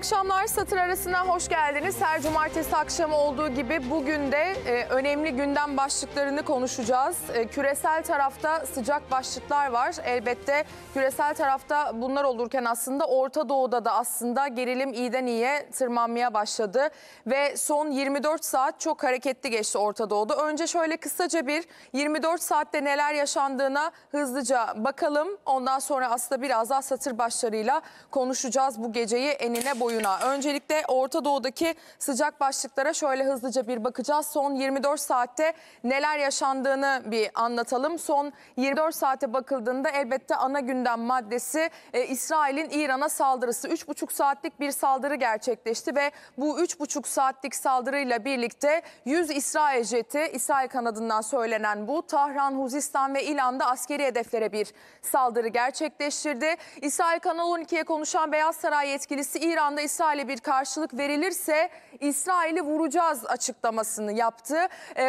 akşamlar. Satır arasına hoş geldiniz. Her cumartesi akşamı olduğu gibi bugün de önemli gündem başlıklarını konuşacağız. Küresel tarafta sıcak başlıklar var. Elbette küresel tarafta bunlar olurken aslında Orta Doğu'da da aslında gerilim iyiden iyiye tırmanmaya başladı. Ve son 24 saat çok hareketli geçti Orta Doğu'da. Önce şöyle kısaca bir 24 saatte neler yaşandığına hızlıca bakalım. Ondan sonra aslında biraz daha satır başlarıyla konuşacağız bu geceyi enine boyuna. Öncelikle Orta Doğu'daki sıcak başlıklara şöyle hızlıca bir bakacağız. Son 24 saatte neler yaşandığını bir anlatalım. Son 24 saate bakıldığında elbette ana gündem maddesi İsrail'in İran'a saldırısı. 3,5 saatlik bir saldırı gerçekleşti ve bu 3,5 saatlik saldırıyla birlikte 100 İsrail jeti, İsrail kanadından söylenen bu, Tahran, Huzistan ve İlam'da askeri hedeflere bir saldırı gerçekleştirdi. İsrail Kanal 12'ye konuşan Beyaz Saray yetkilisi İran'da İsrail'e bir karşılık verilirse İsrail'i vuracağız açıklamasını yaptı.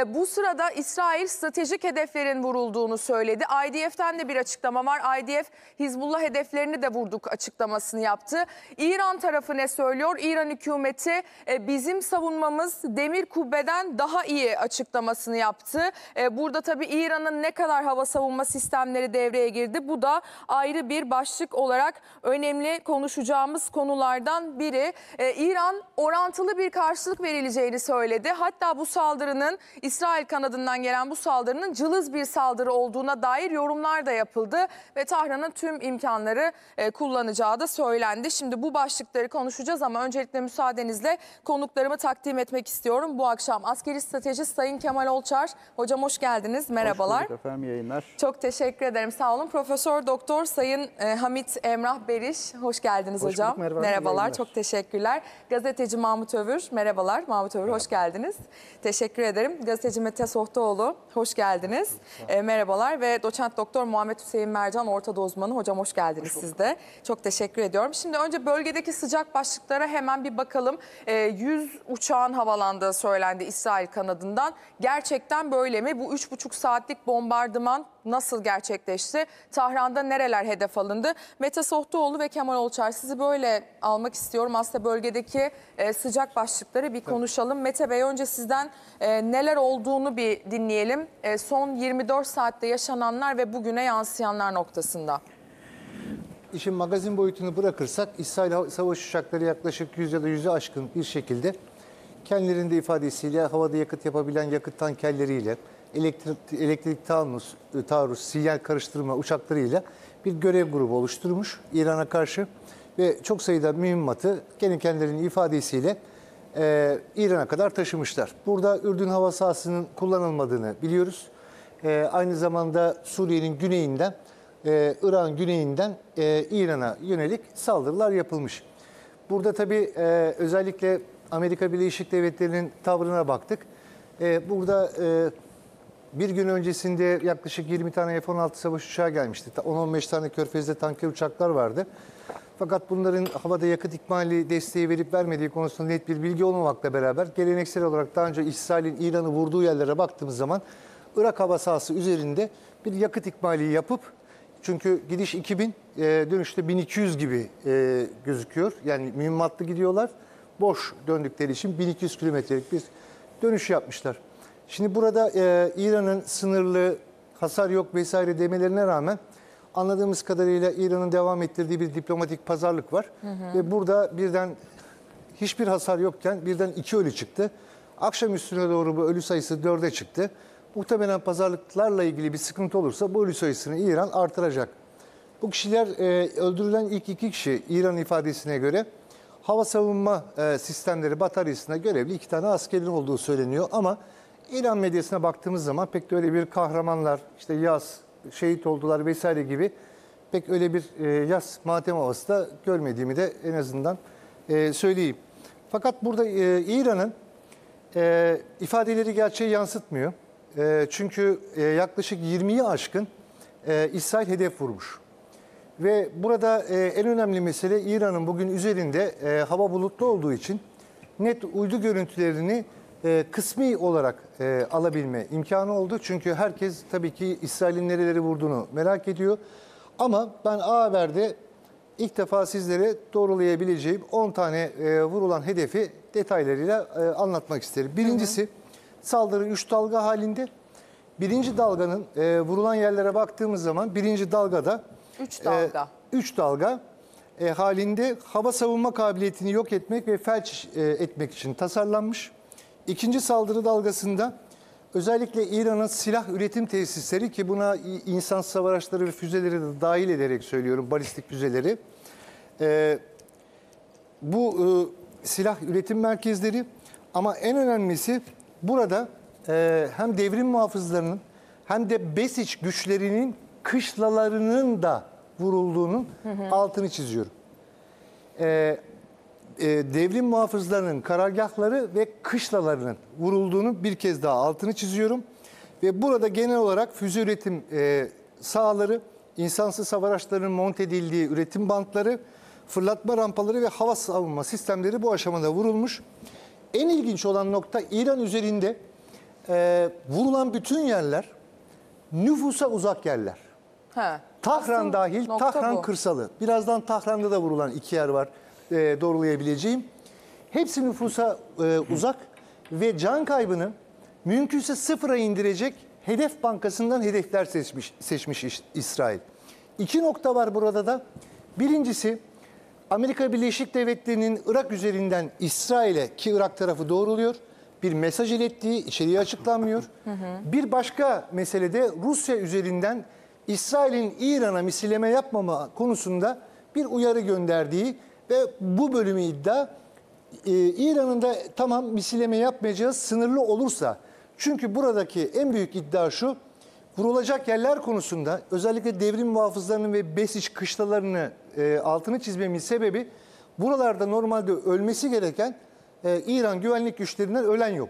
Bu sırada İsrail stratejik hedeflerin vurulduğunu söyledi. IDF'den de bir açıklama var. IDF Hizbullah hedeflerini de vurduk açıklamasını yaptı. İran tarafı ne söylüyor? İran hükümeti bizim savunmamız demir kubbeden daha iyi açıklamasını yaptı. Burada tabii İran'ın ne kadar hava savunma sistemleri devreye girdi. Bu da ayrı bir başlık olarak önemli konuşacağımız konulardan biri. İran orantılı bir karşılık verileceğini söyledi. Hatta bu saldırının, İsrail kanadından gelen bu saldırının cılız bir saldırı olduğuna dair yorumlar da yapıldı ve Tahran'ın tüm imkanları kullanacağı da söylendi. Şimdi bu başlıkları konuşacağız ama öncelikle müsaadenizle konuklarımı takdim etmek istiyorum. Bu akşam askeri stratejist Sayın Kemal Olçar. Hocam hoş geldiniz. Merhabalar. Hoş bulduk efendim, yayınlar. Çok teşekkür ederim. Sağ olun. Profesör Doktor Sayın Hamit Emrah Beriş. Hoş geldiniz hocam. Hoş bulduk, merhabalar. Çok teşekkürler. Gazeteci Mahmut Övür. Merhabalar. Mahmut Övür, hoş geldiniz. Teşekkür ederim. Gazeteci Mete Sohtaoğlu. Hoş geldiniz. Merhabalar. Ve doçent doktor Muhammed Hüseyin Mercan, Orta Doğu uzmanı. Hocam hoş geldiniz siz de. Çok teşekkür ediyorum. Şimdi önce bölgedeki sıcak başlıklara hemen bir bakalım. 100 uçağın havalandığı söylendi İsrail kanadından. Gerçekten böyle mi? Bu 3,5 saatlik bombardıman nasıl gerçekleşti? Tahran'da nereler hedef alındı? Mete Sohtaoğlu ve Kemal Olçar, sizi böyle almak istiyorum. Aslında bölgedeki sıcak başlıkları bir konuşalım. Evet. Mete Bey, önce sizden neler olduğunu bir dinleyelim. Son 24 saatte yaşananlar ve bugüne yansıyanlar noktasında. İşin magazin boyutunu bırakırsak İsrail savaş uçakları yaklaşık 100 ya da 100'ü aşkın bir şekilde kendilerinde ifadesiyle havada yakıt yapabilen yakıt tankerleriyle, elektrik taarruz, sinyal karıştırma uçaklarıyla bir görev grubu oluşturmuş İran'a karşı ve çok sayıda mühimmatı kendilerinin ifadesiyle İran'a kadar taşımışlar. Burada Ürdün hava sahasının kullanılmadığını biliyoruz. Aynı zamanda Suriye'nin güneyinden, İran güneyinden İran'a yönelik saldırılar yapılmış. Burada tabii özellikle Amerika Birleşik Devletleri'nin tavrına baktık. Burada bir gün öncesinde yaklaşık 20 tane F-16 savaş uçağı gelmişti. 10-15 tane körfezde tanker uçaklar vardı. Fakat bunların havada yakıt ikmali desteği verip vermediği konusunda net bir bilgi olmamakla beraber geleneksel olarak daha önce İsrail'in İran'ı vurduğu yerlere baktığımız zaman Irak hava sahası üzerinde bir yakıt ikmali yapıp, çünkü gidiş 2000, dönüşte 1200 gibi gözüküyor. Yani mühimmatlı gidiyorlar. Boş döndükleri için 1200 kilometrelik bir dönüş yapmışlar. Şimdi burada İran'ın sınırlı, hasar yok vesaire demelerine rağmen anladığımız kadarıyla İran'ın devam ettirdiği bir diplomatik pazarlık var. Hı hı. Ve burada birden hiçbir hasar yokken birden 2 ölü çıktı. Akşam üstüne doğru bu ölü sayısı 4'e çıktı. Muhtemelen pazarlıklarla ilgili bir sıkıntı olursa bu ölü sayısını İran artıracak. Bu kişiler, öldürülen ilk 2 kişi İran ifadesine göre hava savunma sistemleri bataryasına görevli 2 tane askerin olduğu söyleniyor ama İran medyasına baktığımız zaman pek de öyle bir kahramanlar, işte yaz, şehit oldular vesaire gibi pek öyle bir yaz matem havası da görmediğimi de en azından söyleyeyim. Fakat burada İran'ın ifadeleri gerçeği yansıtmıyor. Çünkü yaklaşık 20'yi aşkın İsrail hedef vurmuş. Ve burada en önemli mesele İran'ın bugün üzerinde hava bulutlu olduğu için net uydu görüntülerini kısmi olarak alabilme imkanı oldu. Çünkü herkes tabii ki İsrail'in nereleri vurduğunu merak ediyor. Ama ben A Haber'de İlk defa sizlere doğrulayabileceğim 10 tane vurulan hedefi detaylarıyla anlatmak isterim. Birincisi, saldırı 3 dalga halinde. Birinci dalganın vurulan yerlere baktığımız zaman birinci dalgada 3 dalga halinde hava savunma kabiliyetini yok etmek ve felç etmek için tasarlanmış. İkinci saldırı dalgasında özellikle İran'ın silah üretim tesisleri, ki buna insansız savaş araçları ve füzeleri de dahil ederek söylüyorum, balistik füzeleri. Bu silah üretim merkezleri, ama en önemlisi burada hem devrim muhafızlarının hem de Besiç güçlerinin kışlalarının da vurulduğunun altını çiziyorum. Devrim muhafızlarının karargahları ve kışlalarının vurulduğunu bir kez daha altını çiziyorum. Ve burada genel olarak füze üretim sahaları, insansız hava araçlarının monte edildiği üretim bantları, fırlatma rampaları ve hava savunma sistemleri bu aşamada vurulmuş. En ilginç olan nokta, İran üzerinde vurulan bütün yerler nüfusa uzak yerler. Tahran dahil, Tahran kırsalı. Birazdan Tahran'da da vurulan 2 yer var doğrulayabileceğim. Hepsi nüfusa uzak ve can kaybını mümkünse sıfıra indirecek hedef bankasından hedefler seçmiş İsrail. 2 nokta var burada da. Birincisi, Amerika Birleşik Devletleri'nin Irak üzerinden İsrail'e, ki Irak tarafı doğruluyor, bir mesaj ilettiği, içeriği açıklanmıyor. Bir başka mesele de Rusya üzerinden İsrail'in İran'a misilleme yapmama konusunda bir uyarı gönderdiği ve bu bölümü iddia, İran'ın da tamam misilleme yapmayacağız sınırlı olursa. Çünkü buradaki en büyük iddia şu: vurulacak yerler konusunda özellikle devrim muhafızlarının ve Besiç kışlalarını altını çizmemin sebebi, buralarda normalde ölmesi gereken İran güvenlik güçlerinden ölen yok.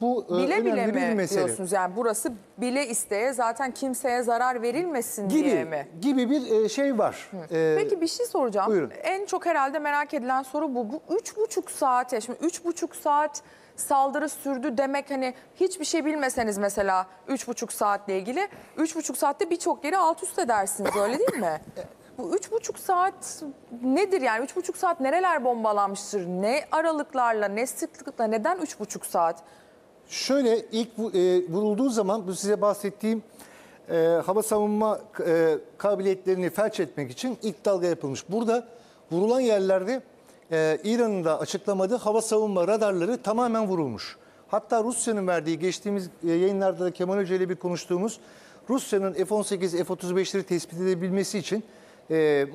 Bu önemli bir mesele. Diyorsunuz yani, burası bile isteye zaten kimseye zarar verilmesin gibi, diye mi? Gibi bir şey var. Peki bir şey soracağım. Buyurun. En çok herhalde merak edilen soru bu. Bu 3,5 saate, şimdi 3,5 saat saldırı sürdü demek, hani hiçbir şey bilmeseniz mesela 3,5 saatle ilgili, 3,5 saatte birçok yeri alt üst edersiniz, öyle değil mi? Bu 3,5 saat nedir yani? 3,5 saat nereler bombalanmıştır? Ne aralıklarla, ne sıklıkla, neden 3,5 saat? Şöyle, ilk vurulduğu zaman bu size bahsettiğim hava savunma kabiliyetlerini felç etmek için ilk dalga yapılmış. Burada vurulan yerlerde İran'ın da açıklamadığı hava savunma radarları tamamen vurulmuş. Hatta Rusya'nın verdiği, geçtiğimiz yayınlarda da Kemal Hoca ile bir konuştuğumuz, Rusya'nın F-18, F-35'leri tespit edebilmesi için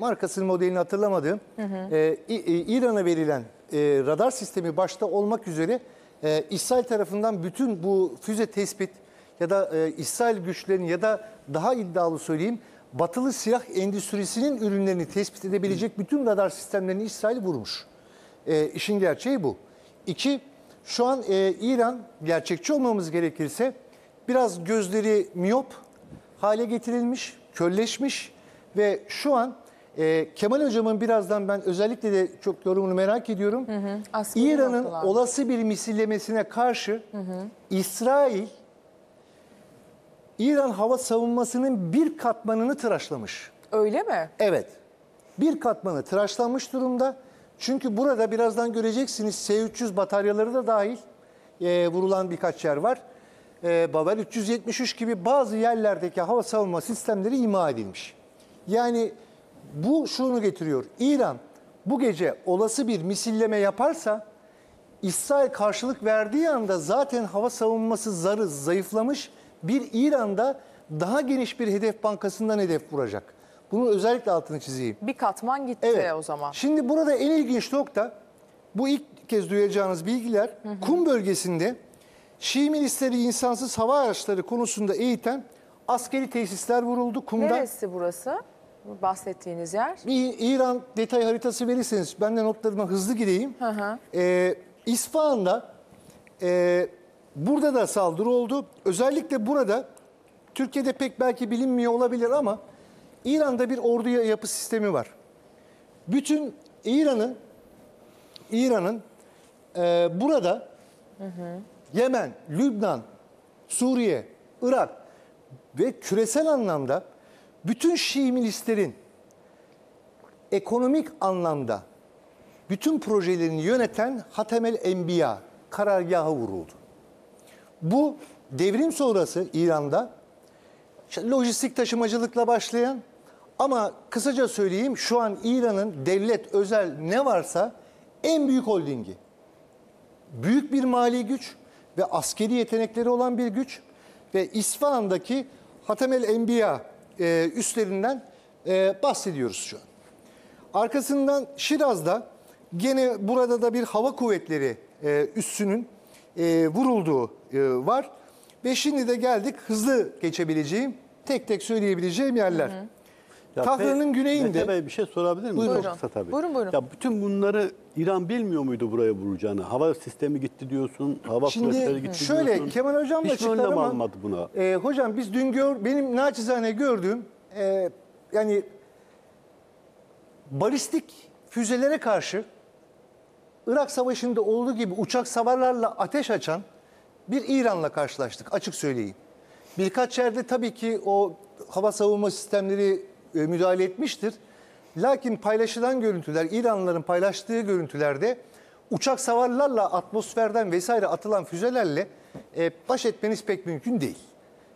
markasının, modelini hatırlamadığım İran'a verilen radar sistemi başta olmak üzere İsrail tarafından bütün bu füze tespit ya da İsrail güçlerinin ya da daha iddialı söyleyeyim, batılı silah endüstrisinin ürünlerini tespit edebilecek bütün radar sistemlerini İsrail vurmuş. İşin gerçeği bu. 2, şu an İran, gerçekçi olmamız gerekirse, biraz gözleri miyop hale getirilmiş, kölleşmiş ve şu an Kemal Hocam'ın birazdan ben özellikle de çok yorumunu merak ediyorum. İran'ın olası bir misillemesine karşı İsrail, İran hava savunmasının bir katmanını tıraşlamış. Öyle mi? Evet. Bir katmanı tıraşlanmış durumda. Çünkü burada birazdan göreceksiniz, S-300 bataryaları da dahil vurulan birkaç yer var. Baver 373 gibi bazı yerlerdeki hava savunma sistemleri imha edilmiş. Yani bu şunu getiriyor: İran bu gece olası bir misilleme yaparsa, İsrail karşılık verdiği anda zaten hava savunması zarı zayıflamış, bir İran'da daha geniş bir hedef bankasından hedef vuracak. Bunun özellikle altını çizeyim. Bir katman gitti o zaman. Şimdi burada en ilginç nokta, bu ilk kez duyacağınız bilgiler, Kum bölgesinde Şii milisleri insansız hava araçları konusunda eğiten askeri tesisler vuruldu Kum'da. Neresi burası? Bahsettiğiniz yer. Bir İran detay haritası verirseniz, ben de notlarıma hızlı gireyim. İsfahan'da burada da saldırı oldu. Özellikle burada, Türkiye'de pek belki bilinmiyor olabilir ama İran'da bir ordu yapı sistemi var. Bütün İran'ın burada Yemen, Lübnan, Suriye, Irak ve küresel anlamda bütün Şii milislerin ekonomik anlamda bütün projelerini yöneten Hatem el-Enbiya karargaha vuruldu. Bu devrim sonrası İran'da lojistik taşımacılıkla başlayan ama kısaca söyleyeyim şu an İran'ın devlet, özel ne varsa en büyük holdingi. Büyük bir mali güç ve askeri yetenekleri olan bir güç ve İsfahan'daki Hatem el-Enbiya üstlerinden bahsediyoruz şu an. Arkasından Şiraz'da gene burada da bir hava kuvvetleri üssünün vurulduğu var. Ve şimdi de geldik hızlı geçebileceğim, tek tek söyleyebileceğim yerler. Tahran'ın güneyinde... Mete Bey bir şey sorabilir miyim? Buyurun. Çok kısa tabii. Buyurun, buyurun. Ya bütün bunları İran bilmiyor muydu buraya vuracağını? Hava sistemi gitti diyorsun, hava fırçaları gitti şöyle, diyorsun. Şimdi şöyle Kemal Hocam da çıktı ama... almadı buna? Hocam biz dün benim naçizane gördüğüm yani balistik füzelere karşı Irak Savaşı'nda olduğu gibi uçak savarlarla ateş açan bir İran'la karşılaştık açık söyleyeyim. Birkaç yerde tabii ki o hava savunma sistemleri müdahale etmiştir. Lakin paylaşılan görüntüler, İranlıların paylaştığı görüntülerde uçak savarlarla atmosferden vesaire atılan füzelerle baş etmeniz pek mümkün değil.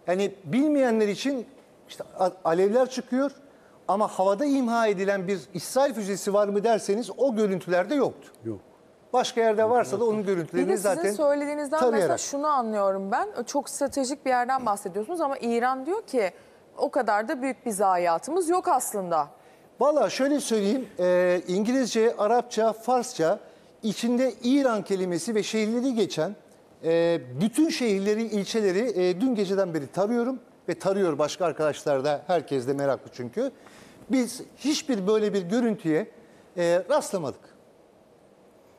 Yani bilmeyenler için işte alevler çıkıyor ama havada imha edilen bir İsrail füzesi var mı derseniz o görüntülerde yoktu. Yok. Başka yerde varsa da onun görüntülerini zaten sizin söylediğinizden tarayarak. Mesela şunu anlıyorum ben. Çok stratejik bir yerden bahsediyorsunuz ama İran diyor ki o kadar da büyük bir zayiatımız yok aslında. Valla şöyle söyleyeyim. İngilizce, Arapça, Farsça içinde İran kelimesi ve şehirleri geçen bütün şehirleri, ilçeleri dün geceden beri tarıyorum. Ve tarıyor başka arkadaşlar da, herkes de meraklı çünkü. Biz hiçbir böyle bir görüntüye rastlamadık.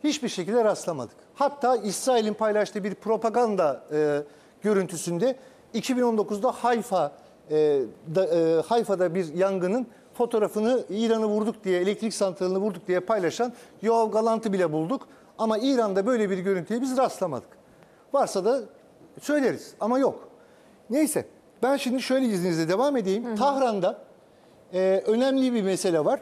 Hiçbir şekilde rastlamadık. Hatta İsrail'in paylaştığı bir propaganda görüntüsünde 2019'da Hayfa'da bir yangının fotoğrafını İran'ı vurduk diye, elektrik santralını vurduk diye paylaşan Yoav Galant'ı bile bulduk. Ama İran'da böyle bir görüntüye biz rastlamadık. Varsa da söyleriz ama yok. Neyse ben şimdi şöyle izninizle devam edeyim. Hı hı. Tahran'da önemli bir mesele var.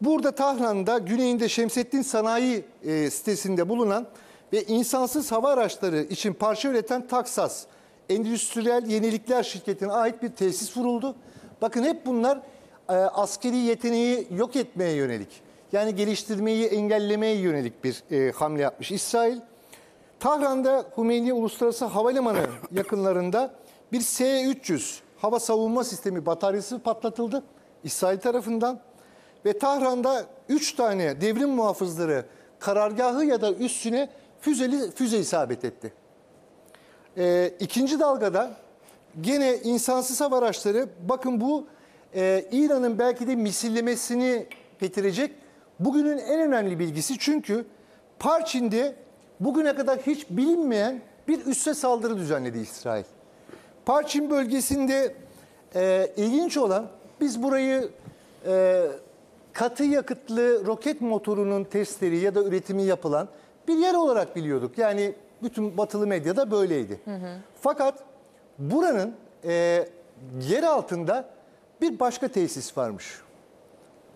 Burada Tahran'da güneyinde Şemsettin Sanayi sitesinde bulunan ve insansız hava araçları için parça üreten Taksas Endüstriyel Yenilikler Şirketi'ne ait bir tesis vuruldu. Bakın hep bunlar askeri yeteneği yok etmeye yönelik. Yani geliştirmeyi engellemeye yönelik bir hamle yapmış İsrail. Tahran'da Humeyni Uluslararası Havalimanı yakınlarında bir S-300 hava savunma sistemi bataryası patlatıldı İsrail tarafından. Ve Tahran'da 3 tane devrim muhafızları karargahı ya da üstüne füze isabet etti. İkinci dalgada gene insansız hava araçları, bakın bu İran'ın belki de misillemesini getirecek bugünün en önemli bilgisi. Çünkü Perçin'de bugüne kadar hiç bilinmeyen bir üsse saldırı düzenledi İsrail. Perçin bölgesinde ilginç olan, biz burayı... katı yakıtlı roket motorunun testleri ya da üretimi yapılan bir yer olarak biliyorduk. Yani bütün batılı medyada böyleydi. Hı hı. Fakat buranın yer altında bir başka tesis varmış.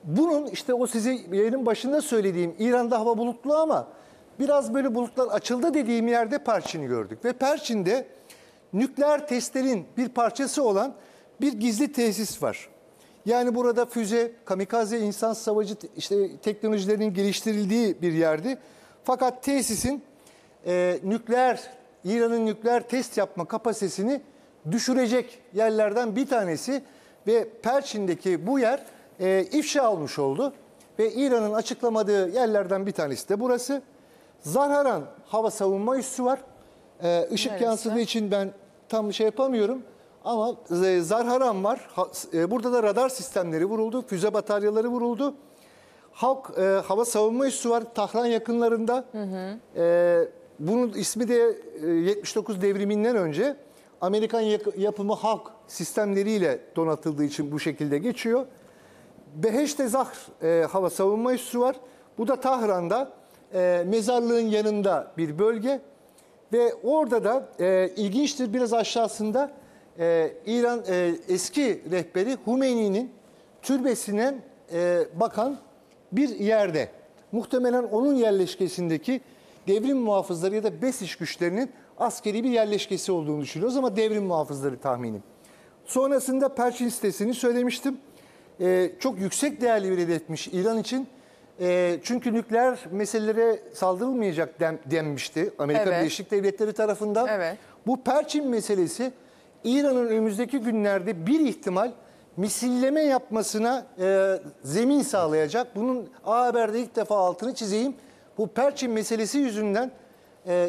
Bunun işte o size yayının başında söylediğim İran'da hava bulutlu ama biraz böyle bulutlar açıldı dediğim yerde Perçin'i gördük. Ve Perçin'de nükleer testlerin bir parçası olan bir gizli tesis var. Yani burada füze, kamikaze, insansız havacı işte teknolojilerinin geliştirildiği bir yerdi. Fakat tesisin İran'ın nükleer test yapma kapasitesini düşürecek yerlerden bir tanesi ve Perçin'deki bu yer ifşa olmuş oldu. Ve İran'ın açıklamadığı yerlerden bir tanesi de burası. Zahran hava savunma üssü var. Işık neresi? Yansıdığı için ben tam şey yapamıyorum. Ama Zahran var. Burada da radar sistemleri vuruldu. Füze bataryaları vuruldu. Hava savunma üssü var Tahran yakınlarında. Hı hı. Bunun ismi de 79 devriminden önce Amerikan yapımı Hawk sistemleriyle donatıldığı için bu şekilde geçiyor. Beheşte Zahr hava savunma üssü var. Bu da Tahran'da mezarlığın yanında bir bölge. Ve orada da ilginçtir biraz aşağısında İran eski rehberi Humeyni'nin türbesine bakan bir yerde, muhtemelen onun yerleşkesindeki devrim muhafızları ya da besiş güçlerinin askeri bir yerleşkesi olduğunu düşünüyoruz ama devrim muhafızları tahminim. Sonrasında Perçin sitesini söylemiştim. Çok yüksek değerli bir hedefmiş İran için. Çünkü nükleer meselelere saldırılmayacak denmişti Amerika Birleşik Devletleri tarafından. Bu Perçin meselesi İran'ın önümüzdeki günlerde bir ihtimal misilleme yapmasına zemin sağlayacak. Bunun A Haber'de ilk defa altını çizeyim. Bu Perçin meselesi yüzünden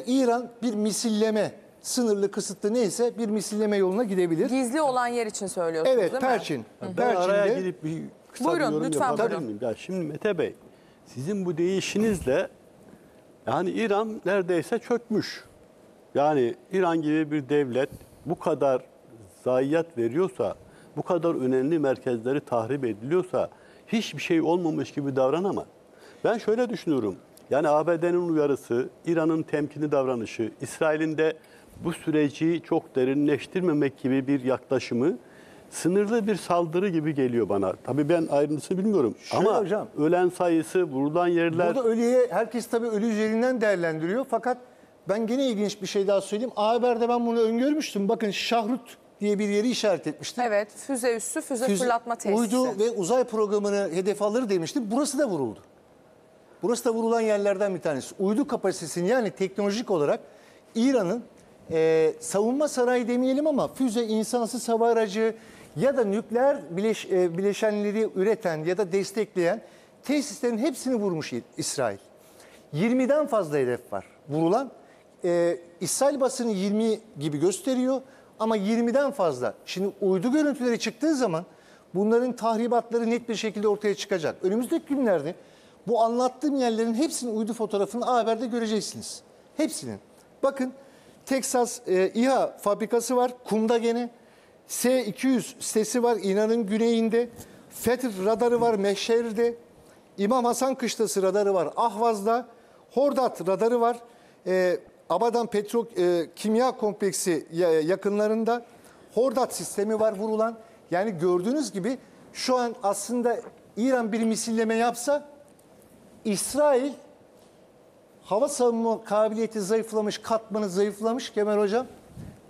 İran bir misilleme, sınırlı, kısıtlı neyse bir misilleme yoluna gidebilir. Gizli olan yer için söylüyorsunuz değil mi? Perçin. Ben araya girip bir kısa bir yorum yapabilir miyim? Ya şimdi Mete Bey, sizin bu değişinizle yani İran neredeyse çökmüş. Yani İran gibi bir devlet bu kadar zayiat veriyorsa, bu kadar önemli merkezleri tahrip ediliyorsa hiçbir şey olmamış gibi davranamaz. Ben şöyle düşünüyorum. Yani ABD'nin uyarısı, İran'ın temkinli davranışı, İsrail'in de bu süreci çok derinleştirmemek gibi bir yaklaşımı sınırlı bir saldırı gibi geliyor bana. Tabii ben ayrıntısını bilmiyorum. Şöyle ama hocam, ölen sayısı, vurulan yerler... Burada ölüye, herkes tabii ölü üzerinden değerlendiriyor. Fakat ben gene ilginç bir şey daha söyleyeyim. A Haber'de ben bunu öngörmüştüm. Bakın Şahrut diye bir yeri işaret etmiştim. Evet, füze üssü, füze fırlatma tesisi. Uydu ve uzay programını hedef alır demiştim. Burası da vuruldu. Burası da vurulan yerlerden bir tanesi. Uydu kapasitesini yani teknolojik olarak İran'ın savunma sarayı demeyelim ama füze, insansız hava aracı ya da nükleer bileşenleri üreten ya da destekleyen tesislerin hepsini vurmuş İsrail. 20'den fazla hedef var vurulan. İsrail basını 20 gibi gösteriyor ama 20'den fazla. Şimdi uydu görüntüleri çıktığı zaman bunların tahribatları net bir şekilde ortaya çıkacak. Önümüzdeki günlerde bu anlattığım yerlerin hepsinin uydu fotoğrafını A Haber'de göreceksiniz. Hepsinin. Bakın Texas İHA fabrikası var. Kum'da gene. S-300 sitesi var İran'ın güneyinde. Fetih radarı var Meşşer'de. İmam Hasan Kışlası radarı var Ahvaz'da. Hordat radarı var. Abadan Petrokimya Kompleksi yakınlarında. Hordat sistemi var vurulan. Yani gördüğünüz gibi şu an aslında İran bir misilleme yapsa... İsrail hava savunma kabiliyeti zayıflamış, katmanı zayıflamış Kemal Hocam.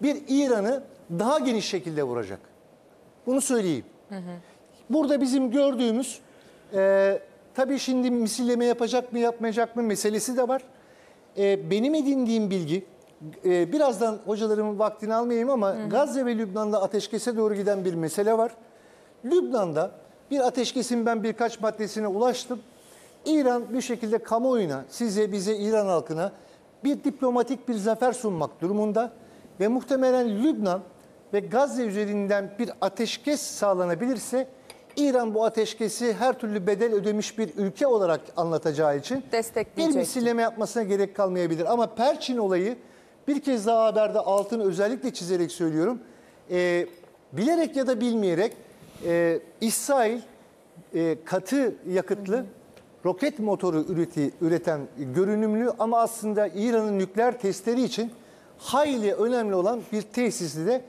Bir İran'ı daha geniş şekilde vuracak. Bunu söyleyeyim. Burada bizim gördüğümüz tabii şimdi misilleme yapacak mı yapmayacak mı meselesi de var. Benim edindiğim bilgi birazdan hocalarımın vaktini almayayım ama Gazze ve Lübnan'da ateşkese doğru giden bir mesele var. Lübnan'da bir ateşkesin ben birkaç maddesine ulaştım. İran bir şekilde kamuoyuna, size, bize, İran halkına bir diplomatik bir zafer sunmak durumunda ve muhtemelen Lübnan ve Gazze üzerinden bir ateşkes sağlanabilirse İran bu ateşkesi her türlü bedel ödemiş bir ülke olarak anlatacağı için bir misilleme yapmasına gerek kalmayabilir. Ama Perçin olayı bir kez daha haberde altını özellikle çizerek söylüyorum. Bilerek ya da bilmeyerek İsrail katı yakıtlı roket motoru üreten görünümlü ama aslında İran'ın nükleer testleri için hayli önemli olan bir tesisi de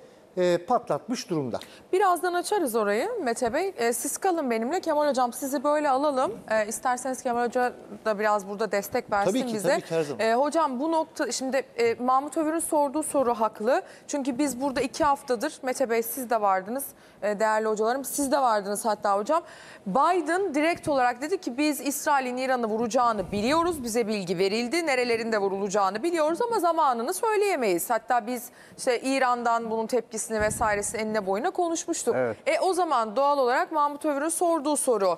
patlatmış durumda. Birazdan açarız orayı Mete Bey. Siz kalın benimle. Kemal Hocam sizi böyle alalım. İsterseniz Kemal Hoca da biraz burada destek versin tabii ki, bize. Tabii ki, hocam bu nokta şimdi Mahmut Övür'ün sorduğu soru haklı. Çünkü biz burada 2 haftadır Mete Bey siz de vardınız. Değerli hocalarım siz de vardınız hatta hocam. Biden direkt olarak dedi ki biz İsrail'in İran'ı vuracağını biliyoruz. Bize bilgi verildi. Nerelerinde vurulacağını biliyoruz ama zamanını söyleyemeyiz. Hatta biz işte İran'dan bunun tepkisi vesairesini enine boyuna konuşmuştuk. Evet. O zaman doğal olarak Mahmut Övür'ün sorduğu soru.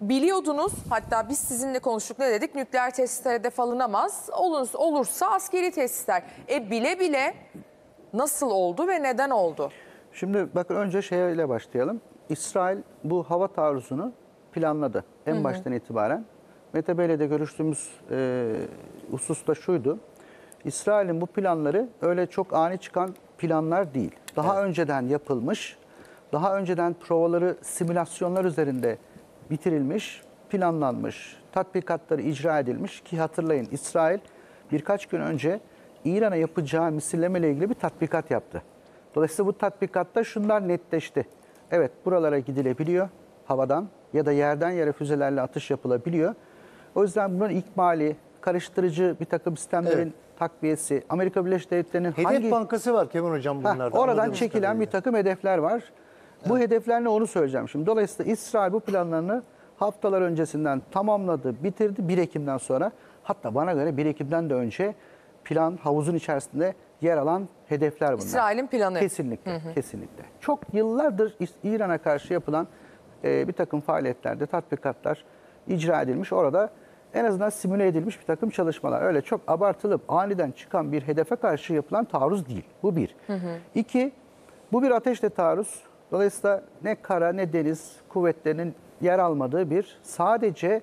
Biliyordunuz, hatta biz sizinle konuştuk, ne dedik? Nükleer tesisler hedef alınamaz. Olursa askeri tesisler. Bile bile nasıl oldu ve neden oldu? Şimdi bakın önce şeyle başlayalım. İsrail bu hava taarruzunu planladı. En baştan itibaren. Mete Bey'le de görüştüğümüz husus da şuydu. İsrail'in bu planları öyle çok ani çıkan planlar değil. Daha önceden yapılmış, daha önceden provaları, simülasyonlar üzerinde bitirilmiş, planlanmış, tatbikatları icra edilmiş ki hatırlayın İsrail birkaç gün önce İran'a yapacağı misilleme ile ilgili bir tatbikat yaptı. Dolayısıyla bu tatbikatta şunlar netleşti. Evet, buralara gidilebiliyor havadan, ya da yerden yere füzelerle atış yapılabiliyor. O yüzden bunun ikmali, karıştırıcı bir takım sistemlerin takviyesi, Amerika Birleşik Devletleri'nin hedef bankası var Kemal Hocam bunlarda. Oradan çekilen bir takım hedefler var. Bu hedefler ne onu söyleyeceğim şimdi. Dolayısıyla İsrail bu planlarını haftalar öncesinden tamamladı, bitirdi 1 Ekim'den sonra. Hatta bana göre 1 Ekim'den de önce plan havuzun içerisinde yer alan hedefler bunlar. İsrail'in planı. Kesinlikle, kesinlikle. Çok yıllardır İran'a karşı yapılan bir takım faaliyetlerde, tatbikatlar icra edilmiş. Orada en azından simüle edilmiş bir takım çalışmalar. Öyle çok abartılıp aniden çıkan bir hedefe karşı yapılan taarruz değil. Bu bir. İki, bu bir ateşle taarruz. Dolayısıyla ne kara ne deniz kuvvetlerinin yer almadığı bir sadece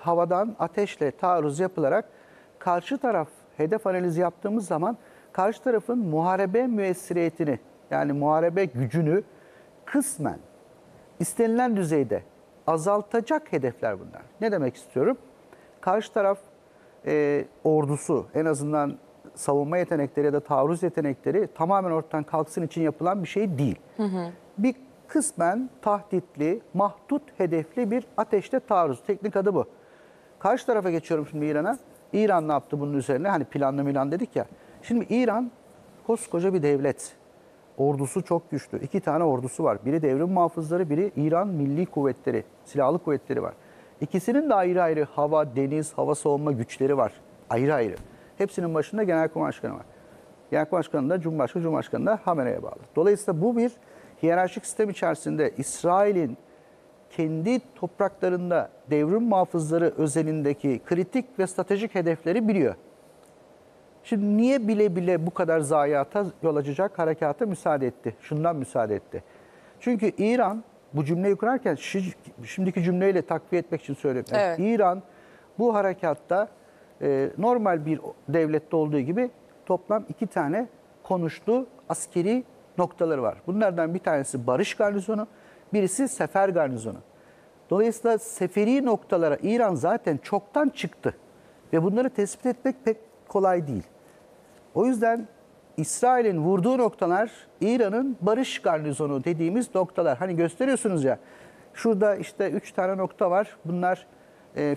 havadan ateşle taarruz yapılarak karşı taraf hedef analizi yaptığımız zaman karşı tarafın muharebe müessiriyetini yani muharebe gücünü kısmen istenilen düzeyde azaltacak hedefler bunlar. Ne demek istiyorum? Karşı taraf ordusu en azından savunma yetenekleri ya da taarruz yetenekleri tamamen ortadan kalksın için yapılan bir şey değil. Bir kısmen tahditli, mahdut hedefli bir ateşte taarruz. Teknik adı bu. Karşı tarafa geçiyorum şimdi İran'a. İran ne yaptı bunun üzerine? Hani planlı milan dedik ya. Şimdi İran koskoca bir devlet. Ordusu çok güçlü. 2 tane ordusu var. Biri Devrim Muhafızları, biri İran Milli Kuvvetleri, silahlı kuvvetleri var. İkisinin de ayrı ayrı hava, deniz, hava savunma güçleri var. Ayrı ayrı. Hepsinin başında Genelkurmaybaşkanı var. Genelkurmaybaşkanı da Cumhurbaşkanı da Hamene'ye bağlı. Dolayısıyla bu bir hiyerarşik sistem içerisinde İsrail'in kendi topraklarında Devrim Muhafızları özelindeki kritik ve stratejik hedefleri biliyor. Şimdi niye bile bile bu kadar zayiata yol açacak harekata müsaade etti? Şundan müsaade etti. Çünkü İran bu cümleyi kurarken şimdiki cümleyle takviye etmek için söylüyorum. Evet. İran bu harekatta normal bir devlette olduğu gibi toplam 2 tane konuşlu askeri noktaları var. Bunlardan bir tanesi Barış Garnizonu, birisi Sefer Garnizonu. Dolayısıyla seferi noktalara İran zaten çoktan çıktı ve bunları tespit etmek pek kolay değil. O yüzden İsrail'in vurduğu noktalar İran'ın Barış Garnizonu dediğimiz noktalar. Hani gösteriyorsunuz ya şurada işte 3 tane nokta var. Bunlar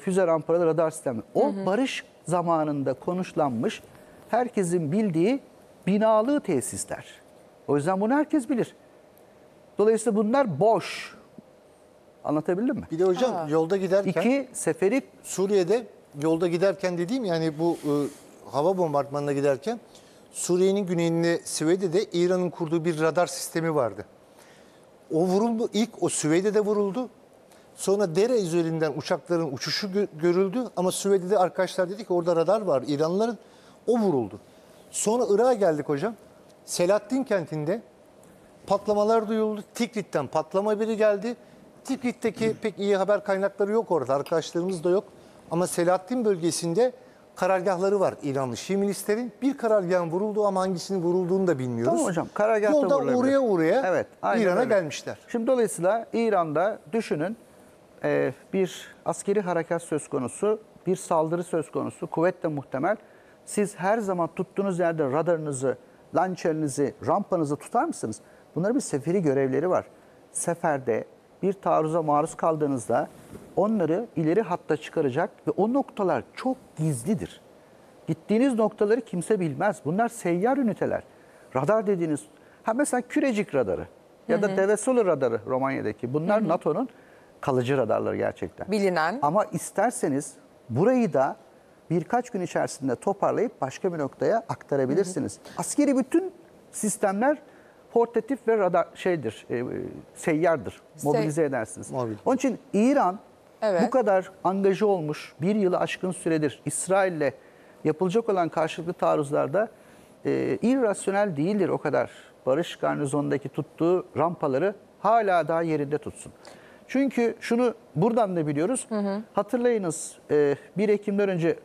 füze ramparalı radar sistemi. O barış zamanında konuşlanmış herkesin bildiği binalı tesisler. O yüzden bunu herkes bilir. Dolayısıyla bunlar boş. Anlatabildim mi? Bir de hocam yolda giderken... 2 seferi... Suriye'de yolda giderken dediğim yani bu... hava bombardımanına giderken Suriye'nin güneyinde Süveyda'da İran'ın kurduğu bir radar sistemi vardı. O vuruldu. İlk o Süveyda'da vuruldu. Sonra dere üzerinden uçakların uçuşu görüldü. Ama Süveyda'da arkadaşlar dedi ki orada radar var İranlıların. O vuruldu. Sonra Irak'a geldik hocam. Selahattin kentinde patlamalar duyuldu. Tikrit'ten patlama biri geldi. Tikrit'teki pek iyi haber kaynakları yok orada. Arkadaşlarımız da yok. Ama Selahattin bölgesinde karargahları var İranlı Şii milislerin. Bir karargahın vurulduğu ama hangisinin vurulduğunu da bilmiyoruz. Tamam hocam, karargahta yolda uğraya evet, İran'a gelmişler. Şimdi dolayısıyla İran'da düşünün bir askeri harekat söz konusu, bir saldırı söz konusu, kuvvetle muhtemel. Siz her zaman tuttuğunuz yerde radarınızı, lançerinizi, rampanızı tutar mısınız? Bunların bir seferi görevleri var. Seferde bir taarruza maruz kaldığınızda onları ileri hatta çıkaracak ve o noktalar çok gizlidir. Gittiğiniz noktaları kimse bilmez. Bunlar seyyar üniteler. Radar dediğiniz, mesela Kürecik radarı ya da Devesolu radarı Romanya'daki. Bunlar NATO'nun kalıcı radarları gerçekten. Bilinen. Ama isterseniz burayı da birkaç gün içerisinde toparlayıp başka bir noktaya aktarabilirsiniz. Askeri bütün sistemler portatif ve radar şeydir, seyyardır. Mobilize edersiniz. Onun için İran bu kadar angaje olmuş, 1 yılı aşkın süredir İsrail'le yapılacak olan karşılıklı taarruzlarda irrasyonel değildir o kadar. Barış Garnizonu'ndaki tuttuğu rampaları hala daha yerinde tutsun. Çünkü şunu buradan da biliyoruz. Hatırlayınız 1 Ekim'den önce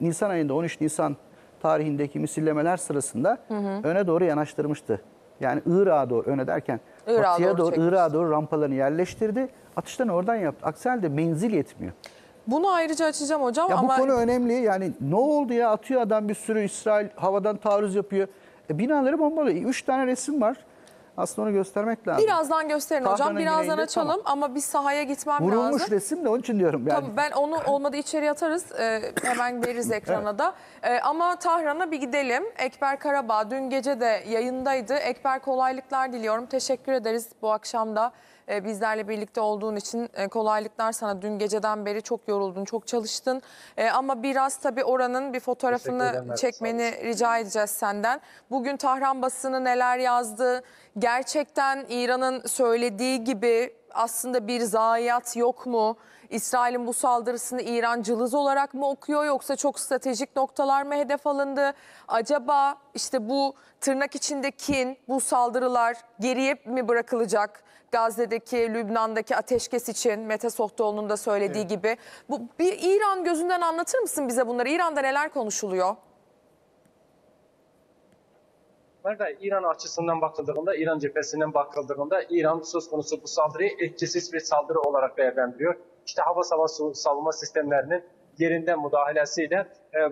Nisan ayında 13 Nisan tarihindeki misillemeler sırasında öne doğru yanaştırmıştı. Yani Irak'a doğru öne derken batıya doğru, Irak'a doğru rampalarını yerleştirdi. Atıştan oradan yaptı. Aksi halde menzil yetmiyor. Bunu ayrıca açacağım hocam. Ya ama... Bu konu önemli. Yani ne oldu ya atıyor adam bir sürü İsrail havadan taarruz yapıyor. Binaları bombalıyor. 3 tane resim var. Aslında onu göstermek lazım. Birazdan gösterin hocam. Birazdan açalım ama biz sahaya gitmem lazım. Vurulmuş resim de onun için diyorum. Yani. Tabii ben onu olmadı içeri atarız. Hemen veririz ekrana da. Ama Tahran'a bir gidelim. Ekber Karabağ dün gece de yayındaydı. Ekber, kolaylıklar diliyorum. Teşekkür ederiz bu akşam da bizlerle birlikte olduğun için. Kolaylıklar sana. Dün geceden beri çok yoruldun, çok çalıştın. Ama biraz tabii oranın bir fotoğrafını çekmeni rica edeceğiz senden. Bugün Tahran basını neler yazdı? Gerçekten İran'ın söylediği gibi aslında bir zayiat yok mu? İsrail'in bu saldırısını İran cılız olarak mı okuyor, yoksa çok stratejik noktalar mı hedef alındı? Acaba işte bu tırnak içinde kin, bu saldırılar geriye mi bırakılacak? Gazze'deki, Lübnan'daki ateşkes için Mete Sohtaoğlu'nun da söylediği gibi. Bu bir İran gözünden anlatır mısın bize bunları? İran'da neler konuşuluyor? İran açısından bakıldığında, İran cephesinden bakıldığında İran söz konusu bu saldırıyı etkisiz bir saldırı olarak değerlendiriyor. İşte hava savunma sistemlerinin yerinde müdahalesiyle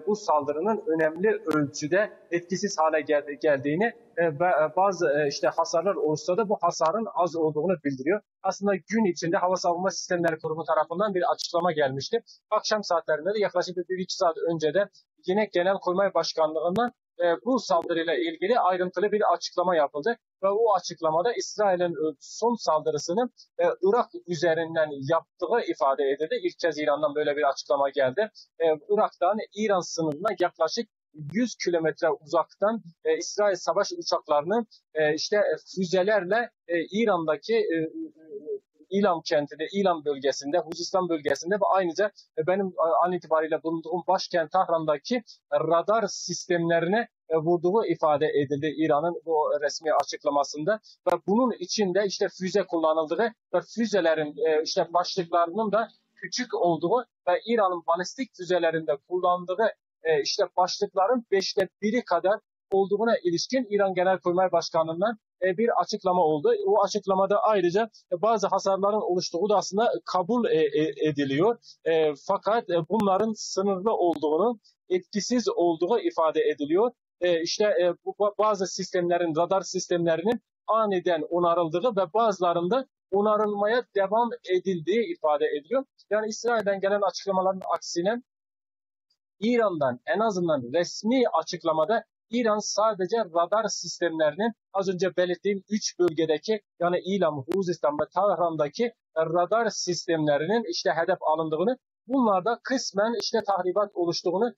bu saldırının önemli ölçüde etkisiz hale geldiğini ve bazı işte hasarlar olsa da bu hasarın az olduğunu bildiriyor. Aslında gün içinde Hava Savunma Sistemleri Kurumu tarafından bir açıklama gelmişti. Akşam saatlerinde de yaklaşık 1-2 saat önce de Yine Genelkurmay Başkanlığı'ndan bu saldırıyla ilgili ayrıntılı bir açıklama yapıldı. Ve o açıklamada İsrail'in son saldırısını Irak üzerinden yaptığı ifade edildi. İlk kez İran'dan böyle bir açıklama geldi. Irak'tan İran sınırına yaklaşık 100 kilometre uzaktan İsrail savaş uçaklarının işte füzelerle İran'daki İlam kentinde, İlam bölgesinde, Huzistan bölgesinde ve ayrıca benim an itibariyle bulunduğum başkent Tahran'daki radar sistemlerine vurduğu ifade edildi İran'ın bu resmi açıklamasında. Ve bunun içinde işte füze kullanıldığı ve füzelerin işte başlıklarının da küçük olduğu ve İran'ın balistik füzelerinde kullandığı işte başlıkların 1/5 kadar olduğuna ilişkin İran Genelkurmay Başkanlığı'ndan bir açıklama oldu. O açıklamada ayrıca bazı hasarların oluştuğu da aslında kabul ediliyor. Fakat bunların sınırlı olduğunu, etkisiz olduğu ifade ediliyor. İşte bazı sistemlerin, radar sistemlerinin aniden onarıldığı ve bazılarında onarılmaya devam edildiği ifade ediliyor. Yani İsrail'den gelen açıklamaların aksine İran'dan en azından resmi açıklamada İran sadece radar sistemlerinin az önce belirttiğim 3 bölgedeki yani İlam, Huzistan ve Tahran'daki radar sistemlerinin işte hedef alındığını, bunlarda kısmen işte tahribat oluştuğunu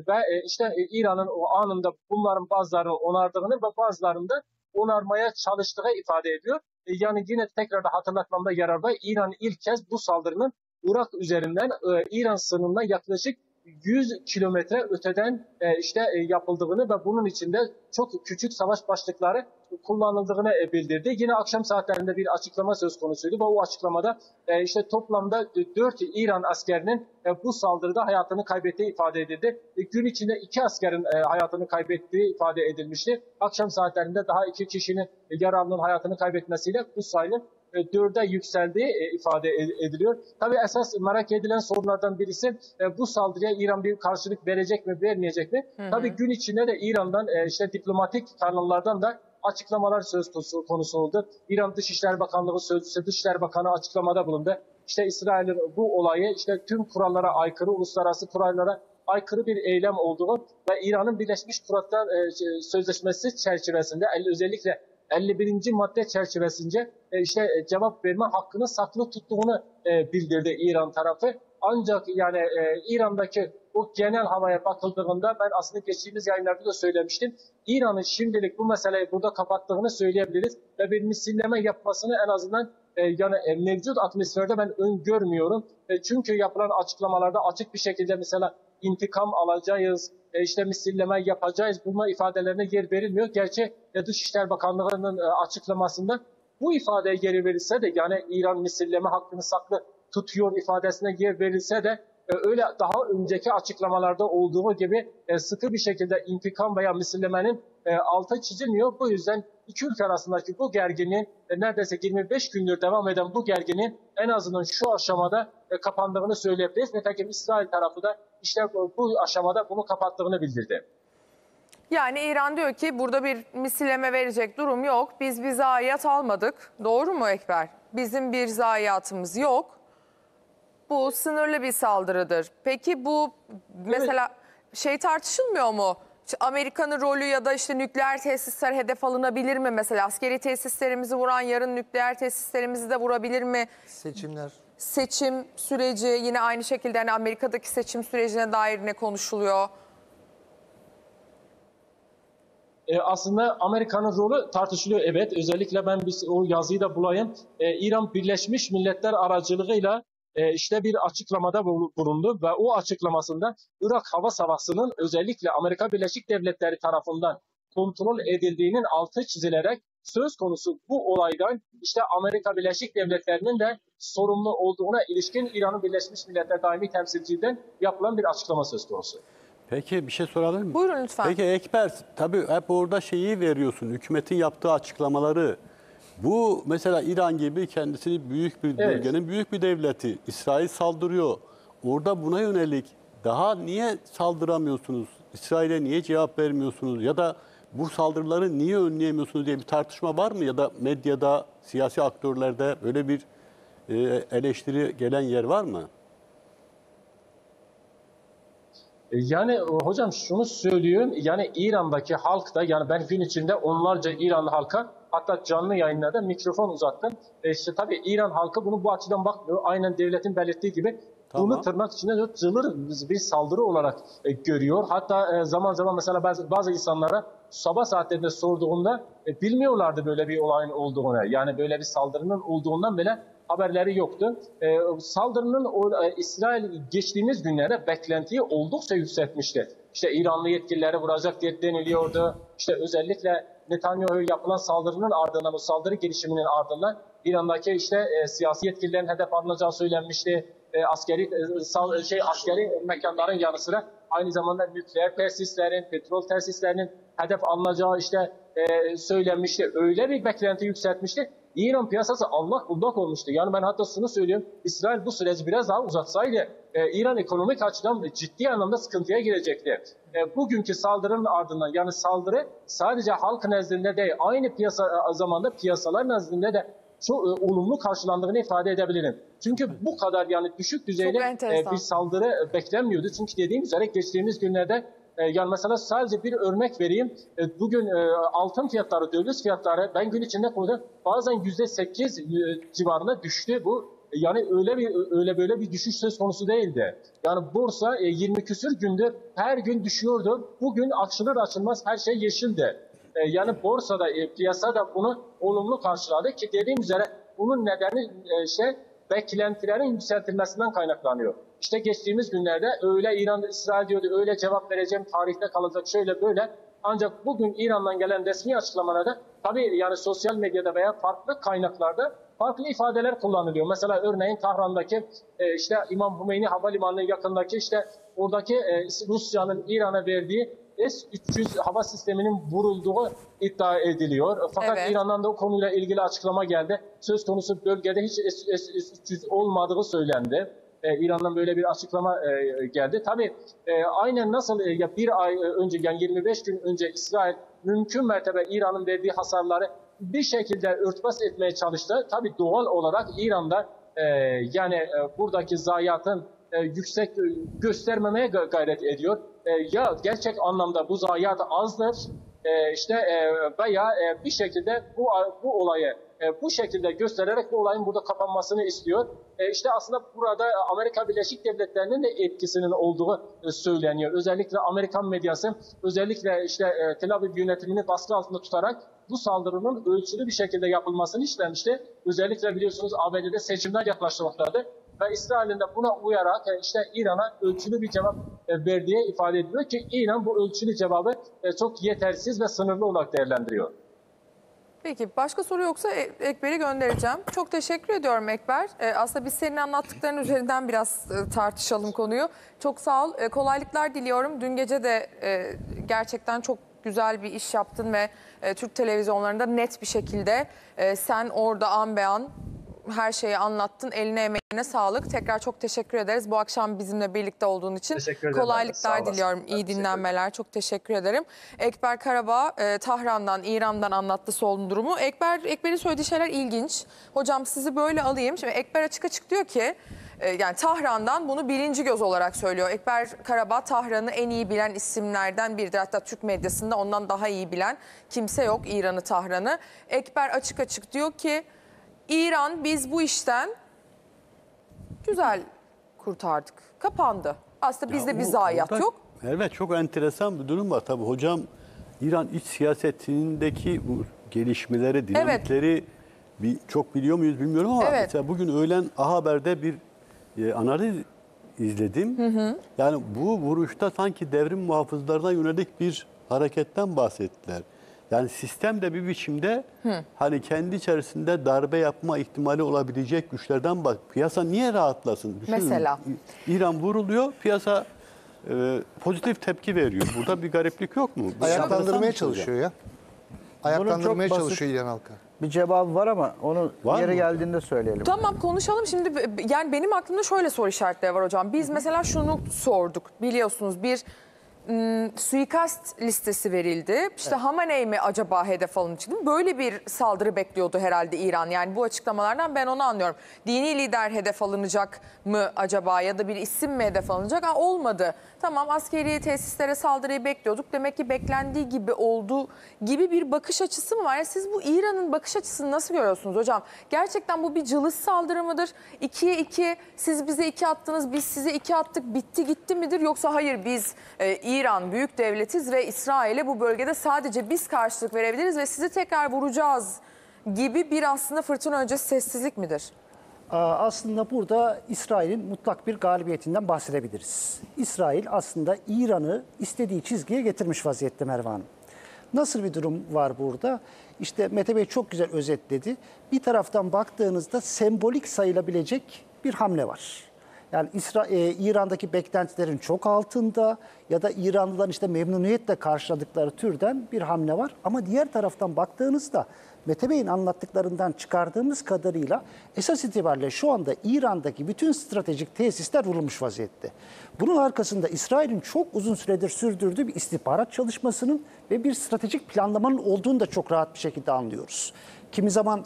ve işte İran'ın o anında bunların bazılarını onardığını ve bazılarını da onarmaya çalıştığı ifade ediyor. Yani yine tekrar da hatırlatmamda yarar var. İran ilk kez bu saldırının Irak üzerinden İran sınırına yaklaşık 100 kilometre öteden işte yapıldığını ve bunun içinde çok küçük savaş başlıkları kullanıldığını bildirdi. Yine akşam saatlerinde bir açıklama söz konusuydu ve o açıklamada işte toplamda 4 İran askerinin bu saldırıda hayatını kaybettiği ifade edildi. Gün içinde 2 askerin hayatını kaybettiği ifade edilmişti. Akşam saatlerinde daha 2 kişinin yaralının hayatını kaybetmesiyle bu sayının 4'e yükseldiği ifade ediliyor. Tabii esas merak edilen sorunlardan birisi bu saldırıya İran bir karşılık verecek mi, vermeyecek mi? Hı hı. Tabii gün içinde de İran'dan işte diplomatik kanallardan da açıklamalar söz konusu oldu. İran Dışişleri Bakanlığı Sözcüsü Dışişleri Bakanı açıklamada bulundu. İşte İsrail'in bu olayı işte tüm kurallara aykırı, uluslararası kurallara aykırı bir eylem olduğu ve İran'ın Birleşmiş Milletler Sözleşmesi çerçevesinde özellikle 51. madde çerçevesince işte cevap verme hakkını saklı tuttuğunu bildirdi İran tarafı. Ancak yani İran'daki bu genel havaya bakıldığında ben aslında geçtiğimiz yayınlarda da söylemiştim. İran'ın şimdilik bu meseleyi burada kapattığını söyleyebiliriz ve bir misilleme yapmasını en azından yani mevcut atmosferde ben öngörmüyorum. Çünkü yapılan açıklamalarda açık bir şekilde mesela intikam alacağız, işte misilleme yapacağız, bunun ifadelerine yer verilmiyor. Gerçi Dışişleri Bakanlığı'nın açıklamasında bu ifadeye yer verilse de yani İran misilleme hakkını saklı tutuyor ifadesine yer verilse de öyle daha önceki açıklamalarda olduğu gibi sıkı bir şekilde intikam veya misillemenin altı çizilmiyor. Bu yüzden iki ülke arasındaki bu gerginliğin neredeyse 25 gündür devam eden bu gerginliğin en azından şu aşamada kapandığını söyleyebiliriz. Nitekim İsrail tarafı da işte bu aşamada bunu kapattığını bildirdi. Yani İran diyor ki burada bir misilleme verecek durum yok. Biz bir zayiat almadık. Doğru mu Ekber? Bizim bir zayiatımız yok. Bu sınırlı bir saldırıdır. Peki bu mesela şey tartışılmıyor mu? Amerika'nın rolü ya da işte nükleer tesisler hedef alınabilir mi? Mesela askeri tesislerimizi vuran yarın nükleer tesislerimizi de vurabilir mi? Seçimler. Seçim süreci yine aynı şekilde, hani Amerika'daki seçim sürecine dair ne konuşuluyor? Aslında Amerika'nın rolü tartışılıyor. Evet, özellikle ben o yazıyı da bulayım. İran Birleşmiş Milletler aracılığıyla işte bir açıklamada bulundu ve o açıklamasında Irak Hava Savaşı'nın özellikle Amerika Birleşik Devletleri tarafından kontrol edildiğinin altı çizilerek söz konusu bu olaydan işte Amerika Birleşik Devletleri'nin de sorumlu olduğuna ilişkin İran'ın Birleşmiş Milletler daimi temsilciliğinden yapılan bir açıklama söz konusu. Peki bir şey soralım mı? Buyurun lütfen. Peki Ekber, tabii hep orada şeyi veriyorsun, hükümetin yaptığı açıklamaları. Bu mesela İran gibi kendisini büyük bir bölgenin büyük bir devleti, İsrail saldırıyor. Orada buna yönelik daha niye saldıramıyorsunuz? İsrail'e niye cevap vermiyorsunuz? Ya da bu saldırıları niye önleyemiyorsunuz diye bir tartışma var mı? Ya da medyada, siyasi aktörlerde böyle bir eleştiri gelen yer var mı? Yani hocam şunu söylüyorum, yani İran'daki halk da, yani ben gün içinde onlarca İranlı halka hatta canlı yayınlarda mikrofon uzattım. İşte tabii İran halkı bunu bu açıdan bakmıyor. Aynen devletin belirttiği gibi bunu tırnak içinde cılır bir saldırı olarak görüyor. Hatta zaman zaman mesela bazı insanlara sabah saatlerinde sorduğunda bilmiyorlardı böyle bir olayın olduğunu. Yani böyle bir saldırının olduğundan bile haberleri yoktu. Saldırının İsrail geçtiğimiz günlere beklentiyi oldukça yükseltmişti. İşte İranlı yetkilileri vuracak diye deniliyordu. İşte özellikle Netanyahu'ya yapılan saldırının ardından, bu saldırı girişiminin ardından İran'daki işte siyasi yetkililerin hedef alınacağı söylenmişti. Askeri mekanların yanı sıra aynı zamanda nükleer tesislerin, petrol tesislerinin hedef alınacağı işte söylenmişti. Öyle bir beklenti yükseltmişti. İran piyasası allak bullak olmuştu. Yani ben hatta şunu söylüyorum. İsrail bu süreci biraz daha uzatsaydı İran ekonomik açıdan ciddi anlamda sıkıntıya girecekti. Bugünkü saldırının ardından, yani saldırı sadece halk nezdinde değil, aynı piyasa zamanda piyasalar nezdinde de çok olumlu karşılandığını ifade edebilirim. Çünkü bu kadar, yani düşük düzeyde bir saldırı beklenmiyordu. Çünkü dediğim üzere geçtiğimiz günlerde yani mesela sadece bir örnek vereyim. Bugün altın fiyatları, döviz fiyatları ben gün içinde koydum. Bazen %8 civarına düştü bu. Yani öyle böyle bir düşüş söz konusu değildi. Yani borsa 20 küsür gündür her gün düşüyordu. Bugün açılır açılmaz her şey yeşildi. Yani borsada, piyasada bunu olumlu karşıladı ki dediğim üzere bunun nedeni beklentilerin yükseltilmesinden kaynaklanıyor. İşte geçtiğimiz günlerde öyle İran, İsrail diyordu, öyle cevap vereceğim, tarihte kalacak, şöyle böyle. Ancak bugün İran'dan gelen resmi açıklamalarda tabii yani sosyal medyada veya farklı kaynaklarda farklı ifadeler kullanılıyor. Mesela örneğin Tahran'daki işte İmam Humeyni Havalimanı'nın yakındaki işte oradaki Rusya'nın İran'a verdiği S-300 hava sisteminin vurulduğu iddia ediliyor. Fakat İran'dan da o konuyla ilgili açıklama geldi. Söz konusu bölgede hiç S-300 olmadığı söylendi. İran'dan böyle bir açıklama geldi. Tabii aynen nasıl bir ay önce, yani 25 gün önce İsrail mümkün mertebe İran'ın verdiği hasarları bir şekilde örtbas etmeye çalıştı. Tabii doğal olarak İran'da yani buradaki zayiatın yüksek göstermemeye gayret ediyor. Ya gerçek anlamda bu zayiat azdır veya bir şekilde bu olayı bu şekilde göstererek bu olayın burada kapanmasını istiyor. İşte aslında burada Amerika Birleşik Devletleri'nin de etkisinin olduğu söyleniyor. Özellikle Amerikan medyası, özellikle Tel Aviv yönetimini baskı altında tutarak bu saldırının ölçülü bir şekilde yapılmasını istemişti. Özellikle biliyorsunuz ABD'de seçimler yaklaşmaktadır. Ve İsrail'in de buna uyarak İran'a ölçülü bir cevap verdiği ifade ediliyor ki İran bu ölçülü cevabı çok yetersiz ve sınırlı olarak değerlendiriyor. Peki başka soru yoksa Ekber'i göndereceğim. Çok teşekkür ediyorum Ekber. Aslında biz senin anlattıkların üzerinden biraz tartışalım konuyu. Çok sağ ol. Kolaylıklar diliyorum. Dün gece de gerçekten çok güzel bir iş yaptın ve Türk televizyonlarında net bir şekilde sen orada an be an her şeyi anlattın. Eline emeğine sağlık. Tekrar çok teşekkür ederiz. Bu akşam bizimle birlikte olduğun için kolaylıklar diliyorum. İyi dinlenmeler. Çok teşekkür ederim. Ekber Karabağ Tahran'dan, İran'dan anlattı son durumu. Ekber'in söylediği şeyler ilginç. Hocam sizi böyle alayım. Şimdi Ekber açık açık diyor ki yani Tahran'dan bunu birinci göz olarak söylüyor. Ekber Karabağ Tahran'ı en iyi bilen isimlerden biridir. Hatta Türk medyasında ondan daha iyi bilen kimse yok İran'ı, Tahran'ı. Ekber açık açık diyor ki İran biz bu işten güzel kurtardık. Kapandı. Aslında bizde bir zayiat yok. Evet, çok enteresan bir durum var. Tabii hocam İran iç siyasetindeki bu gelişmeleri, dinamikleri çok biliyor muyuz bilmiyorum ama mesela bugün öğlen A Haber'de bir analiz izledim. Yani bu vuruşta sanki devrim muhafızlarına yönelik bir hareketten bahsettiler. Yani sistem de bir biçimde hani kendi içerisinde darbe yapma ihtimali olabilecek güçlerden piyasa niye rahatlasın? Düşünün, mesela İran vuruluyor, piyasa pozitif tepki veriyor. Burada bir gariplik yok mu? Ayaklandırmaya çalışıyor ya. Ayaklandırmaya çalışıyor İran halkı. Bir cevabı var ama onu yeri geldiğinde söyleyelim. Tamam, konuşalım şimdi. Yani benim aklımda şöyle soru işaretleri var hocam. Biz mesela şunu sorduk. Biliyorsunuz bir suikast listesi verildi. İşte Hamenei mi acaba hedef alınacak? Böyle bir saldırı bekliyordu herhalde İran. Yani bu açıklamalardan ben onu anlıyorum. Dini lider hedef alınacak mı acaba ya da bir isim mi hedef alınacak? Ha, olmadı. Tamam, askeri tesislere saldırıyı bekliyorduk. Demek ki beklendiği gibi oldu gibi bir bakış açısı mı var? Yani siz bu İran'ın bakış açısını nasıl görüyorsunuz hocam? Gerçekten bu bir cılız saldırı mıdır? 2'ye 2 siz bize 2 attınız, biz size 2 attık bitti gitti midir? Yoksa hayır biz İran büyük devletiz ve İsrail'e bu bölgede sadece biz karşılık verebiliriz ve sizi tekrar vuracağız gibi bir aslında fırtına öncesi sessizlik midir? Aslında burada İsrail'in mutlak bir galibiyetinden bahsedebiliriz. İsrail aslında İran'ı istediği çizgiye getirmiş vaziyette Merve Hanım. Nasıl bir durum var burada? İşte Mete Bey çok güzel özetledi. Bir taraftan baktığınızda sembolik sayılabilecek bir hamle var. Yani İran'daki beklentilerin çok altında ya da İranlıların işte memnuniyetle karşıladıkları türden bir hamle var. Ama diğer taraftan baktığınızda Mete Bey'in anlattıklarından çıkardığımız kadarıyla esas itibariyle şu anda İran'daki bütün stratejik tesisler vurulmuş vaziyette. Bunun arkasında İsrail'in çok uzun süredir sürdürdüğü bir istihbarat çalışmasının ve bir stratejik planlamanın olduğunu da çok rahat bir şekilde anlıyoruz. Kimi zaman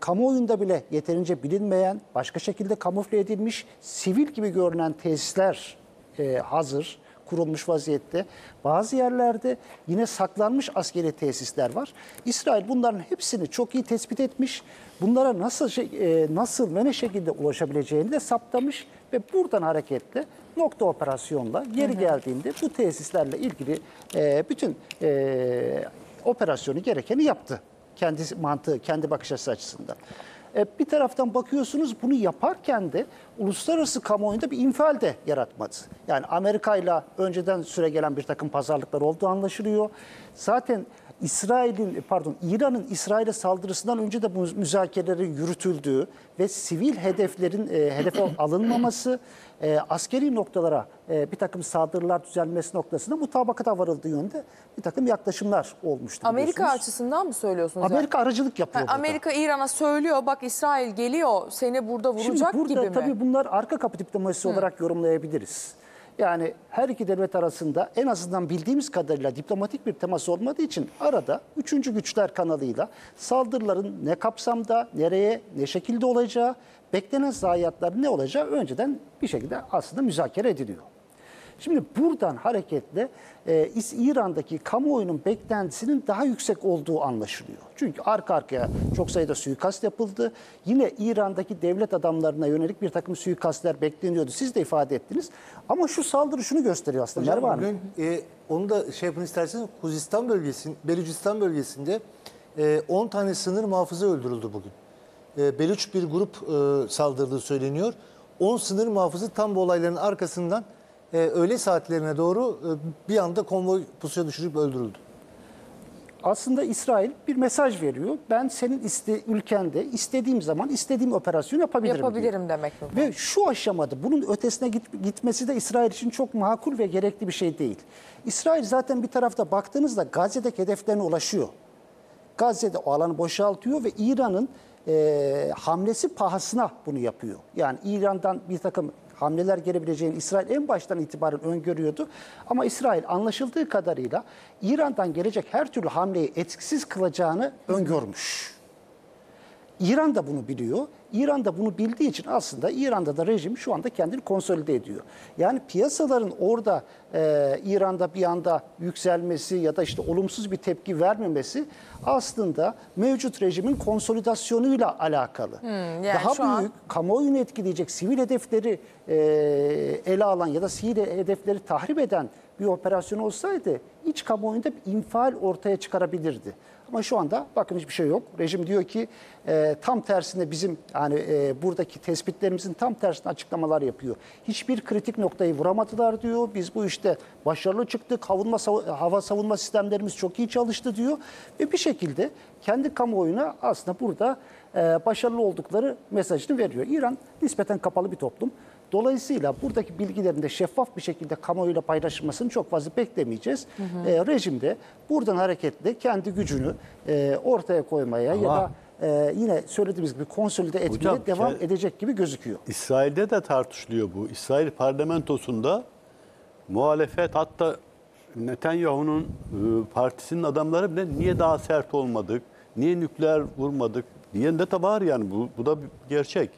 kamuoyunda bile yeterince bilinmeyen, başka şekilde kamufle edilmiş, sivil gibi görünen tesisler hazır, kurulmuş vaziyette. Bazı yerlerde yine saklanmış askeri tesisler var. İsrail bunların hepsini çok iyi tespit etmiş. Bunlara nasıl ve ne şekilde ulaşabileceğini de saptamış ve buradan hareketle nokta operasyonla geri geldiğinde bu tesislerle ilgili bütün operasyonu gerekeni yaptı. Kendi mantığı, kendi bakış açısı açısından. Bir taraftan bakıyorsunuz bunu yaparken de uluslararası kamuoyunda bir infial de yaratmadı. Yani Amerika'yla önceden süre gelen bir takım pazarlıklar olduğu anlaşılıyor. Zaten İran'ın İsrail'e saldırısından önce de bu müzakerelerin yürütüldüğü ve sivil hedeflerin hedefe alınmaması, askeri noktalara bir takım saldırılar düzenlenmesi noktasında mutabakata varıldığı yönde bir takım yaklaşımlar olmuştu. Amerika açısından mı söylüyorsunuz? Amerika aracılık yapıyor. Yani Amerika İran'a söylüyor bak İsrail geliyor seni burada vuracak gibi mi? Şimdi burada tabii bunlar arka kapı diplomasisi olarak yorumlayabiliriz. Yani her iki devlet arasında en azından bildiğimiz kadarıyla diplomatik bir temas olmadığı için arada üçüncü güçler kanalıyla saldırıların ne kapsamda, nereye, ne şekilde olacağı, beklenen zayiatlar ne olacağı önceden bir şekilde aslında müzakere ediliyor. Şimdi buradan hareketle İran'daki kamuoyunun beklentisinin daha yüksek olduğu anlaşılıyor. Çünkü arka arkaya çok sayıda suikast yapıldı. Yine İran'daki devlet adamlarına yönelik bir takım suikastler bekleniyordu. Siz de ifade ettiniz. Ama şu saldırı şunu gösteriyor aslında. Hocam, bugün onu da şey yapın isterseniz. Huzistan bölgesinde, Belucistan bölgesinde 10 tane sınır muhafızı öldürüldü bugün. Beluç bir grup saldırdığı söyleniyor. 10 sınır muhafızı tam bu olayların arkasından öğle saatlerine doğru bir anda konvoy pusuya düşürüp öldürüldü. Aslında İsrail bir mesaj veriyor. Ben senin ülkende istediğim zaman istediğim operasyonu yapabilirim demek bu. Ve şu aşamada bunun ötesine gitmesi de İsrail için çok makul ve gerekli bir şey değil. İsrail zaten bir tarafta baktığınızda Gazze'deki hedeflerine ulaşıyor. Gazze'de o alanı boşaltıyor ve İran'ın hamlesi pahasına bunu yapıyor. Yani İran'dan bir takım hamleler gelebileceğini İsrail en baştan itibaren öngörüyordu. Ama İsrail anlaşıldığı kadarıyla İran'dan gelecek her türlü hamleyi etkisiz kılacağını öngörmüş. İran da bunu biliyor. İran da bunu bildiği için aslında İran'da da rejim şu anda kendini konsolide ediyor. Yani piyasaların orada İran'da bir anda yükselmesi ya da işte olumsuz bir tepki vermemesi aslında mevcut rejimin konsolidasyonuyla alakalı. Yani daha büyük kamuoyunu etkileyecek sivil hedefleri ele alan ya da sivil hedefleri tahrip eden bir operasyon olsaydı iç kamuoyunda bir infial ortaya çıkarabilirdi. Ama şu anda bakın hiçbir şey yok. Rejim diyor ki tam tersine bizim yani buradaki tespitlerimizin tam tersine açıklamalar yapıyor. Hiçbir kritik noktayı vuramadılar diyor. Biz bu işte başarılı çıktık. Hava savunma sistemlerimiz çok iyi çalıştı diyor. Ve bir şekilde kendi kamuoyuna aslında burada başarılı oldukları mesajını veriyor. İran nispeten kapalı bir toplum. Dolayısıyla buradaki bilgilerin de şeffaf bir şekilde kamuoyuyla paylaşılmasını çok fazla beklemeyeceğiz. Rejimde buradan hareketle kendi gücünü ortaya koymaya ya da yine söylediğimiz gibi konsolide etmeye devam edecek gibi gözüküyor. İsrail'de de tartışılıyor bu. İsrail parlamentosunda muhalefet hatta Netanyahu'nun partisinin adamları bile niye daha sert olmadık, niye nükleer vurmadık diyen de var yani bu da bir gerçek.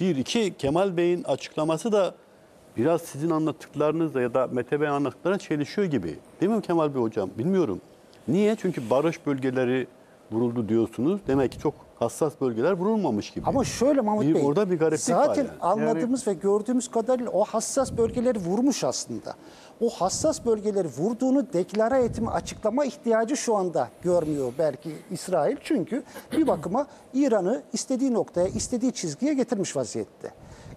İki, Kemal Bey'in açıklaması da biraz sizin anlattıklarınızla ya da Mete Bey'in anlattıklarına çelişiyor gibi. Değil mi Kemal Bey hocam? Bilmiyorum. Niye? Çünkü barış bölgeleri vuruldu diyorsunuz. Demek ki çok hassas bölgeler vurulmamış gibi. Ama şöyle Mahmut Bey, orada bir gariplik var. Zaten anladığımız ve gördüğümüz kadarıyla o hassas bölgeleri vurmuş aslında. O hassas bölgeleri vurduğunu deklare etme, açıklama ihtiyacı şu anda görmüyor belki İsrail. Çünkü bir bakıma İran'ı istediği noktaya, istediği çizgiye getirmiş vaziyette.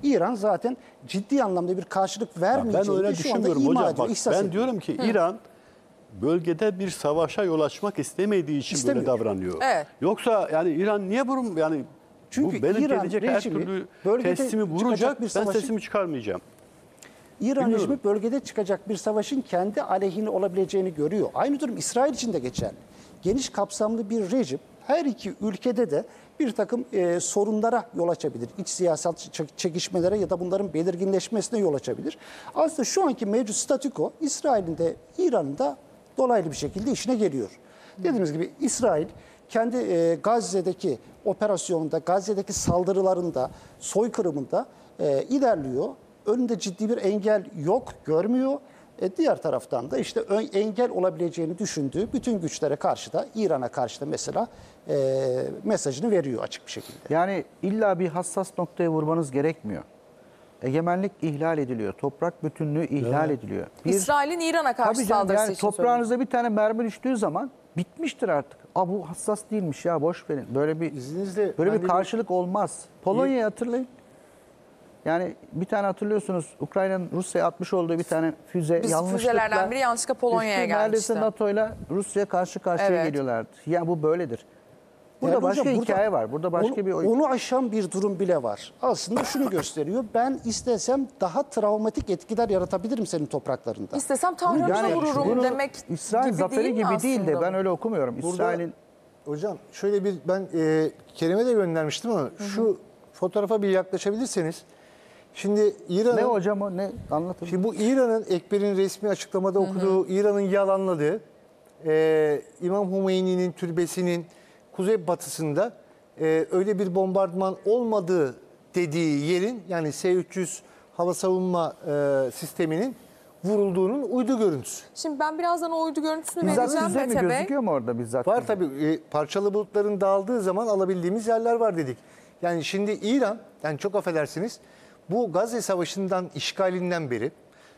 İran zaten ciddi anlamda bir karşılık vermeyeceğini şu anda ima ediyor. Ben diyorum ki İran bölgede bir savaşa yol açmak istemediği için böyle davranıyor. Evet. Yoksa yani İran niye vurur? Yani çünkü benim gelecek her türlü teslimi vuracak, ben sesimi çıkarmayacağım. İran rejimi bölgede çıkacak bir savaşın kendi aleyhine olabileceğini görüyor. Aynı durum İsrail için de geçerli. Geniş kapsamlı bir rejim her iki ülkede de bir takım sorunlara yol açabilir. İç siyasal çekişmelere ya da bunların belirginleşmesine yol açabilir. Aslında şu anki mevcut statüko İsrail'in de İran'ın da dolaylı bir şekilde işine geliyor. Dediğimiz gibi İsrail kendi Gazze'deki operasyonunda, Gazze'deki saldırılarında, soykırımında ilerliyor. Önünde ciddi bir engel yok, görmüyor. Diğer taraftan da işte engel olabileceğini düşündüğü bütün güçlere karşı da, İran'a karşı da mesela mesajını veriyor açık bir şekilde. Yani illa bir hassas noktaya vurmanız gerekmiyor. Egemenlik ihlal ediliyor, toprak bütünlüğü ihlal ediliyor. İsrail'in İran'a karşı saldırısı yani için toprağınıza söyleyeyim. Bir tane mermi düştüğü zaman bitmiştir artık. Aa, bu hassas değilmiş ya, boş verin. Böyle bir izninizle böyle bir karşılık olmaz. Polonya'yı hatırlayın. Yani bir tane hatırlıyorsunuz Ukrayna'nın Rusya'ya atmış olduğu bir tane füze füzelerden biri yanlışlıkla Polonya'ya gelmişti. Neredeyse NATO'yla Rusya karşı karşıya geliyorlardı. Yani bu böyledir. Burada yani başka hikaye var. Burada başka bir oyun. Onu aşan bir durum bile var. Aslında şunu gösteriyor. Ben istesem daha travmatik etkiler yaratabilirim senin topraklarında. İstesem Tahran'a vururum demek İsrail gibi zaferi değil gibi değil de ben öyle okumuyorum. İsrail'in hocam şöyle bir ben kelime de göndermiştim ama şu fotoğrafa bir yaklaşabilirseniz. Şimdi İran'ın ne hocam o ne anlatın. Şimdi bu İran'ın Ekber'in resmi açıklamada okuduğu İran'ın yalanladığı İmam Humeyni'nin türbesinin kuzey batısında öyle bir bombardıman olmadığı dediği yerin yani S-300 hava savunma sisteminin vurulduğunun uydu görüntüsü. Şimdi ben birazdan o uydu görüntüsünü vereceğim Mete Bey. Gözüküyor mu orada bizzat? Var tabii parçalı bulutların dağıldığı zaman alabildiğimiz yerler var dedik. Yani şimdi İran yani çok affedersiniz bu Gazze Savaşı'ndan işgalinden beri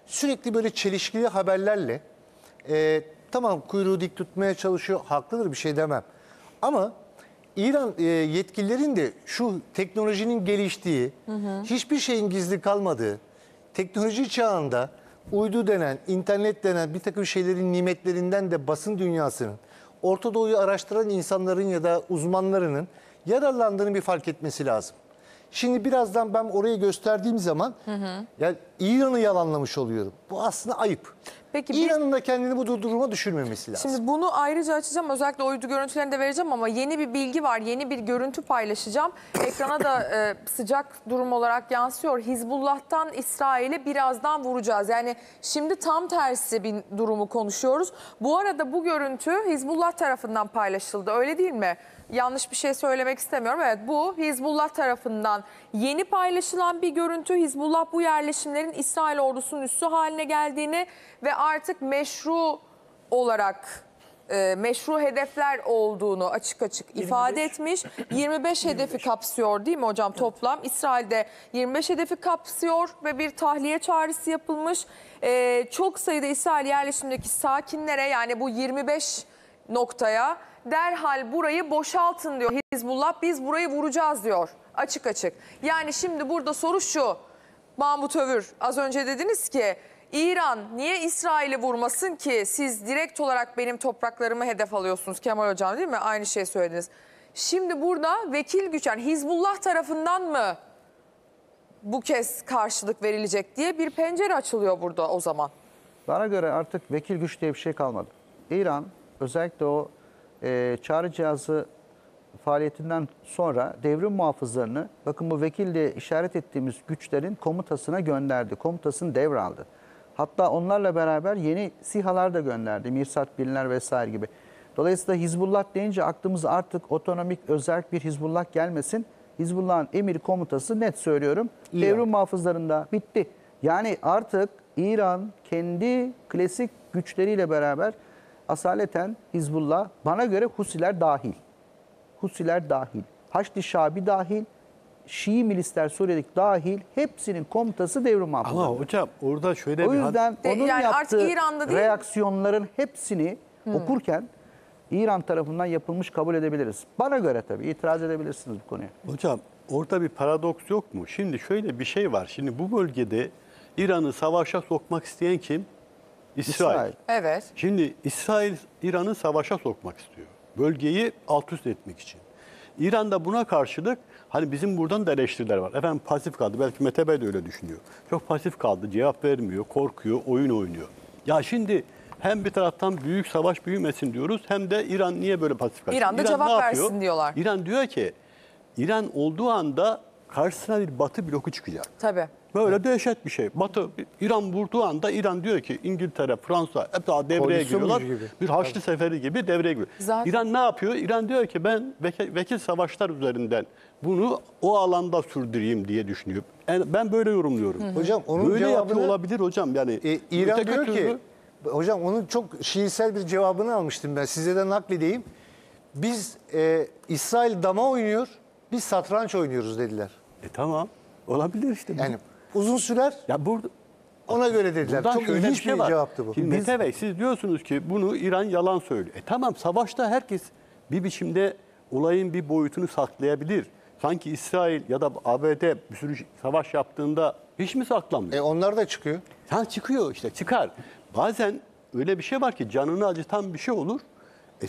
sürekli böyle çelişkili haberlerle tamam kuyruğu dik tutmaya çalışıyor haklıdır bir şey demem. Ama İran yetkililerin de şu teknolojinin geliştiği, hiçbir şeyin gizli kalmadığı, teknoloji çağında uydu denen, internet denen bir takım şeylerin nimetlerinden de basın dünyasının, Orta Doğu'yu araştıran insanların ya da uzmanlarının yararlandığını bir fark etmesi lazım. Şimdi birazdan ben orayı gösterdiğim zaman yani İran'ı yalanlamış oluyorum. Bu aslında ayıp. Peki İran'ın da kendini bu duruma düşürmemesi lazım. Şimdi bunu ayrıca açacağım. Özellikle uydu görüntülerini de vereceğim ama yeni bir bilgi var. Yeni bir görüntü paylaşacağım. Ekrana da sıcak durum olarak yansıyor. Hizbullah'tan İsrail'e birazdan vuracağız. Yani şimdi tam tersi bir durumu konuşuyoruz. Bu arada bu görüntü Hizbullah tarafından paylaşıldı. Öyle değil mi? Yanlış bir şey söylemek istemiyorum. Evet, bu Hizbullah tarafından yeni paylaşılan bir görüntü. Hizbullah bu yerleşimlerin İsrail ordusunun üssü haline geldiğini ve artık meşru olarak meşru hedefler olduğunu açık açık ifade etmiş. 25 hedefi kapsıyor değil mi hocam toplam? Evet. İsrail'de 25 hedefi kapsıyor ve bir tahliye çağrısı yapılmış. Çok sayıda İsrail yerleşimindeki sakinlere, yani bu 25 noktaya derhal burayı boşaltın diyor Hizbullah. Biz burayı vuracağız diyor açık açık. Yani şimdi burada soru şu Mahmut Övür, az önce dediniz ki İran niye İsrail'i vurmasın ki, siz direkt olarak benim topraklarımı hedef alıyorsunuz Kemal Hocam, değil mi? Aynı şey söylediniz. Şimdi burada vekil güç, yani Hizbullah tarafından mı bu kez karşılık verilecek diye bir pencere açılıyor burada o zaman. Bana göre artık vekil güç diye bir şey kalmadı. İran özellikle o çağrı cihazı faaliyetinden sonra devrim muhafızlarını, bakın bu vekille işaret ettiğimiz güçlerin komutasına gönderdi. Komutasını devraldı. Hatta onlarla beraber yeni SİHA'lar da gönderdi. Mirsat Birler vesaire gibi. Dolayısıyla Hizbullah deyince aklımıza artık otonomik, özerk bir Hizbullah gelmesin. Hizbullah'ın emir komutası, net söylüyorum, devrim muhafızlarında bitti. Yani artık İran kendi klasik güçleriyle beraber asaleten Hizbullah, bana göre Husiler dahil. Husiler dahil, Haçlı Şabi dahil, Şii milisler Suriye'deki dahil, hepsinin komutası devrim muhafızı. Ama hocam orada şöyle bir... O yüzden onun yani yaptığı reaksiyonların hepsini okurken İran tarafından yapılmış kabul edebiliriz. Bana göre tabii, itiraz edebilirsiniz bu konuya. Hocam orada bir paradoks yok mu? Şimdi şöyle bir şey var. Şimdi bu bölgede İran'ı savaşa sokmak isteyen kim? İsrail. Evet. Şimdi İsrail İran'ı savaşa sokmak istiyor. Bölgeyi alt üst etmek için. İran'da buna karşılık hani bizim buradan da eleştiriler var. Efendim pasif kaldı. Belki Mete Bey de öyle düşünüyor. Çok pasif kaldı. Cevap vermiyor. Korkuyor. Oyun oynuyor. Ya şimdi hem bir taraftan büyük savaş büyümesin diyoruz. Hem de İran niye böyle pasif kaldı? İran cevap versin diyorlar. İran diyor ki İran olduğu anda karşısına bir batı bloku çıkacak. Tabii. Böyle dehşet bir şey. Batı, İran vurduğu anda İran diyor ki İngiltere, Fransa hep daha devreye giriyorlar. Bir Haçlı Seferi gibi devreye giriyor. Zaten. İran ne yapıyor? İran diyor ki ben vekil savaşlar üzerinden bunu o alanda sürdüreyim diye düşünüyorum. Yani ben böyle yorumluyorum. Hı hı. Hocam onun böyle cevabını olabilir hocam. Yani İran diyor ki, hocam onun çok şiirsel bir cevabını almıştım ben. Size de nakledeyim. Biz İsrail dama oynuyor, biz satranç oynuyoruz dediler. Tamam. Olabilir işte. Yani uzun sürer. Ya burada ona göre dediler. Çok ilginç bir cevaptı bu. Şimdi Mete Bey, siz diyorsunuz ki bunu İran yalan söylüyor. Tamam, savaşta herkes bir biçimde olayın bir boyutunu saklayabilir. Sanki İsrail ya da ABD bir sürü savaş yaptığında hiç mi saklanmıyor? Onlar da çıkıyor. Ha, çıkıyor işte, çıkar. Bazen öyle bir şey var ki canını acıtan bir şey olur.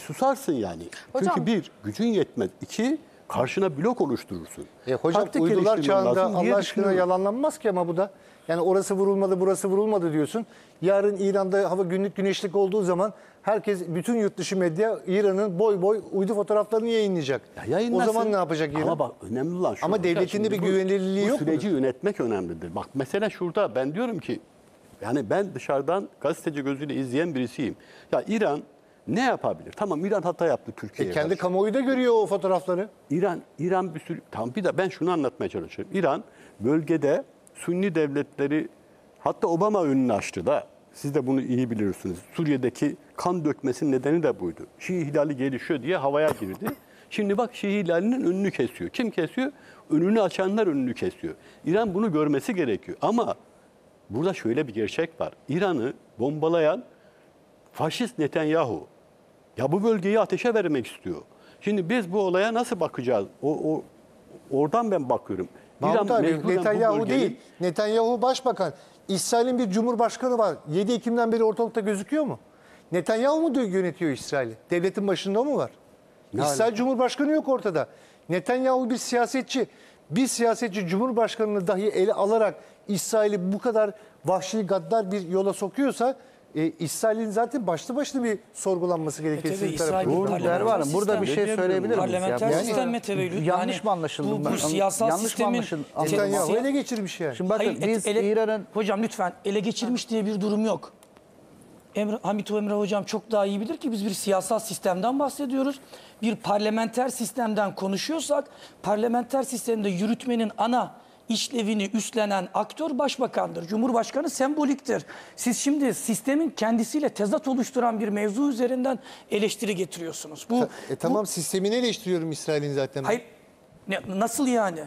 Susarsın yani. Hocam, çünkü bir, gücün yetmez. İki, karşına blok oluşturursun. Hocam uydular çağında lazım, Allah aşkına yalanlanmaz ki ama bu da. Yani orası vurulmadı, burası vurulmadı diyorsun. Yarın İran'da hava günlük güneşlik olduğu zaman herkes, bütün yurt dışı medya İran'ın boy boy uydu fotoğraflarını yayınlayacak. Ya o zaman ne yapacak İran? Ama bak önemli lan şu. Ama devletinde bir güvenilirliği yok. Bu süreci yönetmek önemlidir. Bak mesela şurada ben diyorum ki, yani ben dışarıdan gazeteci gözüyle izleyen birisiyim. Ya İran ne yapabilir? Tamam, İran hata yaptı Türkiye'ye. Kendi kamuoyu da görüyor o fotoğrafları. İran bir sürü... Tamam, bir de ben şunu anlatmaya çalışıyorum. İran bölgede Sünni devletleri, hatta Obama önünü açtı da, siz de bunu iyi bilirsiniz. Suriye'deki kan dökmesinin nedeni de buydu. Şii hilali gelişiyor diye havaya girdi. Şimdi bak Şii hilalinin önünü kesiyor. Kim kesiyor? Önünü açanlar önünü kesiyor. İran bunu görmesi gerekiyor. Ama burada şöyle bir gerçek var. İran'ı bombalayan faşist Netanyahu. Ya bu bölgeyi ateşe vermek istiyor. Şimdi biz bu olaya nasıl bakacağız? Oradan ben bakıyorum. Netanyahu değil. Netanyahu başbakan. İsrail'in bir cumhurbaşkanı var. 7 Ekim'den beri ortalıkta gözüküyor mu? Netanyahu mu yönetiyor İsrail'i? Devletin başında mı var? Yani. İsrail cumhurbaşkanı yok ortada. Netanyahu bir siyasetçi. Bir siyasetçi cumhurbaşkanını dahi ele alarak İsrail'i bu kadar vahşi, gaddar bir yola sokuyorsa İsrail'in zaten başlı başlı bir sorgulanması gerekirse bir tarafı. Doğru. Burada bir şey söyleyebilir miyim? Parlamenter sistem Metevelü. Yanlış mı anlaşıldı? Bu siyasal sistemin Netanyahu ele geçirmiş yani. Şimdi bakın biz İran'ın... Hocam lütfen ele geçirmiş diye bir durum yok. Hamit Emrah hocam çok daha iyi bilir ki biz bir siyasal sistemden bahsediyoruz. Bir parlamenter sistemden konuşuyorsak parlamenter sistemde yürütmenin ana işlevini üstlenen aktör başbakandır. Cumhurbaşkanı semboliktir. Siz şimdi sistemin kendisiyle tezat oluşturan bir mevzu üzerinden eleştiri getiriyorsunuz. Bu tamam, sistemini eleştiriyorum İsrail'in zaten. Hayır. Nasıl yani?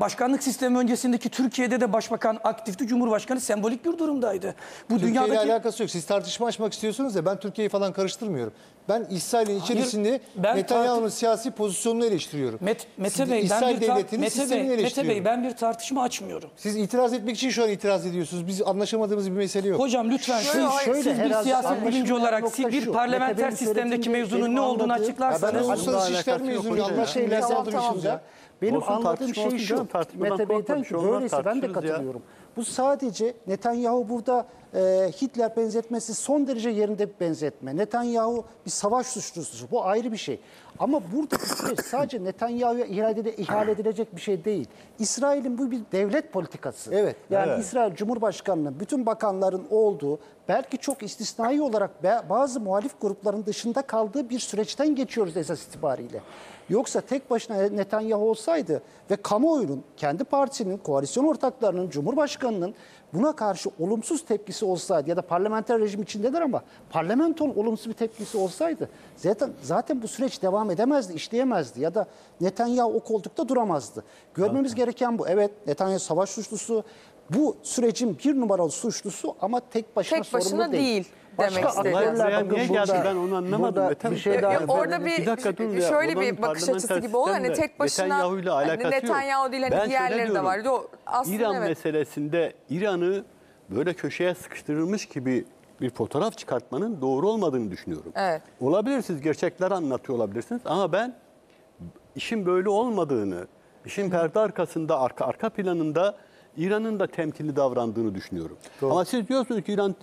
Başkanlık sistemi öncesindeki Türkiye'de de başbakan aktifti, cumhurbaşkanı sembolik bir durumdaydı. Bu Türkiye ile alakası yok. Siz tartışma açmak istiyorsunuz ya, ben Türkiye'yi falan karıştırmıyorum. Ben İsrail'in içerisinde Netanyahu'nun siyasi pozisyonunu eleştiriyorum. Mete Bey, ben bir tartışma açmıyorum. Siz itiraz etmek için şu an itiraz ediyorsunuz. Biz anlaşamadığımız bir mesele yok. Hocam lütfen siz bir siyaset bilimci olarak bir parlamenter sistemdeki mevzunun ne olduğunu açıklarsanız. Ben uluslararası işler mezunuyum. Anlaşılmaya saldırım şimdi. Benim anladığım şey şu, Mete Bey'den böyleyse ben de katılıyorum. Ya. Bu sadece Netanyahu burada Hitler benzetmesi son derece yerinde bir benzetme. Netanyahu bir savaş suçlusu, bu ayrı bir şey. Ama burada sadece Netanyahu'ya ihale edilecek bir şey değil. İsrail'in bu bir devlet politikası. Evet. Yani evet. İsrail Cumhurbaşkanı'nın, bütün bakanların olduğu, belki çok istisnai olarak bazı muhalif grupların dışında kaldığı bir süreçten geçiyoruz esas itibariyle. Yoksa tek başına Netanyahu olsaydı ve kamuoyunun, kendi partisinin, koalisyon ortaklarının, Cumhurbaşkanı'nın buna karşı olumsuz tepkisi olsaydı ya da parlamenter rejim içindeler ama parlamentonun olumsuz bir tepkisi olsaydı zaten bu süreç devam edemezdi, işleyemezdi ya da Netanyahu o koltukta duramazdı. Görmemiz gereken bu. Evet, Netanyahu savaş suçlusu, bu sürecin bir numaralı suçlusu ama tek başına sorumlu değil. Başka aktörler niye geldi ben onu anlamadım. Orada şöyle bir bakış açısı gibi oldu. Hani tek başına Netanyahu değil, hani diğerleri de vardı. İran meselesinde İran'ı böyle köşeye sıkıştırılmış gibi bir fotoğraf çıkartmanın doğru olmadığını düşünüyorum. Evet. Olabilir, siz gerçekleri anlatıyor olabilirsiniz ama ben işin böyle olmadığını, işin perde arkasında, arka planında İran'ın da temkinli davrandığını düşünüyorum. Doğru. Ama siz diyorsunuz ki İran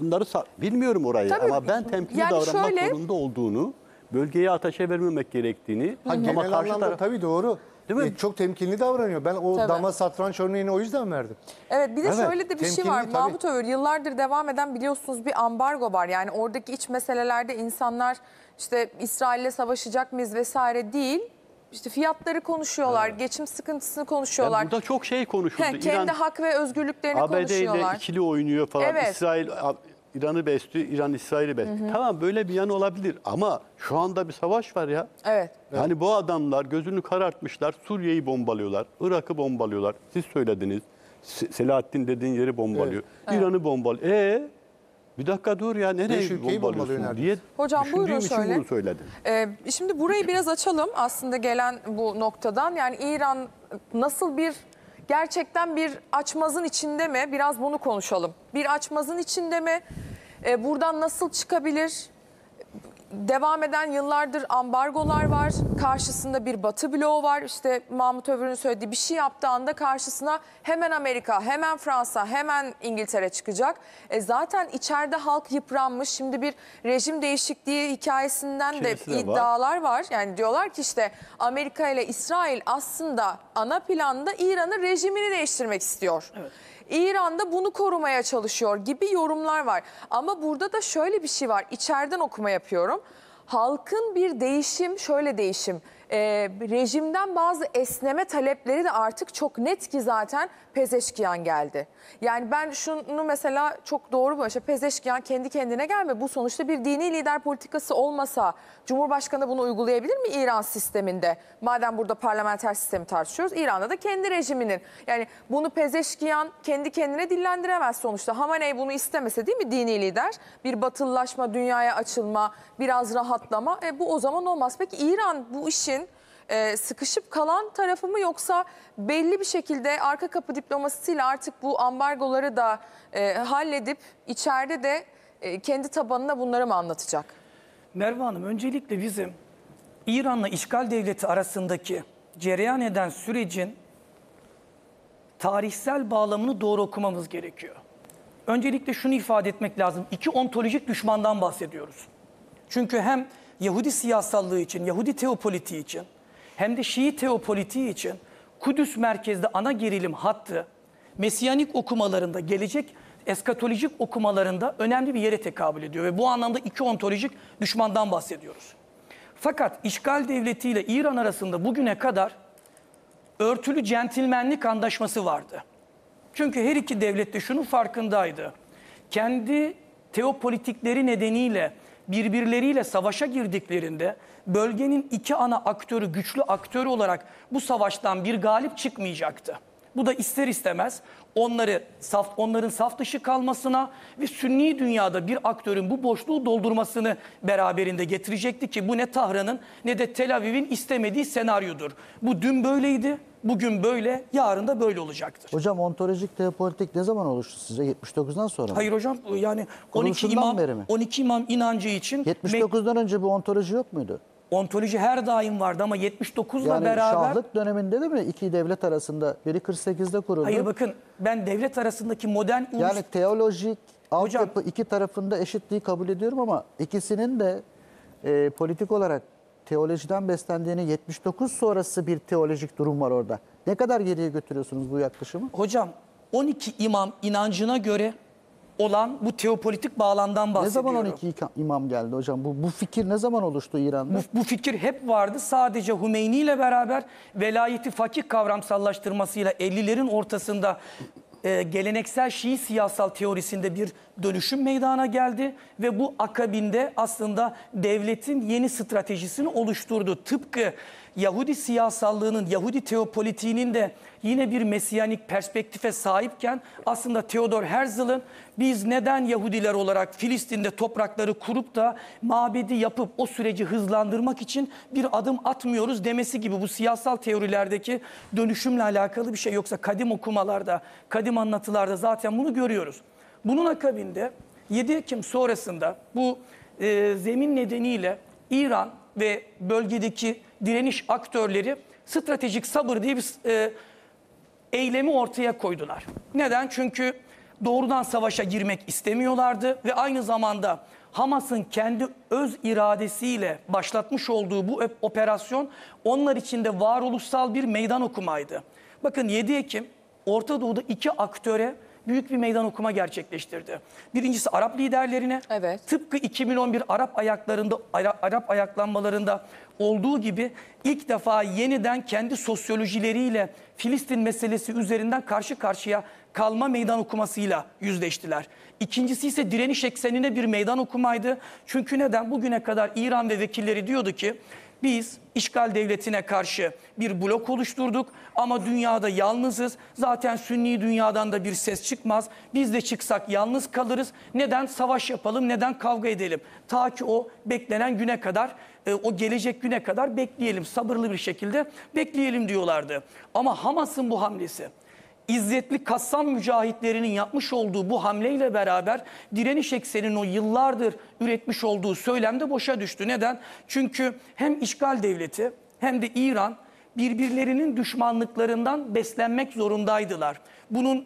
bunları bilmiyorum orayı. Tabii, ama ben temkinli davranmak zorunda olduğunu, bölgeye ateşe vermemek gerektiğini. Genel anlamda tabii doğru. Çok temkinli davranıyor. Ben o dama satranç örneğini o yüzden verdim. Evet, bir de şöyle de bir şey var. Mahmut Övür, yıllardır devam eden biliyorsunuz bir ambargo var. Yani oradaki iç meselelerde insanlar işte İsrail'le savaşacak mıyız vesaire değil. İşte fiyatları konuşuyorlar, geçim sıkıntısını konuşuyorlar. Yani burada çok şey konuşuldu. Kendi hak ve özgürlüklerini konuşuyorlar. ABD ile ikili oynuyor falan. Evet. İsrail İran'ı besliyor, İran İsrail'i besliyor. Tamam, böyle bir yan olabilir ama şu anda bir savaş var ya. Evet. Yani bu adamlar gözünü karartmışlar, Suriye'yi bombalıyorlar, Irak'ı bombalıyorlar. Siz söylediniz, Selahattin dediğin yeri bombalıyor, İran'ı bombalıyor. Bir dakika dur ya, nereye bombalıyorsun diye hocam, buyurun şöyle. Şimdi burayı biraz açalım aslında gelen bu noktadan. Yani İran nasıl bir, gerçekten bir açmazın içinde mi? Biraz bunu konuşalım. Bir açmazın içinde mi? Buradan nasıl çıkabilir? Devam eden yıllardır ambargolar var. Karşısında bir Batı bloğu var. İşte Mahmut Övür'ün söylediği, bir şey yaptığı anda karşısına hemen Amerika, hemen Fransa, hemen İngiltere çıkacak. Zaten içeride halk yıpranmış. Şimdi bir rejim değişikliği hikayesinden de iddialar var. Yani diyorlar ki işte Amerika ile İsrail aslında ana planda İran'ın rejimini değiştirmek istiyor. Evet. İran da bunu korumaya çalışıyor gibi yorumlar var. Ama burada da şöyle bir şey var. İçeriden okuma yapıyorum. Halkın bir değişim, rejimden bazı esneme talepleri de artık çok net ki zaten Pezeşkiyan geldi. Yani ben şunu mesela çok doğru bu. İşte Pezeşkiyan kendi kendine gelme. Bu sonuçta bir dini lider politikası olmasa Cumhurbaşkanı bunu uygulayabilir mi İran sisteminde? Madem burada parlamenter sistemi tartışıyoruz, İran'da da kendi rejiminin. Yani bunu Pezeşkiyan kendi kendine dillendiremez sonuçta. Hamaney bunu istemese, değil mi dini lider? Bir batılılaşma, dünyaya açılma, biraz rahatlama. Bu o zaman olmaz. Peki İran bu işin sıkışıp kalan tarafı mı, yoksa belli bir şekilde arka kapı diplomasisiyle artık bu ambargoları da halledip içeride de kendi tabanına bunları mı anlatacak? Merve Hanım, öncelikle bizim İran'la işgal devleti arasındaki cereyan eden sürecin tarihsel bağlamını doğru okumamız gerekiyor. öncelikle şunu ifade etmek lazım. İki ontolojik düşmandan bahsediyoruz. Çünkü hem Yahudi siyasallığı için, Yahudi teopolitiği için hem de Şii teopolitiği için Kudüs merkezli ana gerilim hattı Mesiyanik okumalarında, gelecek eskatolojik okumalarında önemli bir yere tekabül ediyor. Ve bu anlamda iki ontolojik düşmandan bahsediyoruz. Fakat işgal devletiyle İran arasında bugüne kadar örtülü centilmenlik anlaşması vardı. Çünkü her iki devlet de şunun farkındaydı. Kendi teopolitikleri nedeniyle birbirleriyle savaşa girdiklerinde bölgenin iki ana aktörü, güçlü aktör olarak bu savaştan bir galip çıkmayacaktı. Bu da ister istemez onların saf dışı kalmasına ve Sünni dünyada bir aktörün bu boşluğu doldurmasını beraberinde getirecekti ki bu ne Tahran'ın ne de Tel Aviv'in istemediği senaryodur. Bu dün böyleydi, bugün böyle, yarın da böyle olacaktır. Hocam ontolojik teopolitik ne zaman oluştu size? 79'dan sonra mı? Hayır hocam, yani 12 imam inancı için... 79'dan önce bu ontoloji yok muydu? Ontoloji her daim vardı ama 79'la yani beraber... Şahlık döneminde değil mi? İki devlet arasında, biri 48'de kuruldu. Hayır bakın, ben devlet arasındaki modern... Yani teolojik altyapı iki tarafında eşitliği kabul ediyorum ama ikisinin de politik olarak teolojiden beslendiğini, 79 sonrası bir teolojik durum var orada. Ne kadar geriye götürüyorsunuz bu yaklaşımı? Hocam 12 imam inancına göre olan bu teopolitik bağlamdan bahsediyorum. Ne zaman 12 imam geldi hocam? Bu fikir ne zaman oluştu İran'da? Bu fikir hep vardı. Sadece Humeyni ile beraber velayeti fakih kavramsallaştırmasıyla 50'lerin ortasında geleneksel Şii siyasal teorisinde bir dönüşüm meydana geldi ve bu akabinde aslında devletin yeni stratejisini oluşturdu. Tıpkı Yahudi siyasallığının, Yahudi teopolitiğinin de yine bir mesiyanik perspektife sahipken aslında Theodor Herzl'ın biz neden Yahudiler olarak Filistin'de toprakları kurup da mabedi yapıp o süreci hızlandırmak için bir adım atmıyoruz demesi gibi bu siyasal teorilerdeki dönüşümle alakalı bir şey. Yoksa kadim okumalarda, kadim anlatılarda zaten bunu görüyoruz. Bunun akabinde 7 Ekim sonrasında bu zemin nedeniyle İran ve bölgedeki direniş aktörleri stratejik sabır diye bir eylemi ortaya koydular. Neden? Çünkü doğrudan savaşa girmek istemiyorlardı ve aynı zamanda Hamas'ın kendi öz iradesiyle başlatmış olduğu bu operasyon onlar için de varoluşsal bir meydan okumaydı. Bakın 7 Ekim Orta Doğu'da iki aktöre büyük bir meydan okuma gerçekleştirdi. Birincisi Arap liderlerine, evet, tıpkı 2011 Arap ayaklanmalarında olduğu gibi ilk defa yeniden kendi sosyolojileriyle Filistin meselesi üzerinden karşı karşıya kalma meydan okumasıyla yüzleştiler. İkincisi ise direniş eksenine bir meydan okumaydı. Çünkü neden? Bugüne kadar İran ve vekilleri diyordu ki biz işgal devletine karşı bir blok oluşturduk ama dünyada yalnızız. Zaten Sünni dünyadan da bir ses çıkmaz. Biz de çıksak yalnız kalırız. Neden savaş yapalım, neden kavga edelim? Ta ki o beklenen güne kadar, o gelecek güne kadar bekleyelim. Sabırlı bir şekilde bekleyelim diyorlardı. Ama Hamas'ın bu hamlesi, İzzetli Kassam mücahitlerinin yapmış olduğu bu hamleyle beraber direniş ekseninin o yıllardır üretmiş olduğu söylemde boşa düştü. Neden? Çünkü hem işgal devleti hem de İran birbirlerinin düşmanlıklarından beslenmek zorundaydılar. Bunun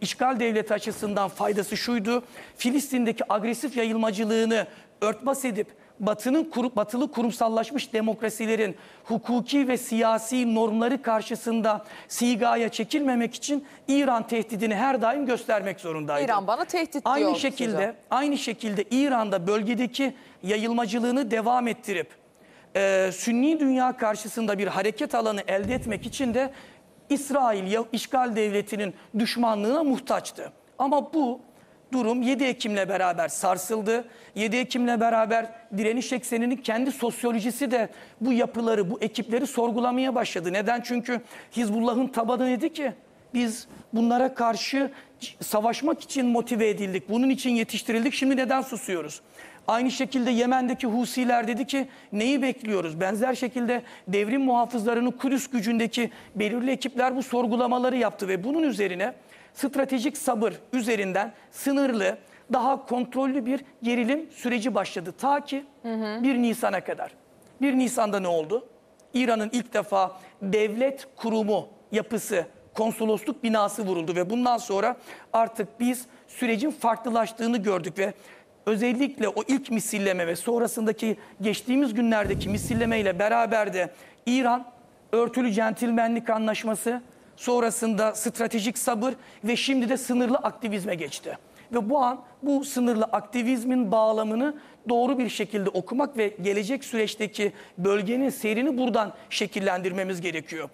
işgal devleti açısından faydası şuydu. Filistin'deki agresif yayılmacılığını örtbas edip batılı kurumsallaşmış demokrasilerin hukuki ve siyasi normları karşısında sigaya çekilmemek için İran tehdidini her daim göstermek zorundaydı. İran bana tehdit diyor. Aynı şekilde İran'da bölgedeki yayılmacılığını devam ettirip Sünni dünya karşısında bir hareket alanı elde etmek için de İsrail işgal devletinin düşmanlığına muhtaçtı. Ama bu durum 7 Ekim'le beraber sarsıldı. 7 Ekim'le beraber direniş ekseninin kendi sosyolojisi de bu yapıları, bu ekipleri sorgulamaya başladı. Neden? Çünkü Hizbullah'ın tabanı dedi ki biz bunlara karşı savaşmak için motive edildik. Bunun için yetiştirildik. Şimdi neden susuyoruz? Aynı şekilde Yemen'deki Husiler dedi ki neyi bekliyoruz? Benzer şekilde Devrim Muhafızları'nın Kudüs gücündeki belirli ekipler bu sorgulamaları yaptı ve bunun üzerine stratejik sabır üzerinden sınırlı, daha kontrollü bir gerilim süreci başladı. Ta ki 1 Nisan'a kadar. 1 Nisan'da ne oldu? İran'ın ilk defa devlet kurumu yapısı, konsolosluk binası vuruldu ve bundan sonra artık biz sürecin farklılaştığını gördük ve özellikle o ilk misilleme ve sonrasındaki geçtiğimiz günlerdeki misilleme ile beraber de İran örtülü centilmenlik anlaşması, sonrasında stratejik sabır ve şimdi de sınırlı aktivizme geçti. Ve bu an bu sınırlı aktivizmin bağlamını doğru bir şekilde okumak ve gelecek süreçteki bölgenin seyrini buradan şekillendirmemiz gerekiyor.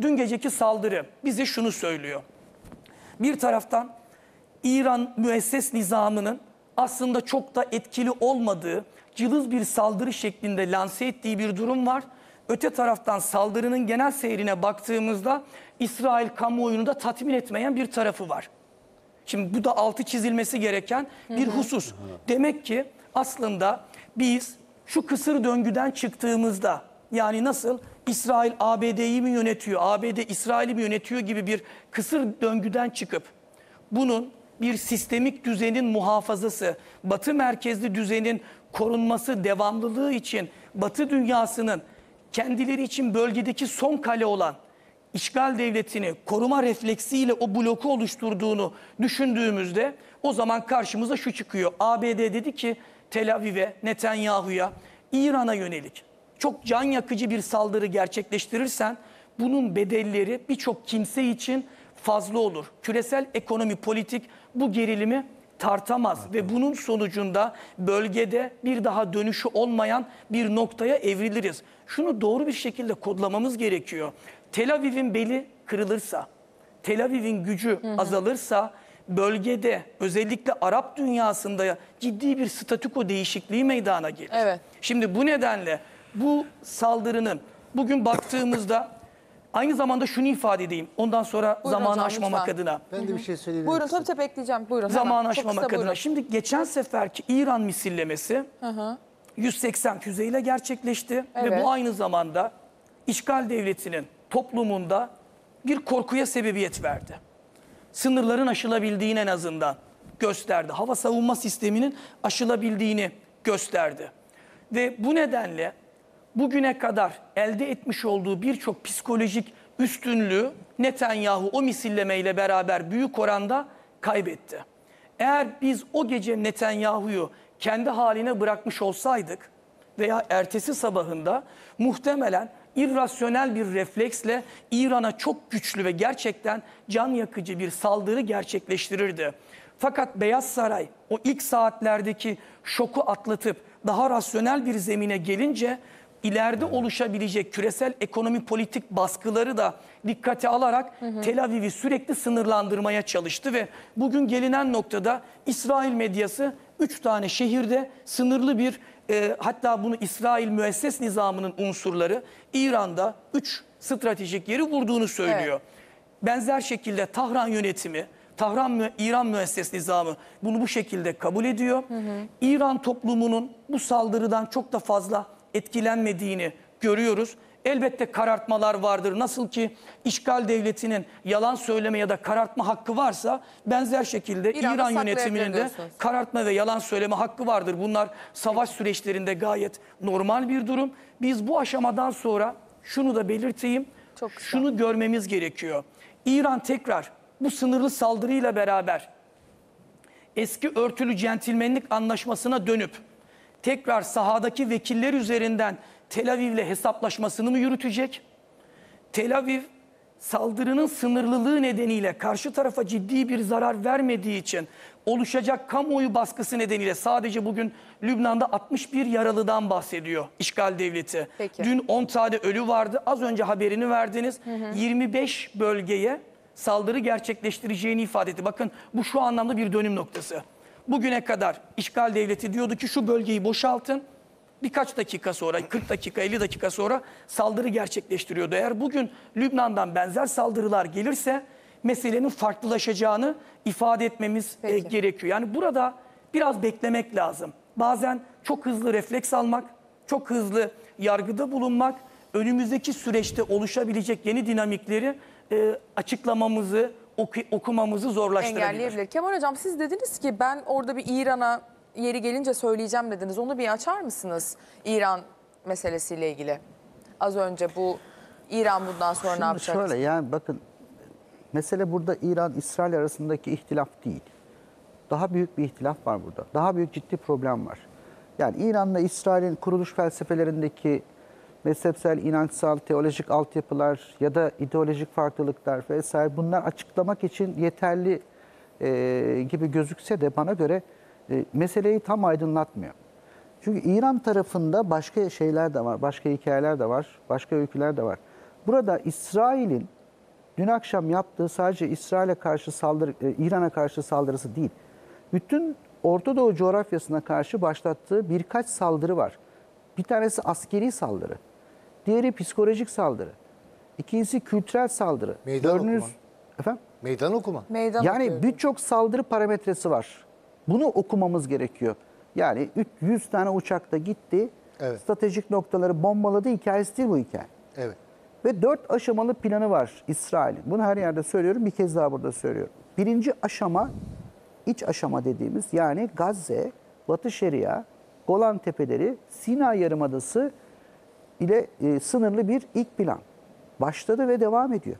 Dün geceki saldırı bize şunu söylüyor. Bir taraftan İran müesses nizamının aslında çok da etkili olmadığı, cılız bir saldırı şeklinde lanse ettiği bir durum var. Öte taraftan saldırının genel seyrine baktığımızda İsrail kamuoyunu da tatmin etmeyen bir tarafı var. Şimdi bu da altı çizilmesi gereken bir husus. Demek ki aslında biz şu kısır döngüden çıktığımızda, yani nasıl İsrail ABD'yi mi yönetiyor, ABD İsrail'i mi yönetiyor gibi bir kısır döngüden çıkıp bunun bir sistemik düzenin muhafazası, Batı merkezli düzenin korunması, devamlılığı için Batı dünyasının kendileri için bölgedeki son kale olan işgal devletini koruma refleksiyle o bloku oluşturduğunu düşündüğümüzde o zaman karşımıza şu çıkıyor. ABD dedi ki Tel Aviv'e, Netanyahu'ya, İran'a yönelik çok can yakıcı bir saldırı gerçekleştirirsen bunun bedelleri birçok kimse için fazla olur. Küresel ekonomi, politik bu gerilimi tartamaz ve bunun sonucunda bölgede bir daha dönüşü olmayan bir noktaya evriliriz. Şunu doğru bir şekilde kodlamamız gerekiyor. Tel Aviv'in beli kırılırsa, Tel Aviv'in gücü azalırsa bölgede özellikle Arap dünyasında ciddi bir statüko değişikliği meydana gelir. Evet. Şimdi bu nedenle bu saldırının bugün baktığımızda aynı zamanda şunu ifade edeyim. Ondan sonra zamanı aşmamak adına. Ben de bir şey söyleyebilirim. Buyurun tabii tabii bekleyeceğim. Buyurun. Zamanı aşmamak adına. Buyurun. Şimdi geçen seferki İran misillemesi 180 füzeyle gerçekleşti. Evet. Ve bu aynı zamanda işgal devletinin toplumunda bir korkuya sebebiyet verdi. Sınırların aşılabildiğini en azından gösterdi. Hava savunma sisteminin aşılabildiğini gösterdi. Ve bu nedenle bugüne kadar elde etmiş olduğu birçok psikolojik üstünlüğü Netanyahu o misillemeyle beraber büyük oranda kaybetti. Eğer biz o gece Netanyahu'yu kendi haline bırakmış olsaydık veya ertesi sabahında muhtemelen irrasyonel bir refleksle İran'a çok güçlü ve gerçekten can yakıcı bir saldırı gerçekleştirirdi. Fakat Beyaz Saray o ilk saatlerdeki şoku atlatıp daha rasyonel bir zemine gelince ileride oluşabilecek küresel ekonomi politik baskıları da dikkate alarak Tel Aviv'i sürekli sınırlandırmaya çalıştı ve bugün gelinen noktada İsrail medyası 3 tane şehirde sınırlı bir hatta bunu İsrail müesses nizamının unsurları İran'da 3 stratejik yeri vurduğunu söylüyor. Evet. Benzer şekilde Tahran yönetimi, İran müesses nizamı bunu bu şekilde kabul ediyor. İran toplumunun bu saldırıdan çok da fazla etkilenmediğini görüyoruz. Elbette karartmalar vardır. Nasıl ki işgal devletinin yalan söyleme ya da karartma hakkı varsa benzer şekilde İran yönetiminin de karartma ve yalan söyleme hakkı vardır. Bunlar savaş süreçlerinde gayet normal bir durum. Biz bu aşamadan sonra şunu da belirteyim. Şunu görmemiz gerekiyor. İran tekrar bu sınırlı saldırıyla beraber eski örtülü centilmenlik anlaşmasına dönüp tekrar sahadaki vekiller üzerinden Tel Aviv'le hesaplaşmasını mı yürütecek? Tel Aviv saldırının sınırlılığı nedeniyle karşı tarafa ciddi bir zarar vermediği için oluşacak kamuoyu baskısı nedeniyle sadece bugün Lübnan'da 61 yaralıdan bahsediyor işgal devleti. Peki. Dün 10 tane ölü vardı. Az önce haberini verdiniz. 25 bölgeye saldırı gerçekleştireceğini ifade etti. Bakın bu şu anlamda bir dönüm noktası. Bugüne kadar işgal devleti diyordu ki şu bölgeyi boşaltın. Birkaç dakika sonra, 40 dakika, 50 dakika sonra saldırı gerçekleştiriyordu. Eğer bugün Lübnan'dan benzer saldırılar gelirse meselenin farklılaşacağını ifade etmemiz gerekiyor. Yani burada biraz beklemek lazım. Bazen çok hızlı refleks almak, çok hızlı yargıda bulunmak, önümüzdeki süreçte oluşabilecek yeni dinamikleri açıklamamızı, okumamızı zorlaştırabilir. Engelleyebilir. Kemal Hocam siz dediniz ki ben orada bir İran'a yeri gelince söyleyeceğim dediniz. Onu bir açar mısınız İran meselesiyle ilgili? Az önce bu İran bundan sonra ne yapacak? Şöyle yani bakın mesele burada İran-İsrail arasındaki ihtilaf değil. Daha büyük bir ihtilaf var burada. Daha büyük ciddi problem var. Yani İran'la İsrail'in kuruluş felsefelerindeki mezhepsel, inançsal, teolojik altyapılar ya da ideolojik farklılıklar vesaire bunlar açıklamak için yeterli gibi gözükse de bana göre meseleyi tam aydınlatmıyor. Çünkü İran tarafında başka şeyler de var, başka hikayeler de var, başka öyküler de var. Burada İsrail'in dün akşam yaptığı sadece İsrail'e karşı saldırı, İran'a karşı saldırısı değil. Bütün Orta Doğu coğrafyasına karşı başlattığı birkaç saldırı var. Bir tanesi askeri saldırı. Diğeri psikolojik saldırı. İkincisi kültürel saldırı. Meydan okuma. Efendim? Meydan okuma. Meydan yani birçok saldırı parametresi var. Bunu okumamız gerekiyor. Yani 300 tane uçakta gitti, evet, stratejik noktaları bombaladı hikayesi değil bu hikaye. Evet. Ve 4 aşamalı planı var İsrail'in. Bunu her yerde söylüyorum, bir kez daha burada söylüyorum. Birinci aşama, iç aşama dediğimiz yani Gazze, Batı Şeria, Golan Tepeleri, Sina Yarımadası ile sınırlı bir ilk plan. Başladı ve devam ediyor.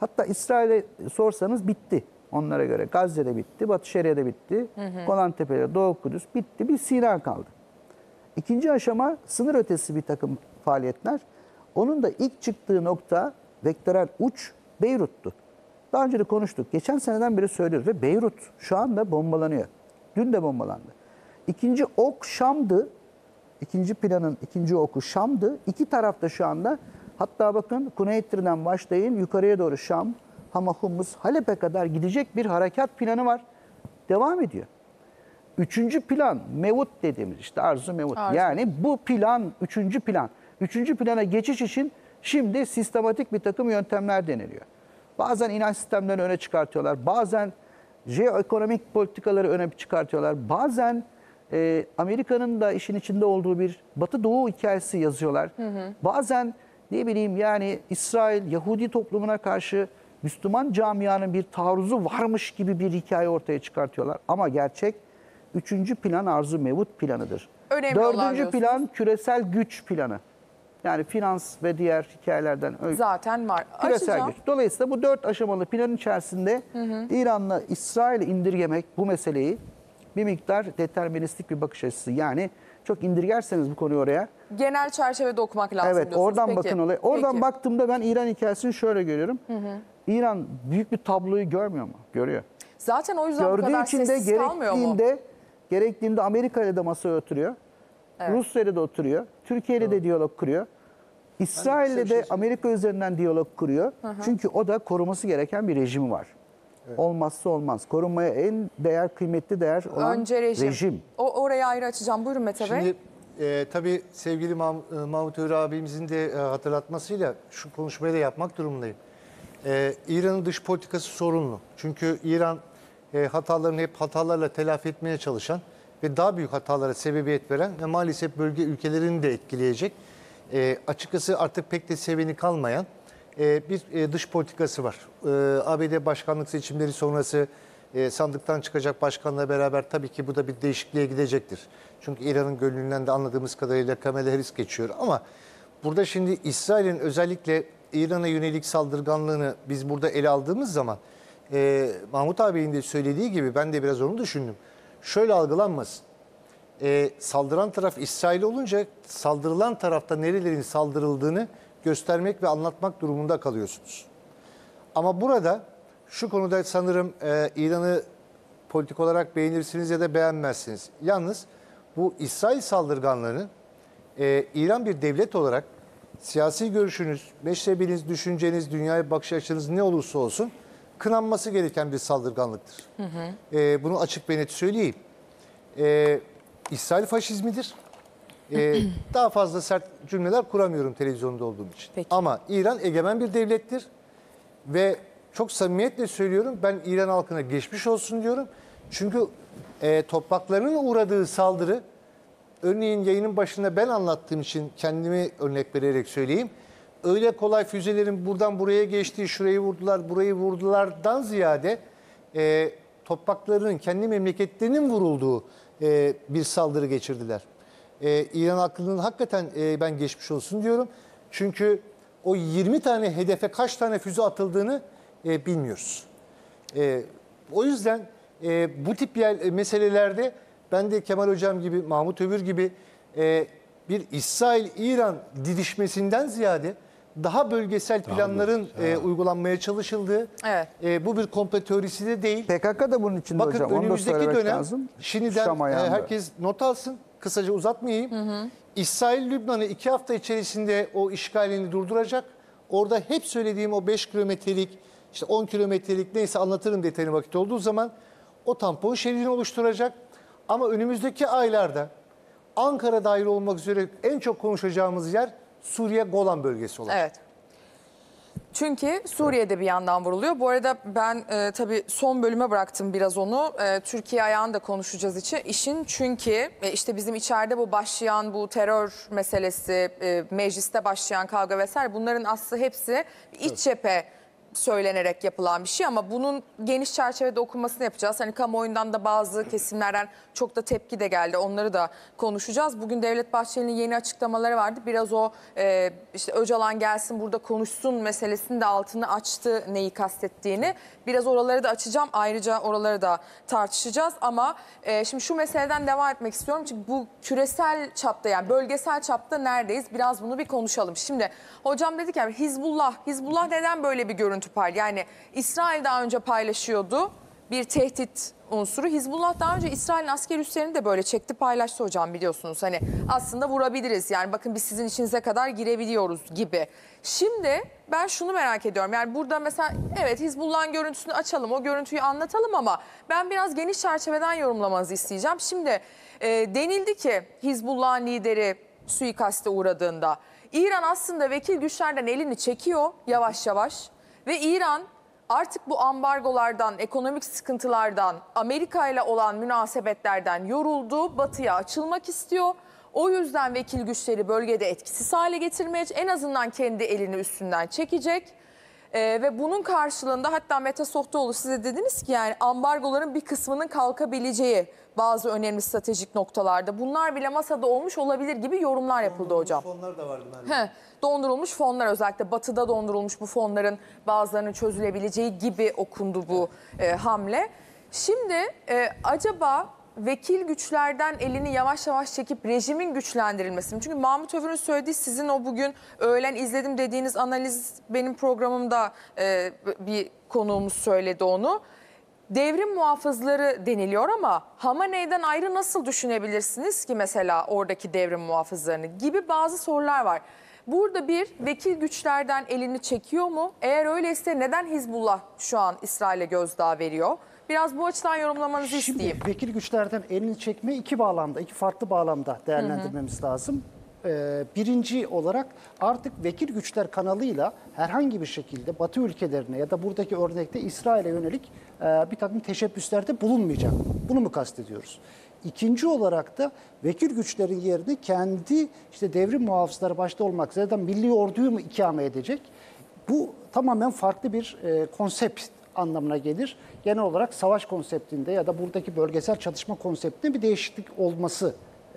Hatta İsrail'e sorsanız bitti onlara göre. Gazze'de bitti, Batı Şeria'da bitti, Golan Tepeleri, Doğu Kudüs bitti, bir Sina kaldı. İkinci aşama sınır ötesi bir takım faaliyetler. Onun da ilk çıktığı nokta vektörel uç Beyrut'tu. Daha önce de konuştuk. Geçen seneden beri söylüyoruz ve Beyrut şu anda bombalanıyor. Dün de bombalandı. İkinci ok Şam'dı. İkinci planın ikinci oku Şam'dı. İki tarafta şu anda hatta bakın Kuneitra'dan başlayın yukarıya doğru Şam, Hama, Humus, Halep'e kadar gidecek bir harekat planı var. Devam ediyor. Üçüncü plan Mevut dediğimiz işte Arzu Mevut. Arzu. Yani bu plan üçüncü plan. Üçüncü plana geçiş için şimdi sistematik bir takım yöntemler deniliyor. Bazen inanç sistemlerini öne çıkartıyorlar. Bazen jeoekonomik politikaları öne çıkartıyorlar. Bazen Amerika'nın da işin içinde olduğu bir Batı Doğu hikayesi yazıyorlar. Bazen ne bileyim yani İsrail, Yahudi toplumuna karşı Müslüman camianın bir taarruzu varmış gibi bir hikaye ortaya çıkartıyorlar. Ama gerçek üçüncü plan Arzu Mevut planıdır. Önemli dördüncü plan küresel güç planı. Yani finans ve diğer hikayelerden öyle. Zaten var. Küresel güç. Dolayısıyla bu 4 aşamalı planın içerisinde İran'la İsrail'i indirgemek bu meseleyi bir miktar deterministik bir bakış açısı. Yani çok indirgerseniz bu konuyu oraya. Genel çerçevede okumak lazım diyorsunuz. Evet oradan peki, bakın olaya. Oradan peki, baktığımda ben İran hikayesini şöyle görüyorum. İran büyük bir tabloyu görmüyor mu? Görüyor. Zaten o yüzden gördüğü bu kadar sessiz kalmıyor mu? Gerektiğinde Amerika ile de masaya oturuyor. Evet. Rusya ile de oturuyor. Türkiye ile de diyalog kuruyor. İsrail ile de Amerika üzerinden diyalog kuruyor. Çünkü o da koruması gereken bir rejimi var. Evet. Olmazsa olmaz. Korunmaya en değer, kıymetli değer olan önce rejim. Orayı ayrı açacağım. Buyurun Mete Bey. Şimdi tabii sevgili Mahmut Övür abimizin de hatırlatmasıyla şu konuşmayı da yapmak durumundayım. İran'ın dış politikası sorunlu. Çünkü İran hatalarını hep hatalarla telafi etmeye çalışan ve daha büyük hatalara sebebiyet veren ve maalesef bölge ülkelerini de etkileyecek, açıkçası artık pek de seveni kalmayan bir dış politikası var. ABD başkanlık seçimleri sonrası sandıktan çıkacak başkanla beraber tabii ki bu da bir değişikliğe gidecektir. Çünkü İran'ın gönlünden de anladığımız kadarıyla Kamala Harris geçiyor. Ama burada şimdi İsrail'in özellikle İran'a yönelik saldırganlığını biz burada ele aldığımız zaman Mahmut abinin de söylediği gibi ben de biraz onu düşündüm. Şöyle algılanmasın, saldıran taraf İsrail olunca saldırılan tarafta nerelerin saldırıldığını göstermek ve anlatmak durumunda kalıyorsunuz. Ama burada şu konuda sanırım İran'ı politik olarak beğenirsiniz ya da beğenmezsiniz. Yalnız bu İsrail saldırganlığını İran bir devlet olarak siyasi görüşünüz, mezhebiniz, düşünceniz, dünyaya bakış açınız ne olursa olsun kınanması gereken bir saldırganlıktır. Bunu açık ve net söyleyeyim. İsrail faşizmidir. Daha fazla sert cümleler kuramıyorum televizyonda olduğum için. Peki. Ama İran egemen bir devlettir. Ve çok samimiyetle söylüyorum ben İran halkına geçmiş olsun diyorum. Çünkü topraklarının uğradığı saldırı, örneğin yayının başında ben anlattığım için kendimi örnek vererek söyleyeyim. Öyle kolay füzelerin buradan buraya geçtiği, şurayı vurdular, burayı vurdulardan ziyade topraklarının, kendi memleketlerinin vurulduğu bir saldırı geçirdiler. İran halkının hakikaten ben geçmiş olsun diyorum. Çünkü o 20 tane hedefe kaç tane füze atıldığını bilmiyoruz. O yüzden bu tip meselelerde ben de Kemal Hocam gibi, Mahmut Övür gibi bir İsrail-İran didişmesinden ziyade daha bölgesel planların uygulanmaya çalışıldığı, evet, bu bir komplo teorisi de değil. PKK da bunun içinde hocam. Bakın önümüzdeki dönem lazım. Şimdiden herkes not alsın, kısaca uzatmayayım. İsrail Lübnan'ı 2 hafta içerisinde o işgalini durduracak. Orada hep söylediğim o 5 kilometrelik, işte 10 kilometrelik neyse anlatırım detayını vakit olduğu zaman o tampon şeridini oluşturacak. Ama önümüzdeki aylarda Ankara dahil olmak üzere en çok konuşacağımız yer Suriye Golan bölgesi olacak. Evet. Çünkü Suriye'de bir yandan vuruluyor. Bu arada ben tabii son bölüme bıraktım biraz onu. Türkiye ayağını da konuşacağız işin. Çünkü işte bizim içeride bu başlayan bu terör meselesi, mecliste başlayan kavga vesaire, bunların aslı hepsi iç cephe söylenerek yapılan bir şey, ama bunun geniş çerçevede okunmasını yapacağız. Hani kamuoyundan da bazı kesimlerden çok da tepki de geldi. Onları da konuşacağız. Bugün Devlet Bahçeli'nin yeni açıklamaları vardı. Biraz o işte Öcalan gelsin burada konuşsun meselesinin de altını açtı, neyi kastettiğini. Biraz oraları da açacağım. Ayrıca oraları da tartışacağız. Ama şimdi şu meseleden devam etmek istiyorum. Çünkü bu küresel çapta, yani bölgesel çapta neredeyiz? Biraz bunu bir konuşalım. Şimdi hocam dedik ya, Hizbullah neden böyle bir görüntü? Yani İsrail daha önce paylaşıyordu, bir tehdit unsuru. Hizbullah daha önce İsrail'in asker üslerini de böyle çekti, paylaştı hocam, biliyorsunuz. Hani aslında vurabiliriz, yani bakın biz sizin içinize kadar girebiliyoruz gibi. Şimdi ben şunu merak ediyorum, yani burada mesela evet Hizbullah'ın görüntüsünü açalım, o görüntüyü anlatalım, ama ben biraz geniş çerçeveden yorumlamanızı isteyeceğim. Şimdi denildi ki Hizbullah'ın lideri suikaste uğradığında İran aslında vekil güçlerden elini çekiyor yavaş yavaş. Ve İran artık bu ambargolardan, ekonomik sıkıntılardan, Amerika ile olan münasebetlerden yoruldu, batıya açılmak istiyor. O yüzden vekil güçleri bölgede etkisiz hale getirmeye, en azından kendi elini üstünden çekecek. Ve bunun karşılığında hatta Mete Sohtaoğlu, size dediniz ki yani ambargoların bir kısmının kalkabileceği bazı önemli stratejik noktalarda, bunlar bile masada olmuş olabilir gibi yorumlar yapıldı hocam. Dondurulmuş fonlar da vardı. Dondurulmuş fonlar, özellikle batıda dondurulmuş bu fonların bazılarının çözülebileceği gibi okundu bu hamle. Şimdi acaba vekil güçlerden elini yavaş yavaş çekip rejimin güçlendirilmesi mi? Çünkü Mahmut Övür'ün söylediği, sizin o bugün öğlen izledim dediğiniz analiz, benim programımda bir konuğumuz söyledi onu. Devrim muhafızları deniliyor ama Hamaney'den ayrı nasıl düşünebilirsiniz ki mesela oradaki devrim muhafızlarını gibi bazı sorular var. Burada bir vekil güçlerden elini çekiyor mu? Eğer öyleyse neden Hizbullah şu an İsrail'e gözdağı veriyor? Biraz bu açıdan yorumlamanızı isteyeyim. Şimdi vekil güçlerden elini çekmeyi iki farklı bağlamda değerlendirmemiz lazım. Birinci olarak artık vekil güçler kanalıyla herhangi bir şekilde Batı ülkelerine ya da buradaki örnekte İsrail'e yönelik bir takım teşebbüslerde bulunmayacak. Bunu mu kastediyoruz? İkinci olarak da vekil güçlerin yerini kendi işte devrim muhafızları başta olmak üzere de milli orduyu mu ikame edecek? Bu tamamen farklı bir konsept anlamına gelir. Genel olarak savaş konseptinde ya da buradaki bölgesel çatışma konseptinde bir değişiklik olması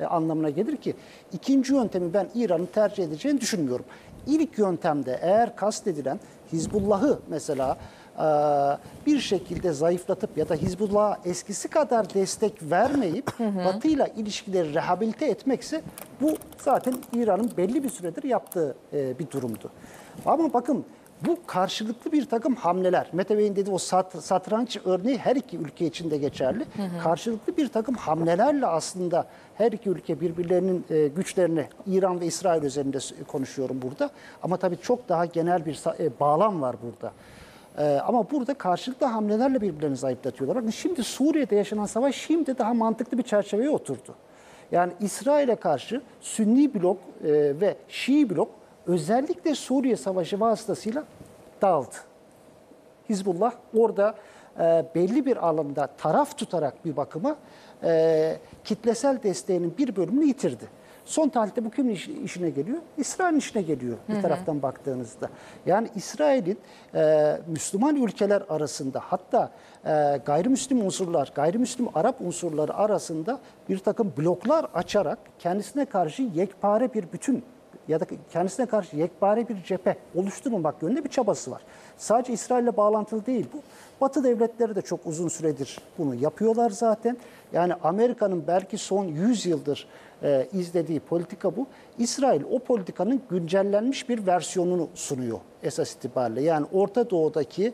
anlamına gelir ki ikinci yöntemi ben İran'ın tercih edeceğini düşünmüyorum. İlk yöntemde eğer kastedilen Hizbullah'ı mesela bir şekilde zayıflatıp ya da Hizbullah'a eskisi kadar destek vermeyip Batı'yla ilişkileri rehabilite etmekse, bu zaten İran'ın belli bir süredir yaptığı bir durumdu. Ama bakın, bu karşılıklı bir takım hamleler, Mete Bey'in dediği o satranç örneği her iki ülke için de geçerli. Karşılıklı bir takım hamlelerle aslında her iki ülke birbirlerinin güçlerini, İran ve İsrail üzerinde konuşuyorum burada. Ama tabii çok daha genel bir bağlam var burada. Ama burada karşılıklı hamlelerle birbirlerini zayıflatıyorlar. Şimdi Suriye'de yaşanan savaş şimdi daha mantıklı bir çerçeveye oturdu. Yani İsrail'e karşı Sünni blok ve Şii blok özellikle Suriye Savaşı vasıtasıyla dağıldı. Hizbullah orada belli bir alanda taraf tutarak bir bakıma kitlesel desteğinin bir bölümünü yitirdi. Son tarihte bu kimin işine geliyor? İsrail'in işine geliyor bir taraftan baktığınızda. Yani İsrail'in Müslüman ülkeler arasında, hatta gayrimüslim unsurlar, gayrimüslim Arap unsurları arasında bir takım bloklar açarak kendisine karşı yekpare bir bütün ya da kendisine karşı yekpare bir cephe oluşturmamak yönünde bir çabası var. Sadece İsrail'le bağlantılı değil bu. Batı devletleri de çok uzun süredir bunu yapıyorlar zaten. Yani Amerika'nın belki son 100 yıldır izlediği politika bu. İsrail o politikanın güncellenmiş bir versiyonunu sunuyor esas itibariyle. Yani Orta Doğu'daki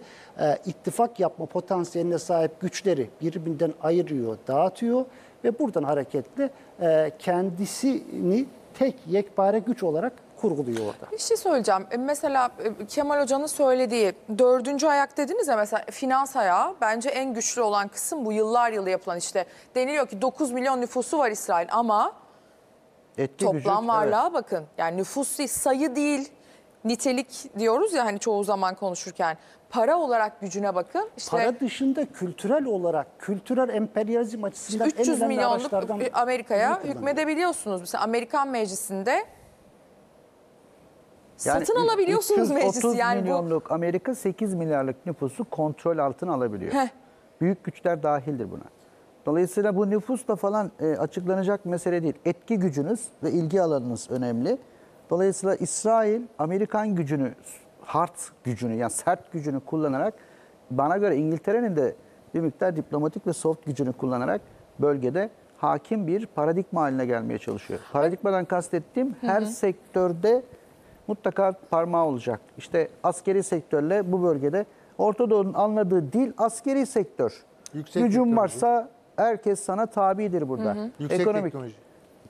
ittifak yapma potansiyeline sahip güçleri birbirinden ayırıyor, dağıtıyor ve buradan hareketle kendisini tek yekpare güç olarak kurguluyor orada. Bir şey söyleyeceğim. Mesela Kemal Hoca'nın söylediği dördüncü ayak dediniz ya, mesela finans ayağı bence en güçlü olan kısım bu, yıllar yılı yapılan işte. Deniliyor ki 9 milyon nüfusu var İsrail ama etki toplam gücü, varlığa evet. Bakın. Yani nüfus değil, sayı değil, nitelik diyoruz ya hani çoğu zaman konuşurken. Para olarak gücüne bakın. İşte para dışında kültürel olarak, kültürel emperyalizm açısından 300 milyonluk Amerika'ya hükmedebiliyorsunuz. Mesela Amerikan Meclisi'nde yani satın alabiliyorsunuz meclisi. 30 yani milyonluk bu... Amerika 8 milyarlık nüfusu kontrol altına alabiliyor. Heh. Büyük güçler dahildir buna. Dolayısıyla bu nüfusla falan açıklanacak mesele değil. Etki gücünüz ve ilgi alanınız önemli. Dolayısıyla İsrail Amerikan gücünü, hard gücünü yani sert gücünü kullanarak, bana göre İngiltere'nin de bir miktar diplomatik ve soft gücünü kullanarak bölgede hakim bir paradigma haline gelmeye çalışıyor. Paradigmadan kastettiğim her sektörde mutlaka parmağı olacak. İşte askeri sektörle bu bölgede Orta Doğu'nun anladığı dil askeri sektör. Yüksek gücün varsa herkes sana tabidir burada. Yüksek ekonomik. Teknoloji.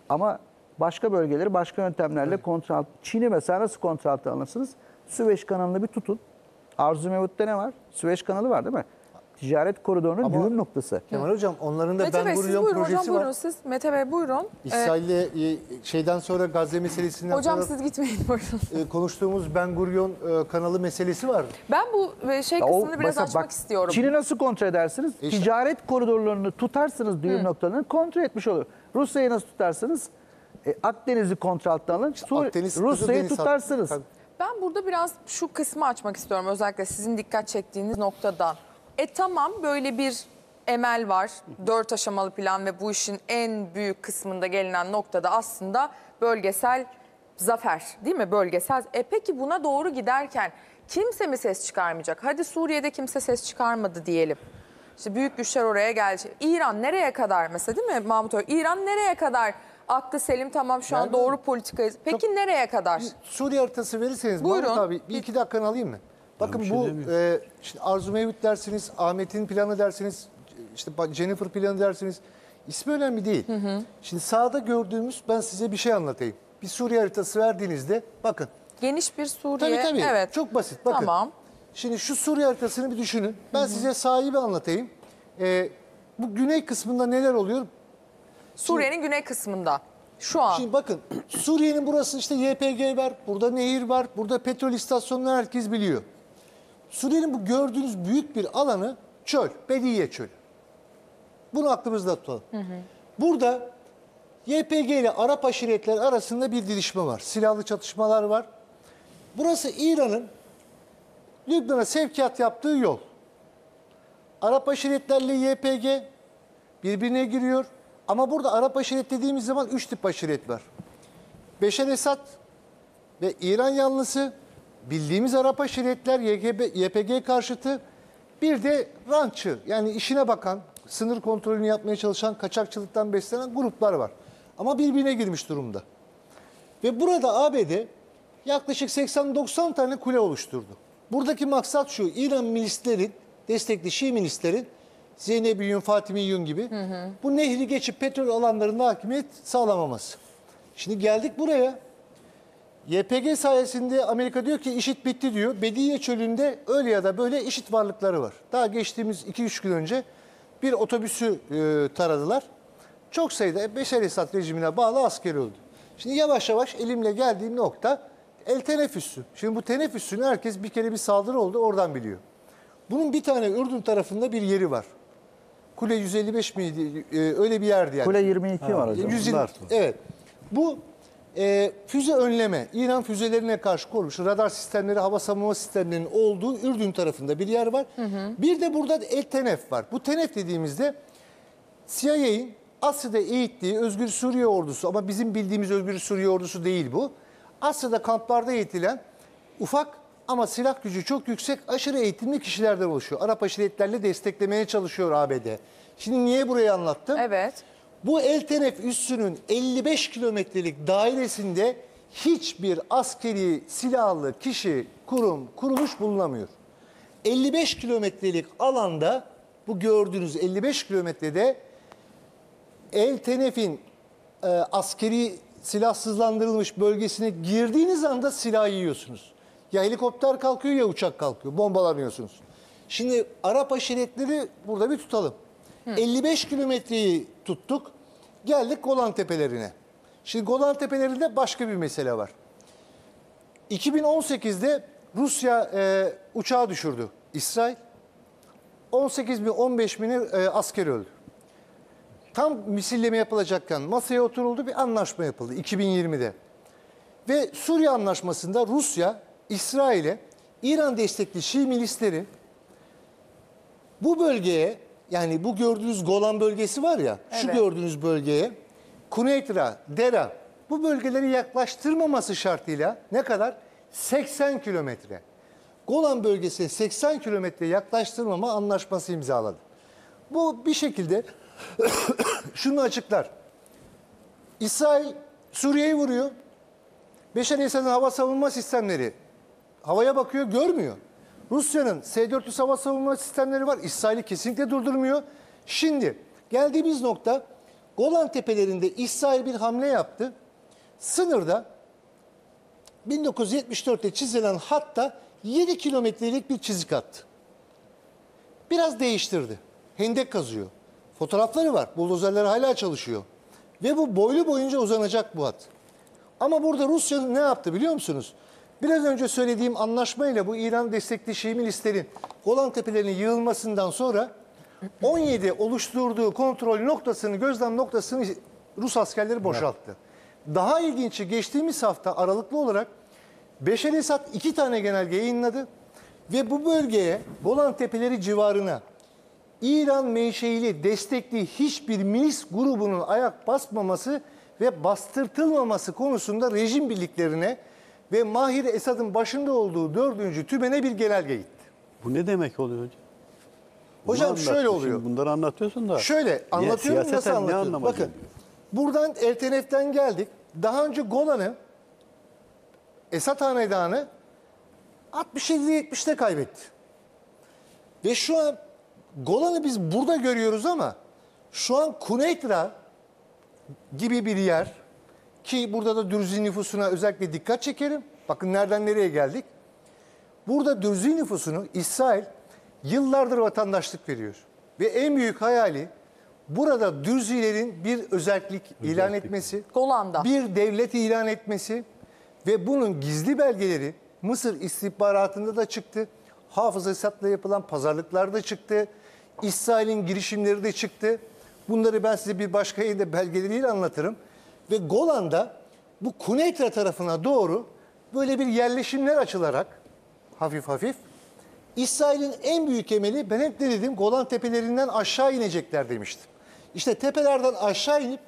Ama başka bölgeleri başka yöntemlerle kontrol. Çin'i mesela nasıl kontrol altına alırsınız? Süveyş kanalını bir tutun. Arzu Mevut'ta ne var? Süveyş kanalı var değil mi? Ticaret koridorunun düğüm noktası. Kemal Hocam onların da Mete Ben Gurion projesi hocam, var. Buyurun, siz Mete Bey buyurun. İsrail'le şeyden sonra Gazze meselesinden hocam, sonra... Hocam siz gitmeyin buyurun. Konuştuğumuz Ben Gurion kanalı meselesi var. Ben bu şey kısmını biraz açmak istiyorum. Çin'i nasıl kontrol edersiniz? İşte. Ticaret koridorlarını tutarsınız, düğüm noktalarını kontrol etmiş olur. Rusya'yı nasıl tutarsınız? Akdeniz'i kontrol altına alın. İşte Rusya'yı tutarsınız. Ben burada biraz şu kısmı açmak istiyorum. Özellikle sizin dikkat çektiğiniz noktadan. Tamam böyle bir emel var. 4 aşamalı plan ve bu işin en büyük kısmında gelinen noktada aslında bölgesel zafer değil mi? Bölgesel. Peki buna doğru giderken kimse mi ses çıkarmayacak? Hadi Suriye'de kimse ses çıkarmadı diyelim. İşte büyük güçler oraya gelecek. İran nereye kadar mesela değil mi Mahmut Övür? İran nereye kadar? Aklı selim tamam şu an doğru politikayız. Peki çok, nereye kadar? Suriye haritası verirseniz Mahmut abi bir iki dakikanı alayım mı? Bakın bu işte Arzu Mevlüt dersiniz, Ahmet'in planı dersiniz, işte Jennifer planı dersiniz. İsmi önemli değil. Şimdi sağda gördüğümüz, ben size bir şey anlatayım. Bir Suriye haritası verdiğinizde bakın. Geniş bir Suriye. Tabii. Evet. Çok basit. Bakın. Tamam. Şimdi şu Suriye haritasını bir düşünün. Ben size sahibi anlatayım. Bu güney kısmında neler oluyor? Suriye'nin güney kısmında şu an. Şimdi bakın Suriye'nin burası işte YPG var, burada nehir var, burada petrol istasyonları herkes biliyor. Suriye'nin bu gördüğünüz büyük bir alanı çöl, Bediye çölü. Bunu aklımızda tutalım. Burada YPG ile Arap aşiretleri arasında bir didişme var. Silahlı çatışmalar var. Burası İran'ın Lübnan'a sevkiyat yaptığı yol. Arap aşiretlerle YPG birbirine giriyor. Ama burada Arap aşiret dediğimiz zaman 3 tip aşiret var. Beşer Esad ve İran yanlısı, bildiğimiz Arap aşiretler, YPG karşıtı, bir de rançı, yani işine bakan, sınır kontrolünü yapmaya çalışan, kaçakçılıktan beslenen gruplar var. Ama birbirine girmiş durumda. Ve burada ABD yaklaşık 80-90 tane kule oluşturdu. Buradaki maksat şu, İran milislerin, destekli Şii milislerin, Zeynep Yün, Fatimi Yün gibi bu nehri geçip petrol alanlarında hakimiyet sağlamaması. Şimdi geldik buraya. YPG sayesinde Amerika diyor ki IŞİD bitti diyor. Bediye çölünde öyle ya da böyle IŞİD varlıkları var. Daha geçtiğimiz 2-3 gün önce bir otobüsü taradılar. Çok sayıda Beşer Esad rejimine bağlı asker öldü. Şimdi yavaş yavaş elimle geldiğim nokta El Teneffüsü. Şimdi bu teneffüsünü herkes bir kere bir saldırı oldu oradan biliyor. Bunun bir tane Ürdün tarafında bir yeri var. Kule 155 miydi? Öyle bir yerdi yani. Kule 22 var hocam. 120, evet. Bu füze önleme, İran füzelerine karşı korumuş radar sistemleri, hava savunma sistemlerinin olduğu Ürdün tarafında bir yer var. Bir de burada El Tenef var. Bu Tenef dediğimizde CIA'in Asya'da eğittiği Özgür Suriye Ordusu, ama bizim bildiğimiz Özgür Suriye Ordusu değil bu. Asya'da kamplarda eğitilen ufak ama silah gücü çok yüksek aşırı eğitimli kişilerden oluşuyor. Arap aşiretlerle desteklemeye çalışıyor ABD. Şimdi niye burayı anlattım? Evet. Bu El Tenef üssünün 55 kilometrelik dairesinde hiçbir askeri silahlı kişi, kurum, kuruluş bulunamıyor. 55 kilometrelik alanda, bu gördüğünüz 55 kilometrede El Tenef'in askeri silahsızlandırılmış bölgesine girdiğiniz anda silah yiyorsunuz. Ya helikopter kalkıyor ya uçak kalkıyor, bombalanıyorsunuz. Şimdi Arap aşiretleri burada bir tutalım. 55 kilometreyi tuttuk, geldik Golan Tepelerine. Şimdi Golan Tepelerinde başka bir mesele var. 2018'de Rusya uçağı düşürdü İsrail. 18 bin, 15 bin asker öldü. Tam misilleme yapılacakken masaya oturuldu, bir anlaşma yapıldı 2020'de. Ve Suriye anlaşmasında Rusya, İsrail'e, İran destekli Şii milisleri bu bölgeye, yani bu gördüğünüz Golan bölgesi var ya, evet, şu gördüğünüz bölgeye, Kuneitra, Dera, bu bölgeleri yaklaştırmaması şartıyla ne kadar? 80 kilometre. Golan bölgesine 80 kilometre yaklaştırmama anlaşması imzaladı. Bu bir şekilde şunu açıklar. İsrail Suriye'yi vuruyor. Beşer Esad'ın hava savunma sistemleri havaya bakıyor, görmüyor. Rusya'nın S-400 hava savunma sistemleri var. İsrail'i kesinlikle durdurmuyor. Şimdi geldiğimiz nokta, Golan Tepelerinde İsrail bir hamle yaptı. Sınırda 1974'te çizilen hatta 7 kilometrelik bir çizik attı. Biraz değiştirdi. Hendek kazıyor. Fotoğrafları var. Buldozerler hala çalışıyor. Ve bu boylu boyunca uzanacak bu hat. Ama burada Rusya ne yaptı biliyor musunuz? Biraz önce söylediğim anlaşmayla bu İran destekli Şii milislerin Golan Tepelerinin yığılmasından sonra 17 oluşturduğu kontrol noktasını, gözlem noktasını Rus askerleri boşalttı. Daha ilginci, geçtiğimiz hafta aralıklı olarak Beşer Esad 2 tane genelge yayınladı ve bu bölgeye, Golan Tepeleri civarına İran menşeili destekli hiçbir milis grubunun ayak basmaması ve bastırtılmaması konusunda rejim birliklerine ve Mahir Esad'ın başında olduğu 4. tümene bir genelge gitti. Bu ne demek oluyor hocam? Hocam şöyle oluyor. Şimdi bunları anlatıyorsun da. Şöyle anlatıyorum, nasıl anlatıyorum? Bakın diyor. Buradan El Tenef'ten geldik. Daha önce Golan'ı, Esad Hanedanı 67-70'te kaybetti. Ve şu an Golan'ı biz burada görüyoruz ama şu an Kuneitra gibi bir yer ki burada da Dürzi nüfusuna özellikle dikkat çekerim. Bakın nereden nereye geldik. Burada Dürzi nüfusunu İsrail yıllardır vatandaşlık veriyor. Ve en büyük hayali burada Dürzilerin bir özellik ilan etmesi, Golan'da bir devlet ilan etmesi ve bunun gizli belgeleri Mısır istihbaratında da çıktı. Hafız Esad'la yapılan pazarlıklarda çıktı. İsrail'in girişimleri de çıktı. Bunları ben size bir başka yerde belgeleriyle anlatırım. Ve Golan'da bu Kuneitra tarafına doğru böyle bir yerleşimler açılarak hafif hafif İsrail'in en büyük emeli, ben hep ne dedim, Golan Tepelerinden aşağı inecekler demiştim. İşte tepelerden aşağı inip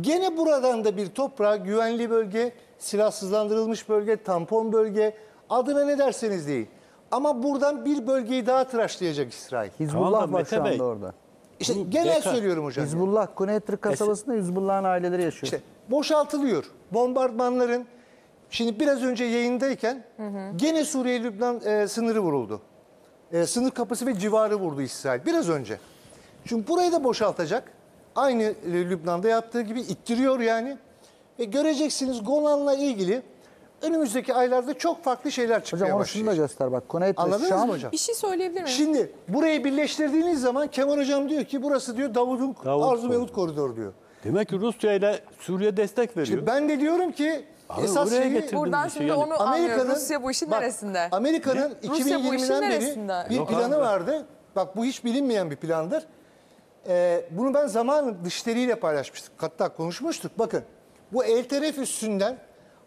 gene buradan da bir toprağa, güvenli bölge, silahsızlandırılmış bölge, tampon bölge, adına ne derseniz deyin. Ama buradan bir bölgeyi daha tıraşlayacak İsrail. Hizbullah tamam, var şu anda orada. İşte genel söylüyorum hocam. Hizbullah, Kuneitra kasabasında Hizbullah'ın aileleri yaşıyor. İşte boşaltılıyor. Bombardımanların, şimdi biraz önce yayındayken gene Suriye-Lübnan sınırı vuruldu. Sınır kapısı ve civarı vurdu İsrail biraz önce. Çünkü burayı da boşaltacak. Aynı Lübnan'da yaptığı gibi ittiriyor yani. Ve göreceksiniz Golan'la ilgili önümüzdeki aylarda çok farklı şeyler çıkmaya başlayacak. Hocam şunu da göster bak. Anladınız mı hocam? Bir şey söyleyebilir miyim? Şimdi burayı birleştirdiğiniz zaman Kemal hocam diyor ki burası diyor Davud'un Arzu Mevut koridoru diyor. Demek ki Rusya ile Suriye destek veriyor. Şimdi ben de diyorum ki abi, esas şeyi buradan şimdi yani onu anlıyor. Rusya bu işin bak, neresinde? Amerika'nın 2020'den beri bir planı vardı. Bak bu hiç bilinmeyen bir plandır. Bunu ben zamanında dışişleriyle paylaşmıştık. Hatta konuşmuştuk. Bakın bu El Tenef üssünden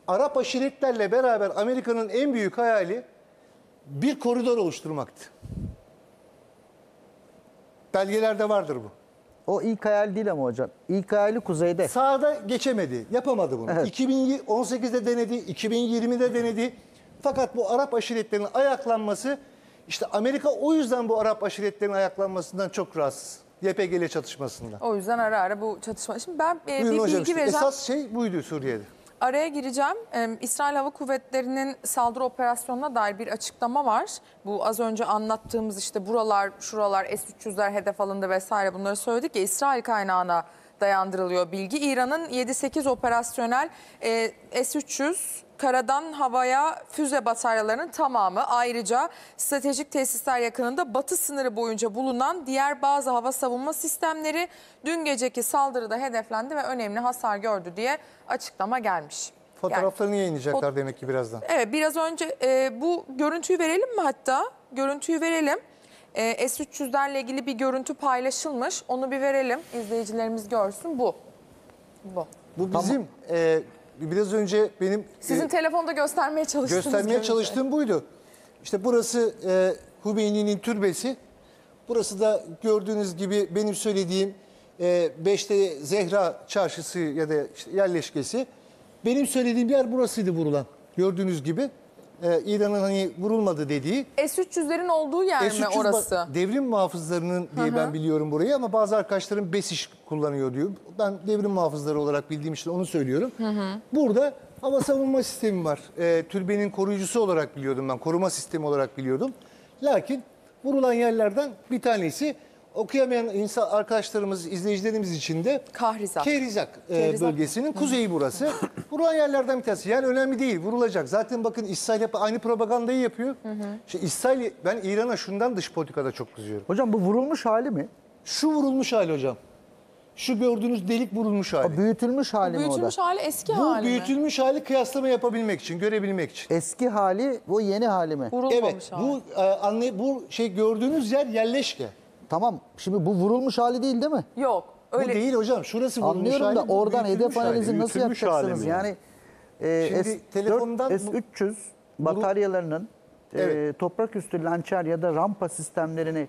Arap aşiretlerle beraber Amerika'nın en büyük hayali bir koridor oluşturmaktı. Belgelerde vardır bu. O ilk hayal değil ama hocam. İlk hayali kuzeyde. Sağda geçemedi. Yapamadı bunu. Evet. 2018'de denedi. 2020'de denedi. Fakat bu Arap aşiretlerinin ayaklanması, işte Amerika o yüzden bu Arap aşiretlerinin ayaklanmasından çok rahatsız. YPG'li çatışmasında. O yüzden ara ara bu çatışma. Şimdi ben bir hocam, bilgi vereceğim. Esas şey buydu Suriye'de. Araya gireceğim. İsrail Hava Kuvvetleri'nin saldırı operasyonuna dair bir açıklama var. Bu az önce anlattığımız işte buralar, şuralar, S-300'ler hedef alındı vesaire, bunları söyledik ya, İsrail kaynağına dayandırılıyor bilgi. İran'ın 7-8 operasyonel S-300 karadan havaya füze bataryalarının tamamı, ayrıca stratejik tesisler yakınında batı sınırı boyunca bulunan diğer bazı hava savunma sistemleri dün geceki saldırıda hedeflendi ve önemli hasar gördü diye açıklama gelmiş. Fotoğraflarını yani, yayınlayacaklar demek ki birazdan. Evet, biraz önce bu görüntüyü verelim mi hatta? Görüntüyü verelim. S-300'lerle ilgili bir görüntü paylaşılmış. Onu bir verelim. İzleyicilerimiz görsün. Bu bizim... Tamam. Biraz önce benim... Sizin telefonda göstermeye çalıştığınız... Göstermeye çalıştığım buydu. İşte burası Humeyni'nin türbesi. Burası da gördüğünüz gibi benim söylediğim Beşte Zehra Çarşısı ya da işte yerleşkesi. Benim söylediğim yer burasıydı vurulan. Gördüğünüz gibi İran'ın hani vurulmadı dediği. S-300'lerin olduğu yer mi orası? Devrim Muhafızları'nın diye ben biliyorum burayı ama bazı arkadaşlarım Besiş kullanıyor diyor. Ben Devrim Muhafızları olarak bildiğim için onu söylüyorum. Burada hava savunma sistemi var. Türbenin koruyucusu olarak biliyordum ben. Koruma sistemi olarak biliyordum. Lakin vurulan yerlerden bir tanesi, okuyamayan insan arkadaşlarımız, izleyicilerimiz için de Kehrizak bölgesinin kuzeyi burası. Vurulan yerlerden bir tanesi. Yani önemli değil, vurulacak. Zaten bakın İsrail hep aynı propagandayı yapıyor. Şimdi İsrail, ben İran'a şundan dış politikada çok kızıyorum. Hocam bu vurulmuş hali mi? Şu vurulmuş hali hocam. Şu gördüğünüz delik vurulmuş hali. O büyütülmüş hali mi o da? Büyütülmüş hali eski hali mi? Bu büyütülmüş hali, kıyaslama yapabilmek için, görebilmek için. Eski hali, bu yeni hali mi? Vurulmamış evet, hali. Bu şey gördüğünüz yer yerleşke. Tamam. Şimdi bu vurulmuş hali değil değil mi? Yok. Öyle... Bu değil hocam. Şurası vurulmuş hali. Anlıyorum da oradan hedef analizi nasıl yapacaksınız? Yani S-300 bataryalarının toprak üstü lançer ya da rampa sistemlerini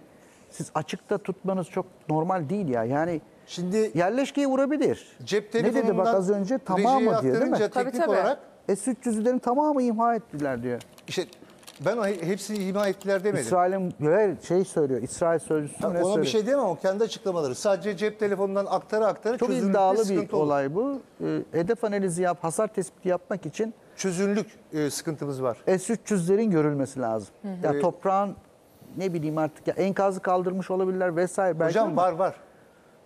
siz açıkta tutmanız çok normal değil ya. Yani şimdi yerleşkeye vurabilir. Cep telefonundan ne dedi bak az önce, tamamı diyor değil mi? Teknik olarak S-300'lerin tamamı imha ettiler diyor. İşte ben hepsini imha ettiler demedim. İsrail'in şey söylüyor, İsrail sözcüsü ne söylüyor? Ona bir şey diyemem, o kendi açıklamaları. Sadece cep telefonundan aktara çok iddialı bir olay bu. Hedef analizi yap, hasar tespiti yapmak için çözünürlük sıkıntımız var. S-300'lerin görülmesi lazım. Ya yani toprağın ne bileyim artık ya, enkazı kaldırmış olabilirler vesaire. Belki hocam var.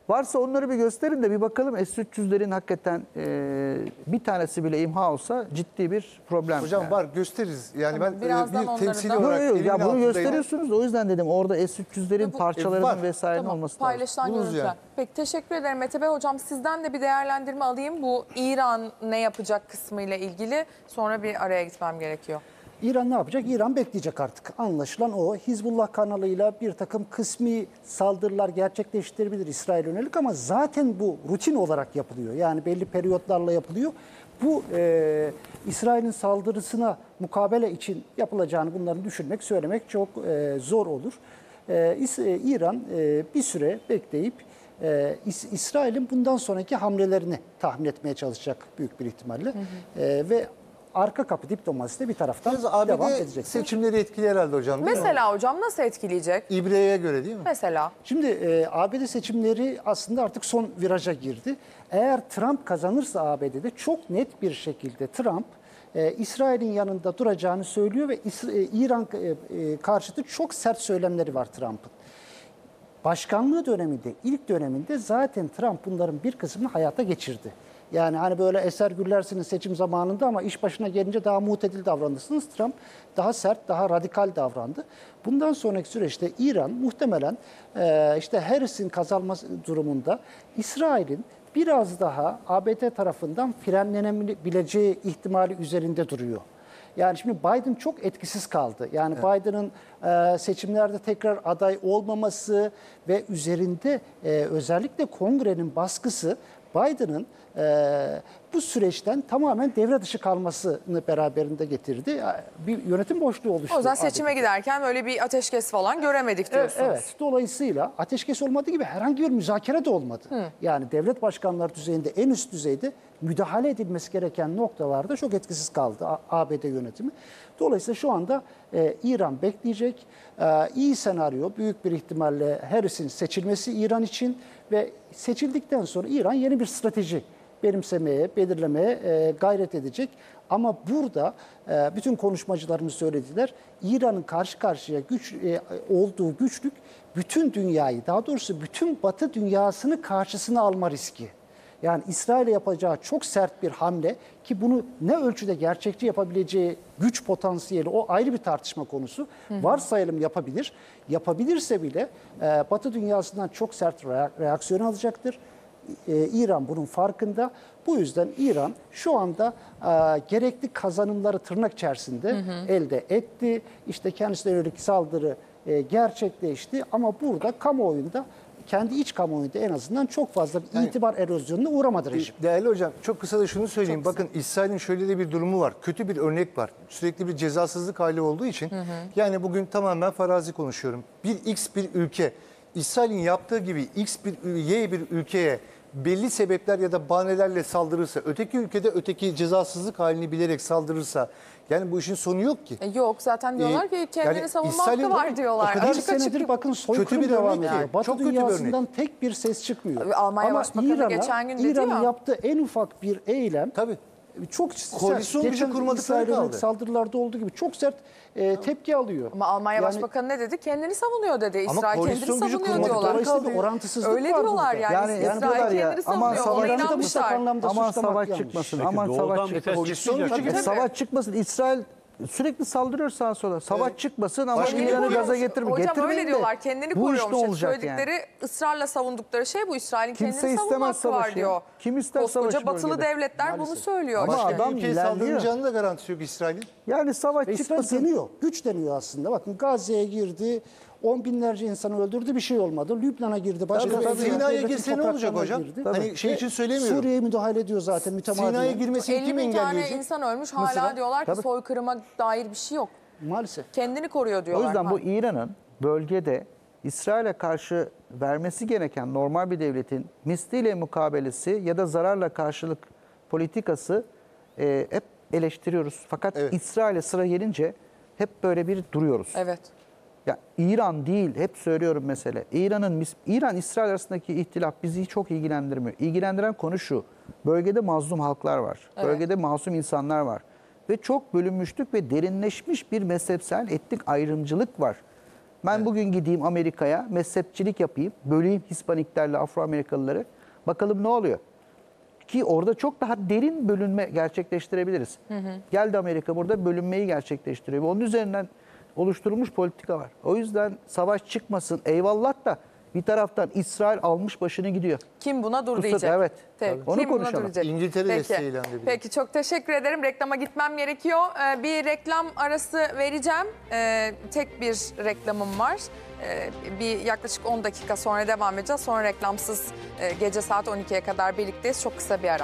Varsa onları bir gösterin de bir bakalım. S-300'lerin hakikaten bir tanesi bile imha olsa ciddi bir problem. Hocam yani. Var gösteririz. Yani tamam, ben bir temsili olarak... Ya bunu gösteriyorsunuz, o yüzden dedim orada S-300'lerin parçalarının vesaire tamam, olması lazım. Paylaşılan görüntüler. Yani. Peki teşekkür ederim Mete Bey. Hocam sizden de bir değerlendirme alayım. Bu İran ne yapacak kısmıyla ilgili, sonra bir araya gitmem gerekiyor. İran ne yapacak? İran bekleyecek artık. Anlaşılan o. Hizbullah kanalıyla bir takım kısmi saldırılar gerçekleştirebilir İsrail yönelik ama zaten bu rutin olarak yapılıyor. Yani belli periyotlarla yapılıyor. Bu İsrail'in saldırısına mukabele için yapılacağını bunların düşünmek, söylemek çok zor olur. İran bir süre bekleyip İsrail'in bundan sonraki hamlelerini tahmin etmeye çalışacak büyük bir ihtimalle. Ve arka kapı diplomasisi de bir taraftan devam edecek. Seçimleri etkiler herhalde hocam. Mesela hocam nasıl etkileyecek? İbre'ye göre değil mi? Mesela. Şimdi ABD seçimleri aslında artık son viraja girdi. Eğer Trump kazanırsa ABD'de çok net bir şekilde Trump İsrail'in yanında duracağını söylüyor ve İran karşıtı çok sert söylemleri var Trump'ın. Başkanlığı döneminde, ilk döneminde zaten Trump bunların bir kısmını hayata geçirdi. Yani hani böyle eser güllersiniz seçim zamanında ama iş başına gelince daha mutedil davranırsınız. Trump daha sert, daha radikal davrandı. Bundan sonraki süreçte İran muhtemelen işte Harris'in kazanması durumunda İsrail'in biraz daha ABD tarafından frenlenebileceği ihtimali üzerinde duruyor. Yani şimdi Biden çok etkisiz kaldı. Yani evet. Biden'ın seçimlerde tekrar aday olmaması ve üzerinde özellikle Kongre'nin baskısı Biden'ın bu süreçten tamamen devre dışı kalmasını beraberinde getirdi. Bir yönetim boşluğu oluştu. O zaman seçime giderken böyle bir ateşkes falan göremedik diyorsunuz. Evet, dolayısıyla ateşkes olmadığı gibi herhangi bir müzakere de olmadı. Hı. Yani devlet başkanları düzeyinde, en üst düzeyde müdahale edilmesi gereken noktalarda çok etkisiz kaldı ABD yönetimi. Dolayısıyla şu anda İran bekleyecek. İyi senaryo büyük bir ihtimalle Harris'in seçilmesi İran için ve seçildikten sonra İran yeni bir strateji benimsemeye, belirlemeye gayret edecek. Ama burada bütün konuşmacılarımız söylediler, İran'ın karşı karşıya olduğu güçlük bütün dünyayı, daha doğrusu bütün Batı dünyasını karşısına alma riski. Yani İsrail'e yapacağı çok sert bir hamle, ki bunu ne ölçüde gerçekçi yapabileceği güç potansiyeli, o ayrı bir tartışma konusu. Varsayalım yapabilir. Yapabilirse bile Batı dünyasından çok sert reaksiyon alacaktır. İran bunun farkında. Bu yüzden İran şu anda gerekli kazanımları tırnak içerisinde elde etti. İşte kendisine yönelik saldırı gerçekleşti ama burada kamuoyunda, kendi iç kamuoyunda en azından çok fazla bir itibar erozyonuna uğramadı rejim. Değerli hocam, çok kısa da şunu söyleyeyim. Bakın İsrail'in şöyle de bir durumu var. Kötü bir örnek var. Sürekli bir cezasızlık hali olduğu için. Yani bugün tamamen farazi konuşuyorum. Bir X bir ülke, İsrail'in yaptığı gibi X bir Y bir ülkeye belli sebepler ya da bahanelerle saldırırsa, öteki ülkede öteki cezasızlık halini bilerek saldırırsa, yani bu işin sonu yok ki. Yok zaten diyorlar ki kendini savunma hakkı var diyorlar. O kadar senedir bakın soykırım devam ediyor. Batı çok dünyasından kötü bir tek bir ses çıkmıyor. Almanya Başbakanı geçen gün dedi ya, İran'ın yaptığı en ufak bir eylem, çok koalisyon gücü kurmadıkları aldı. Saldırılarda olduğu gibi çok sert tepki alıyor. Ama Almanya Başbakanı ne dedi? Kendini savunuyor dedi. İsrail kendini savunuyor diyorlar. Öyle diyorlar yani İsrail kendini savunuyor. Aman savaş çıkmasın. Aman savaş çıkmasın. Savaş çıkmasın. İsrail sürekli saldırıyor sağa sola. Savaş çıkmasın ama İran'ı gaza getirmeyin. Hocam öyle diyorlar. Kendini koruyormuş. Söyledikleri, ısrarla savundukları şey bu. İsrail'in kendini savunması var diyor. Kim ister savaşı bölgede? Koskoca batılı devletler bunu söylüyor. Ama adam ülkeyi saldıracağını da garantisi yok İsrail'in. Yani savaş çıkmasın. Deniyor. Güç deniyor aslında. Bakın Gazze'ye girdi. 10 binlerce insanı öldürdü, bir şey olmadı. Lübnan'a girdi. Sina'ya girse ne olacak hocam? Hani şey için söylemiyorum. Suriye'ye müdahale ediyor zaten. Sina'ya girmesini kim engelleyecek? 50 tane insan ölmüş. Hala diyorlar ki soykırıma dair bir şey yok. Maalesef. Kendini koruyor diyorlar. O yüzden bu İran'ın bölgede İsrail'e karşı vermesi gereken normal bir devletin misliyle mukabelesi ya da zararla karşılık politikası hep eleştiriyoruz. Fakat İsrail'e sıra gelince hep böyle bir duruyoruz. Evet. Ya İran değil, hep söylüyorum mesele. İran-İsrail arasındaki ihtilaf bizi çok ilgilendirmiyor. İlgilendiren konu şu: bölgede mazlum halklar var. Evet. Bölgede masum insanlar var. Ve çok bölünmüşlük ve derinleşmiş bir mezhepsel etnik ayrımcılık var. Ben bugün gideyim Amerika'ya, mezhepçilik yapayım, böleyim Hispaniklerle Afro-Amerikalıları. Bakalım ne oluyor? Ki orada çok daha derin bölünme gerçekleştirebiliriz. Geldi Amerika burada bölünmeyi gerçekleştiriyor. Onun üzerinden oluşturulmuş politika var. O yüzden savaş çıkmasın eyvallah da bir taraftan İsrail almış başını gidiyor. Kim buna dur diyecek? Evet. Onu konuşalım. İngiltere desteği ilan edebilir. Peki, çok teşekkür ederim. Reklama gitmem gerekiyor. Bir reklam arası vereceğim. Tek bir reklamım var. Bir yaklaşık 10 dakika sonra devam edeceğiz. Sonra reklamsız gece saat 12'ye kadar birlikteyiz. Çok kısa bir ara.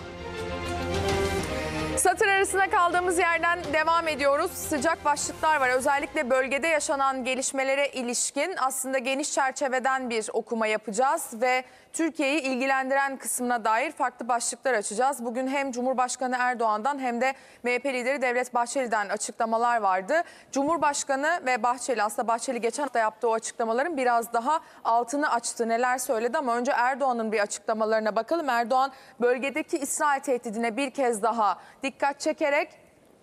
Satır arasına kaldığımız yerden devam ediyoruz. Sıcak başlıklar var. Özellikle bölgede yaşanan gelişmelere ilişkin aslında geniş çerçeveden bir okuma yapacağız ve Türkiye'yi ilgilendiren kısmına dair farklı başlıklar açacağız. Bugün hem Cumhurbaşkanı Erdoğan'dan hem de MHP lideri Devlet Bahçeli'den açıklamalar vardı. Cumhurbaşkanı ve Bahçeli, aslında Bahçeli geçen hafta yaptığı o açıklamaların biraz daha altını açtı. Neler söyledi, ama önce Erdoğan'ın bir açıklamalarına bakalım. Erdoğan bölgedeki İsrail tehdidine bir kez daha dikkat çekerek,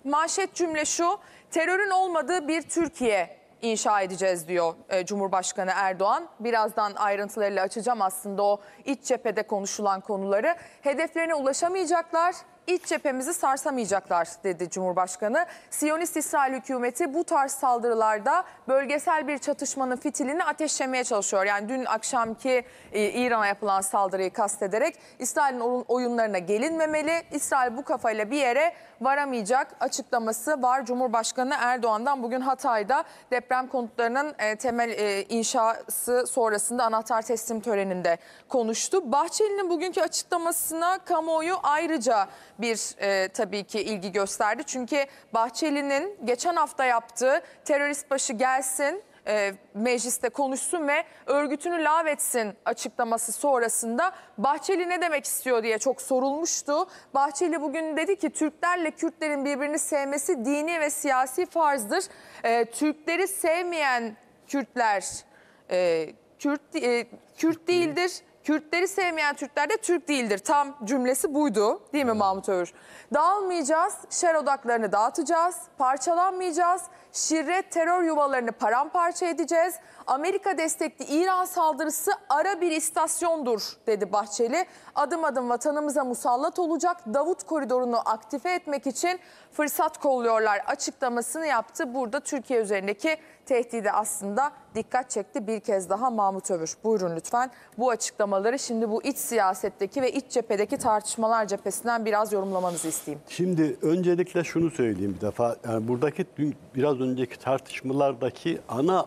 manşet cümle şu: terörün olmadığı bir Türkiye inşa edeceğiz diyor Cumhurbaşkanı Erdoğan. Birazdan ayrıntılarıyla açacağım aslında o iç cephede konuşulan konuları. Hedeflerine ulaşamayacaklar, iç cephemizi sarsamayacaklar dedi Cumhurbaşkanı. Siyonist İsrail hükümeti bu tarz saldırılarda bölgesel bir çatışmanın fitilini ateşlemeye çalışıyor. Yani dün akşamki İran'a yapılan saldırıyı kastederek İsrail'in oyunlarına gelinmemeli, İsrail bu kafayla bir yere varamayacak açıklaması var Cumhurbaşkanı Erdoğan'dan. Bugün Hatay'da deprem konutlarının temel inşası sonrasında anahtar teslim töreninde konuştu. Bahçeli'nin bugünkü açıklamasına kamuoyu ayrıca bir tabii ki ilgi gösterdi. Çünkü Bahçeli'nin geçen hafta yaptığı terörist başı gelsin, mecliste konuşsun ve örgütünü lağvetsin açıklaması sonrasında Bahçeli ne demek istiyor diye çok sorulmuştu. Bahçeli bugün dedi ki Türklerle Kürtlerin birbirini sevmesi dini ve siyasi farzdır. Türkleri sevmeyen Kürtler Kürt değildir. Kürtleri sevmeyen Türkler de Türk değildir. Tam cümlesi buydu değil mi Mahmut Övür? Dağılmayacağız, şer odaklarını dağıtacağız, parçalanmayacağız, şirret terör yuvalarını paramparça edeceğiz. Amerika destekli İran saldırısı ara bir istasyondur dedi Bahçeli. Adım adım vatanımıza musallat olacak Davut koridorunu aktive etmek için fırsat kolluyorlar açıklamasını yaptı. Burada Türkiye üzerindeki tehdidi aslında dikkat çekti bir kez daha Mahmut Övür. Buyurun lütfen bu açıklamaları şimdi bu iç siyasetteki ve iç cephedeki tartışmalar cephesinden biraz yorumlamanızı isteyeyim. Şimdi öncelikle şunu söyleyeyim bir defa. Yani buradaki biraz önceki tartışmalardaki ana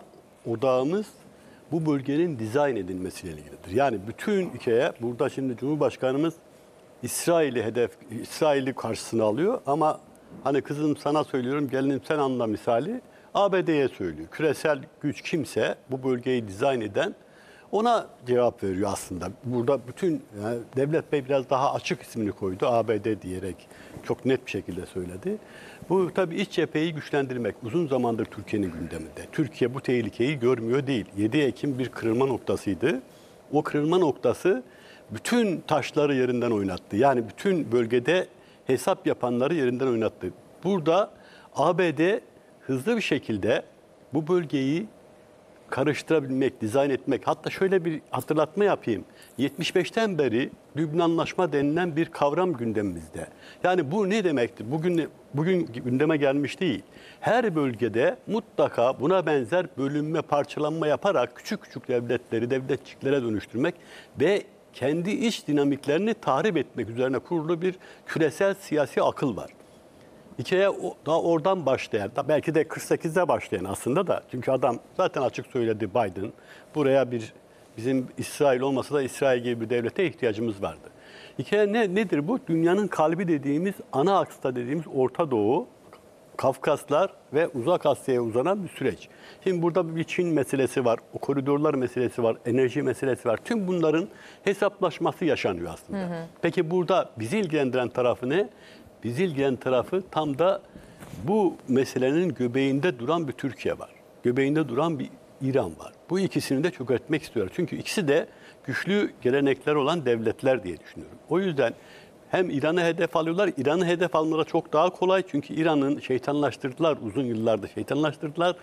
odağımız bu bölgenin dizayn edilmesiyle ilgilidir. Yani bütün ülkeye burada şimdi Cumhurbaşkanımız İsrail'i karşısına alıyor ama hani kızım sana söylüyorum gelinim sen anla misali ABD'ye söylüyor. Küresel güç kimse bu bölgeyi dizayn eden ona cevap veriyor aslında. Burada bütün yani Devlet Bey biraz daha açık ismini koydu ABD diyerek çok net bir şekilde söyledi. Bu tabii iç cepheyi güçlendirmek uzun zamandır Türkiye'nin gündeminde. Türkiye bu tehlikeyi görmüyor değil. 7 Ekim bir kırılma noktasıydı. O kırılma noktası bütün taşları yerinden oynattı. Yani bütün bölgede hesap yapanları yerinden oynattı. Burada ABD hızlı bir şekilde bu bölgeyi karıştırabilmek, dizayn etmek. Hatta şöyle bir hatırlatma yapayım. 75'ten beri Lübnanlaşma denilen bir kavram gündemimizde. Yani bu ne demektir? Bugün gündeme gelmiş değil. Her bölgede mutlaka buna benzer bölünme, parçalanma yaparak küçük küçük devletleri devletçiklere dönüştürmek ve kendi iç dinamiklerini tahrip etmek üzerine kurulu bir küresel siyasi akıl var. Hikaye daha oradan başlayan, belki de 48'de başlayan aslında da. Çünkü adam zaten açık söyledi Biden. Buraya bizim İsrail olmasa da İsrail gibi bir devlete ihtiyacımız vardı. Hikaye nedir bu? Dünyanın kalbi dediğimiz, ana aksta dediğimiz Orta Doğu, Kafkaslar ve Uzak Asya'ya uzanan bir süreç. Şimdi burada bir Çin meselesi var, o koridorlar meselesi var, enerji meselesi var. Tüm bunların hesaplaşması yaşanıyor aslında. Hı hı. Peki burada bizi ilgilendiren tarafı ne? Bizi ilgilendiren tarafı tam da bu meselenin göbeğinde duran bir Türkiye var. Göbeğinde duran bir İran var. Bu ikisini de çökertmek istiyorlar. Çünkü ikisi de güçlü gelenekler olan devletler diye düşünüyorum. O yüzden hem İran'ı hedef alıyorlar. İran'ı hedef almaları çok daha kolay. Çünkü İran'ın şeytanlaştırdılar. Uzun yıllardır şeytanlaştırdılar.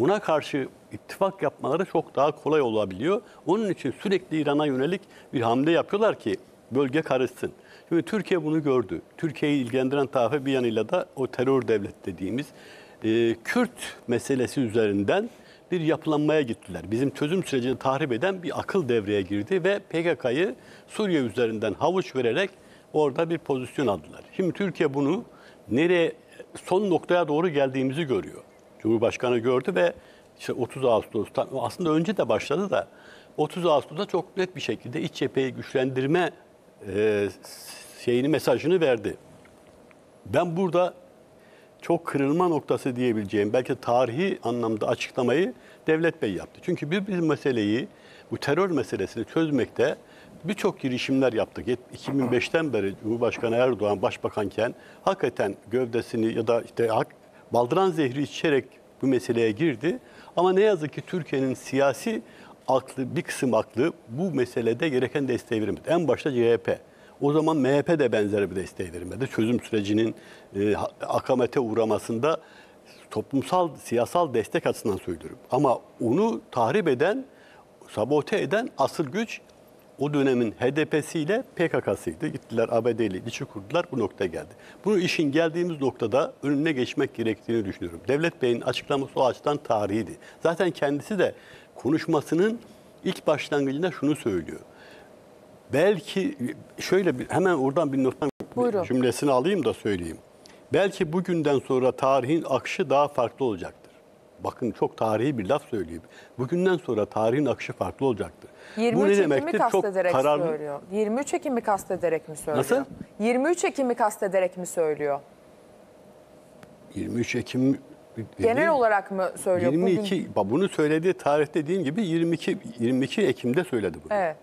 Ona karşı ittifak yapmaları çok daha kolay olabiliyor. Onun için sürekli İran'a yönelik bir hamle yapıyorlar ki bölge karışsın. Şimdi Türkiye bunu gördü. Türkiye'yi ilgilendiren tarafı bir yanıyla da o terör devlet dediğimiz Kürt meselesi üzerinden bir yapılanmaya gittiler. Bizim çözüm sürecini tahrip eden bir akıl devreye girdi ve PKK'yı Suriye üzerinden havuç vererek orada bir pozisyon aldılar. Şimdi Türkiye bunu son noktaya doğru geldiğimizi görüyor. Cumhurbaşkanı gördü ve işte 30 Ağustos'tan aslında önce de başladı da 30 Ağustos'ta çok net bir şekilde iç cepheyi güçlendirme mesajını verdi. Ben burada çok kırılma noktası diyebileceğim, belki tarihi anlamda açıklamayı Devlet Bey yaptı. Çünkü biz meseleyi, bu terör meselesini çözmekte birçok girişimler yaptık. 2005'ten beri Cumhurbaşkanı Erdoğan başbakanken hakikaten gövdesini ya da işte baldıran zehri içerek bu meseleye girdi. Ama ne yazık ki Türkiye'nin siyasi bir kısım aklı bu meselede gereken desteği vermedi. En başta CHP. O zaman MHP de benzer bir desteği vermedi. Çözüm sürecinin akamete uğramasında toplumsal, siyasal destek açısından söylüyorum. Ama onu tahrip eden, sabote eden asıl güç o dönemin HDP'siyle PKK'sıydı. Gittiler ABD'yle ilişki kurdular, bu noktaya geldi. Bunu işin geldiğimiz noktada önüne geçmek gerektiğini düşünüyorum. Devlet Bey'in açıklaması o açıdan tarihiydi. Zaten kendisi de konuşmasının ilk başlangıcında şunu söylüyor. Belki şöyle hemen oradan bir nottan cümlesini alayım da söyleyeyim. Belki bugünden sonra tarihin akışı daha farklı olacaktır. bakın çok tarihi bir laf söyleyeyim. Bugünden sonra tarihin akışı farklı olacaktır. 23 Ekim'i kastederek söylüyor. 23 Ekim'i kastederek mi söylüyor? Nasıl? 23 Ekim'i kastederek mi söylüyor? 23 Ekim... Genel olarak mı söylüyor? 22, bugün... Bunu söylediği tarih dediğim gibi 22 Ekim'de söyledi bunu. Evet.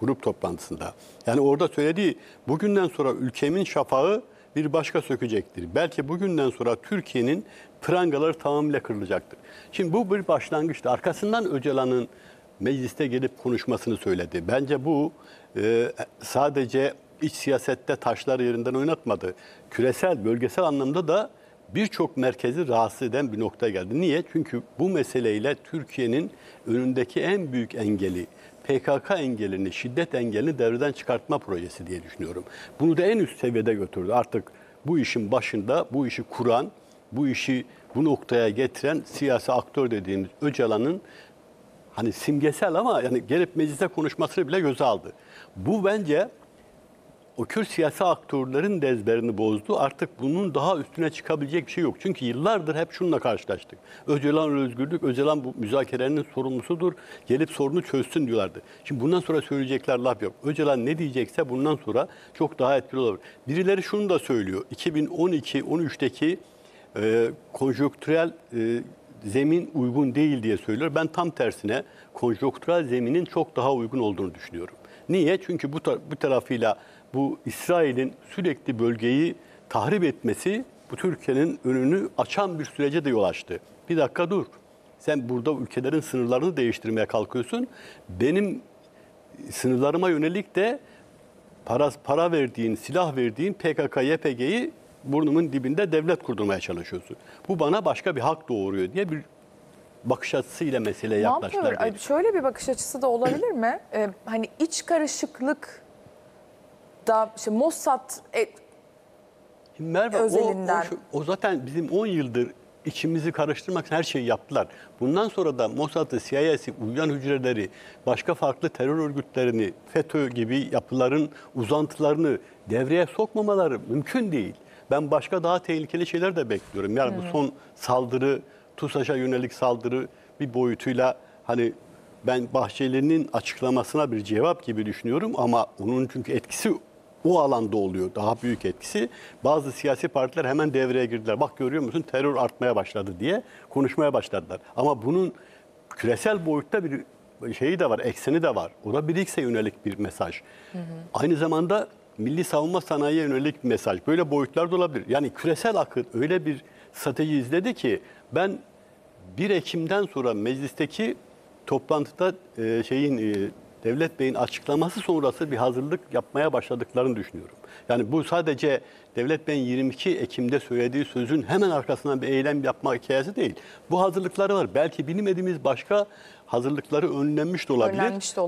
Grup toplantısında. Yani orada söylediği bugünden sonra ülkemin şafağı bir başka sökecektir. Belki bugünden sonra Türkiye'nin prangaları tamamıyla kırılacaktır. Şimdi bu bir başlangıçtı. Arkasından Öcalan'ın mecliste gelip konuşmasını söyledi. Bence bu sadece iç siyasette taşlar yerinden oynatmadı. Küresel, bölgesel anlamda da birçok merkezi rahatsız eden bir noktaya geldi. Niye? Çünkü bu meseleyle Türkiye'nin önündeki en büyük engeli, PKK engelini, şiddet engelini devreden çıkartma projesi diye düşünüyorum. Bunu da en üst seviyede götürdü. Artık bu işin başında, bu işi kuran, bu noktaya getiren siyasi aktör dediğimiz Öcalan'ın hani simgesel ama yani gelip meclise konuşmasını bile göze aldı. Bu bence o Kürt siyasi aktörlerin dezberini bozdu. Artık bunun daha üstüne çıkabilecek bir şey yok. Çünkü yıllardır hep şununla karşılaştık. Öcalan özgürlük, Öcalan bu müzakerenin sorumlusudur. Gelip sorunu çözsün diyorlardı. Şimdi bundan sonra söyleyecekler laf yok. Öcalan ne diyecekse bundan sonra çok daha etkili olur. Birileri şunu da söylüyor. 2012-13'teki konjonktürel zemin uygun değil diye söylüyor. Ben tam tersine konjonktürel zeminin çok daha uygun olduğunu düşünüyorum. Niye? Çünkü bu tarafıyla bu İsrail'in sürekli bölgeyi tahrip etmesi bu Türkiye'nin önünü açan bir sürece de yol açtı. Bir dakika dur. Sen burada ülkelerin sınırlarını değiştirmeye kalkıyorsun. Benim sınırlarıma yönelik de para verdiğin, silah verdiğin PKK, YPG'yi burnumun dibinde devlet kurdurmaya çalışıyorsun. Bu bana başka bir hak doğuruyor diye bir bakış açısıyla meseleye yaklaştılar. Ay, şöyle bir bakış açısı da olabilir mi? Hani iç karışıklık da işte Mossad Merve, özelinden. O zaten bizim 10 yıldır içimizi karıştırmak için her şeyi yaptılar. Bundan sonra da Mossad'ı, CIA'si, uyuyan hücreleri, başka farklı terör örgütlerini, FETÖ gibi yapıların uzantılarını devreye sokmamaları mümkün değil. Ben başka daha tehlikeli şeyler de bekliyorum. Yani bu son saldırı, TUSAŞ'a yönelik saldırı bir boyutuyla hani ben Bahçeli'nin açıklamasına bir cevap gibi düşünüyorum ama onun çünkü etkisi o alanda oluyor. Daha büyük etkisi. Bazı siyasi partiler hemen devreye girdiler. Bak görüyor musun terör artmaya başladı diye konuşmaya başladılar. Ama bunun küresel boyutta bir şeyi de var, ekseni de var. O da BRICS'e yönelik bir mesaj. Aynı zamanda milli savunma sanayiye yönelik bir mesaj. Böyle boyutlar da olabilir. Yani küresel akıl öyle bir strateji izledi ki ben 1 Ekim'den sonra meclisteki toplantıda Devlet Bey'in açıklaması sonrası bir hazırlık yapmaya başladıklarını düşünüyorum. Yani bu sadece Devlet Bey'in 22 Ekim'de söylediği sözün hemen arkasından bir eylem yapma hikayesi değil. Bu hazırlıkları var. Belki bilmediğimiz başka hazırlıkları önlenmiş de olabilir.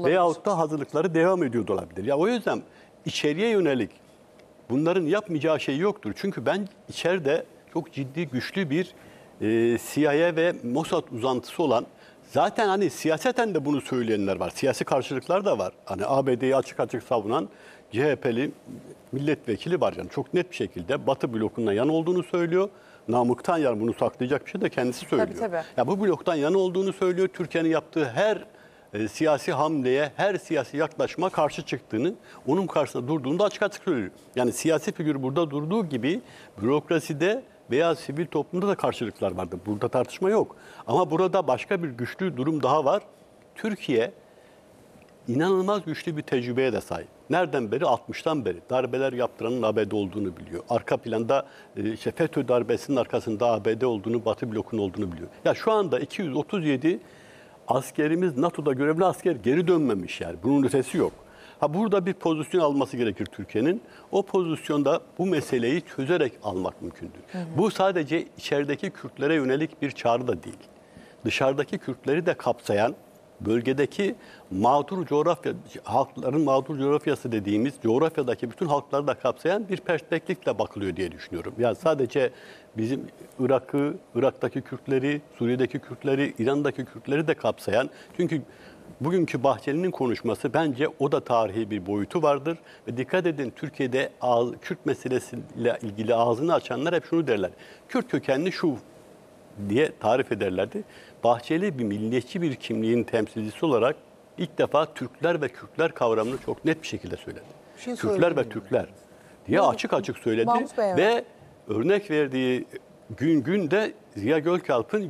Veyahut da hazırlıkları devam ediyor da olabilir. Ya o yüzden içeriye yönelik bunların yapmayacağı şey yoktur. Çünkü ben içeride çok ciddi güçlü bir CIA ve Mossad uzantısı olan zaten hani siyaseten de bunu söyleyenler var. Siyasi karşılıklar da var. Hani ABD'yi açık açık savunan CHP'li milletvekili var. Yani çok net bir şekilde Batı blokundan yan olduğunu söylüyor. Namık'tan yan bunu saklayacak bir şey de kendisi söylüyor. Tabii. Ya bu bloktan yan olduğunu söylüyor. Türkiye'nin yaptığı her siyasi hamleye, her siyasi yaklaşıma karşı çıktığını, onun karşısında durduğunu da açık açık söylüyor. Yani siyasi figür burada durduğu gibi bürokraside veya sivil toplumda da karşılıklar vardı. Burada tartışma yok. Ama burada başka bir güçlü durum daha var. Türkiye inanılmaz güçlü bir tecrübeye de sahip. Nereden beri? 60'tan beri. Darbeler yaptıranın ABD olduğunu biliyor. Arka planda işte FETÖ darbesinin arkasında ABD olduğunu, Batı blokunun olduğunu biliyor. Ya şu anda 237 askerimiz, NATO'da görevli asker geri dönmemiş yani. Bunun ötesi yok. Ha burada bir pozisyon alması gerekir Türkiye'nin. O pozisyonda bu meseleyi çözerek almak mümkündür. Bu sadece içerideki Kürtlere yönelik bir çağrı da değil. Dışarıdaki Kürtleri de kapsayan bölgedeki mağdur coğrafya, halkların mağdur coğrafyası dediğimiz coğrafyadaki bütün halkları da kapsayan bir perspektifle bakılıyor diye düşünüyorum. Yani sadece bizim Irak'ı, Irak'taki Kürtleri, Suriye'deki Kürtleri, İran'daki Kürtleri de kapsayan çünkü bugünkü Bahçeli'nin konuşması bence o da tarihi bir boyutu vardır. Ve dikkat edin Türkiye'de Kürt meselesiyle ilgili ağzını açanlar hep şunu derler. Kürt kökenli şu diye tarif ederlerdi. Bahçeli bir milliyetçi bir kimliğin temsilcisi olarak ilk defa Türkler ve Kürtler kavramını çok net bir şekilde söyledi. Şey Kürtler ve Türkler diye açık açık söyledi ve örnek verdiği gün de Ziya Gökalp'ın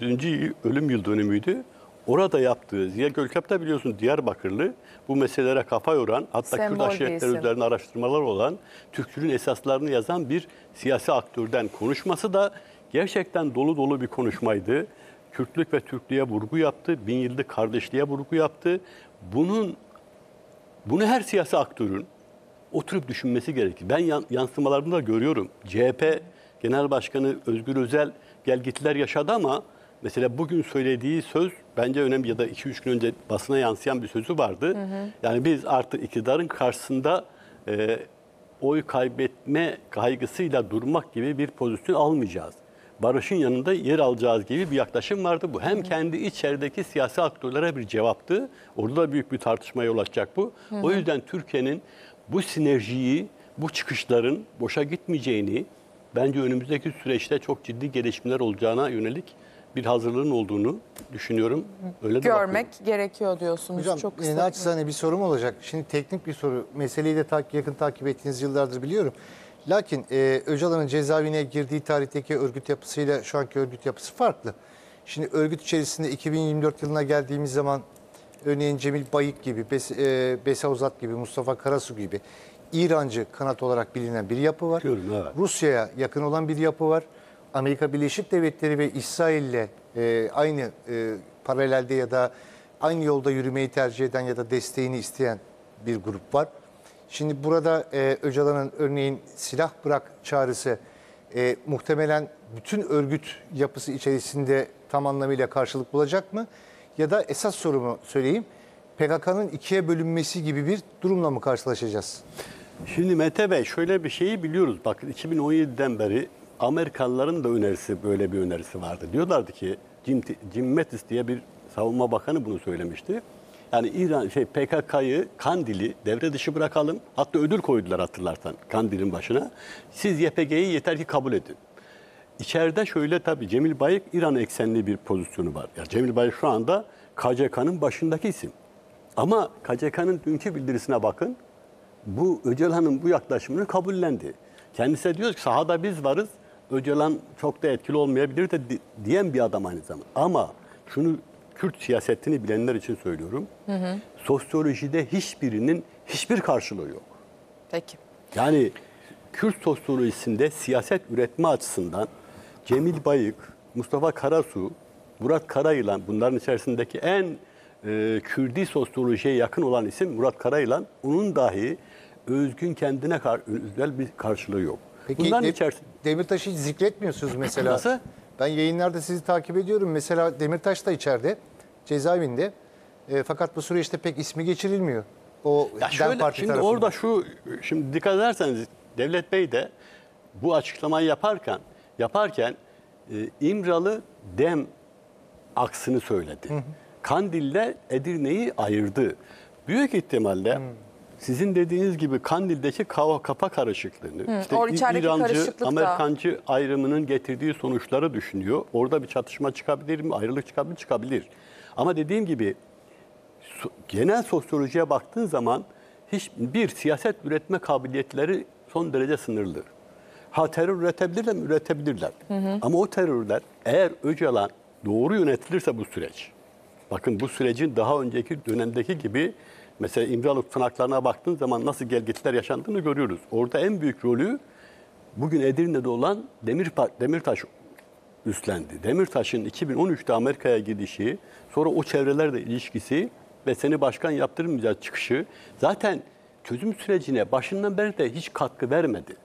100. ölüm yıl dönümüydü. Orada yaptığı, Ziya Gökalp da biliyorsunuz Diyarbakırlı, bu meselelere kafa yoran, hatta Kürt aşiretleri üzerine araştırmalar olan, Türkçülüğün esaslarını yazan bir siyasi aktörden konuşması da gerçekten dolu dolu bir konuşmaydı. Kürtlük ve Türklüğe vurgu yaptı, bin yıllık kardeşliğe vurgu yaptı. Bunu her siyasi aktörün oturup düşünmesi gerekir. Ben yansımalarını da görüyorum. CHP Genel Başkanı Özgür Özel gelgitler yaşadı ama mesela bugün söylediği söz bence önemli, ya da 2-3 gün önce basına yansıyan bir sözü vardı. Hı hı. Yani biz artık iktidarın karşısında oy kaybetme kaygısıyla durmak gibi bir pozisyon almayacağız. Barışın yanında yer alacağız gibi bir yaklaşım vardı. Bu hem kendi içerideki siyasi aktörlere bir cevaptı. Orada da büyük bir tartışmaya yol açacak bu. Hı hı. O yüzden Türkiye'nin bu sinerjiyi, bu çıkışların boşa gitmeyeceğini, bence önümüzdeki süreçte çok ciddi gelişmeler olacağına yönelik bir hazırlığın olduğunu düşünüyorum. Öyle görmek gerekiyor diyorsunuz. Hocam, çok naçizane bir sorum olacak. Şimdi teknik bir soru. Meseleyi de yakın takip ettiğiniz yıllardır biliyorum. Lakin Öcalan'ın cezaevine girdiği tarihteki örgüt yapısıyla şu anki örgüt yapısı farklı. Şimdi örgüt içerisinde 2024 yılına geldiğimiz zaman örneğin Cemil Bayık gibi, Besa Uzat gibi, Mustafa Karasu gibi İrancı kanat olarak bilinen bir yapı var. Evet. Rusya'ya yakın olan bir yapı var. Amerika Birleşik Devletleri ve İsrail'le aynı paralelde ya da aynı yolda yürümeyi tercih eden ya da desteğini isteyen bir grup var. Şimdi burada Öcalan'ın örneğin silah bırak çağrısı muhtemelen bütün örgüt yapısı içerisinde tam anlamıyla karşılık bulacak mı? Ya da esas sorumu söyleyeyim, PKK'nın ikiye bölünmesi gibi bir durumla mı karşılaşacağız? Şimdi Mete Bey, şöyle bir şeyi biliyoruz. Bakın 2017'den beri Amerikalıların da önerisi, böyle bir önerisi vardı. Diyorlardı ki, Jim Mattis diye bir savunma bakanı bunu söylemişti. Yani PKK'yı, Kandil'i devre dışı bırakalım. Hatta ödül koydular hatırlarsan Kandil'in başına. Siz YPG'yi yeter ki kabul edin. İçeride şöyle tabii Cemil Bayık İran eksenli bir pozisyonu var. Yani Cemil Bayık şu anda KCK'nın başındaki isim. Ama KCK'nın dünkü bildirisine bakın. Bu Öcalan'ın bu yaklaşımını kabullendi. Kendisi diyor ki sahada biz varız. Öcalan çok da etkili olmayabilir de diyen bir adam aynı zamanda. Ama şunu Kürt siyasetini bilenler için söylüyorum. Hı hı. Sosyolojide hiçbirinin hiçbir karşılığı yok. Peki. Yani Kürt sosyolojisinde siyaset üretme açısından Cemil Bayık, Mustafa Karasu, Murat Karayılan, bunların içerisindeki en Kürdi sosyolojiye yakın olan isim Murat Karayılan, onun dahi özgün kendine özel bir karşılığı yok. Peki Demirtaş'ı hiç zikretmiyorsunuz mesela. Nasıl? Ben yayınlarda sizi takip ediyorum. Mesela Demirtaş da içeride, cezaevinde. Fakat bu süreçte pek ismi geçirilmiyor. O şöyle, parti şimdi tarafından. Orada şimdi dikkat ederseniz Devlet Bey de bu açıklamayı yaparken İmralı Dem aksını söyledi. Hı hı. Kandil'le Edirne'yi ayırdı. Büyük ihtimalle sizin dediğiniz gibi Kandil'deki kafa karışıklığını, İrancı, Amerikancı ayrımının getirdiği sonuçları düşünüyor. Orada bir çatışma çıkabilir mi? Ayrılık çıkabilir, çıkabilir. Ama dediğim gibi genel sosyolojiye baktığın zaman hiçbir siyaset üretme kabiliyetleri son derece sınırlı. Ha terör üretebilirler mi? Üretebilirler. Hı hı. Ama o terörler eğer Öcalan doğru yönetilirse bu süreç, bakın bu sürecin daha önceki dönemdeki gibi mesela İmralı tutanaklarına baktığın zaman nasıl gelgitler yaşandığını görüyoruz. Orada en büyük rolü bugün Edirne'de olan Demirtaş üstlendi. Demirtaş'ın 2013'te Amerika'ya gidişi, sonra o çevrelerle ilişkisi ve seni başkan yaptırmayacak çıkışı zaten çözüm sürecine başından beri de hiç katkı vermedi.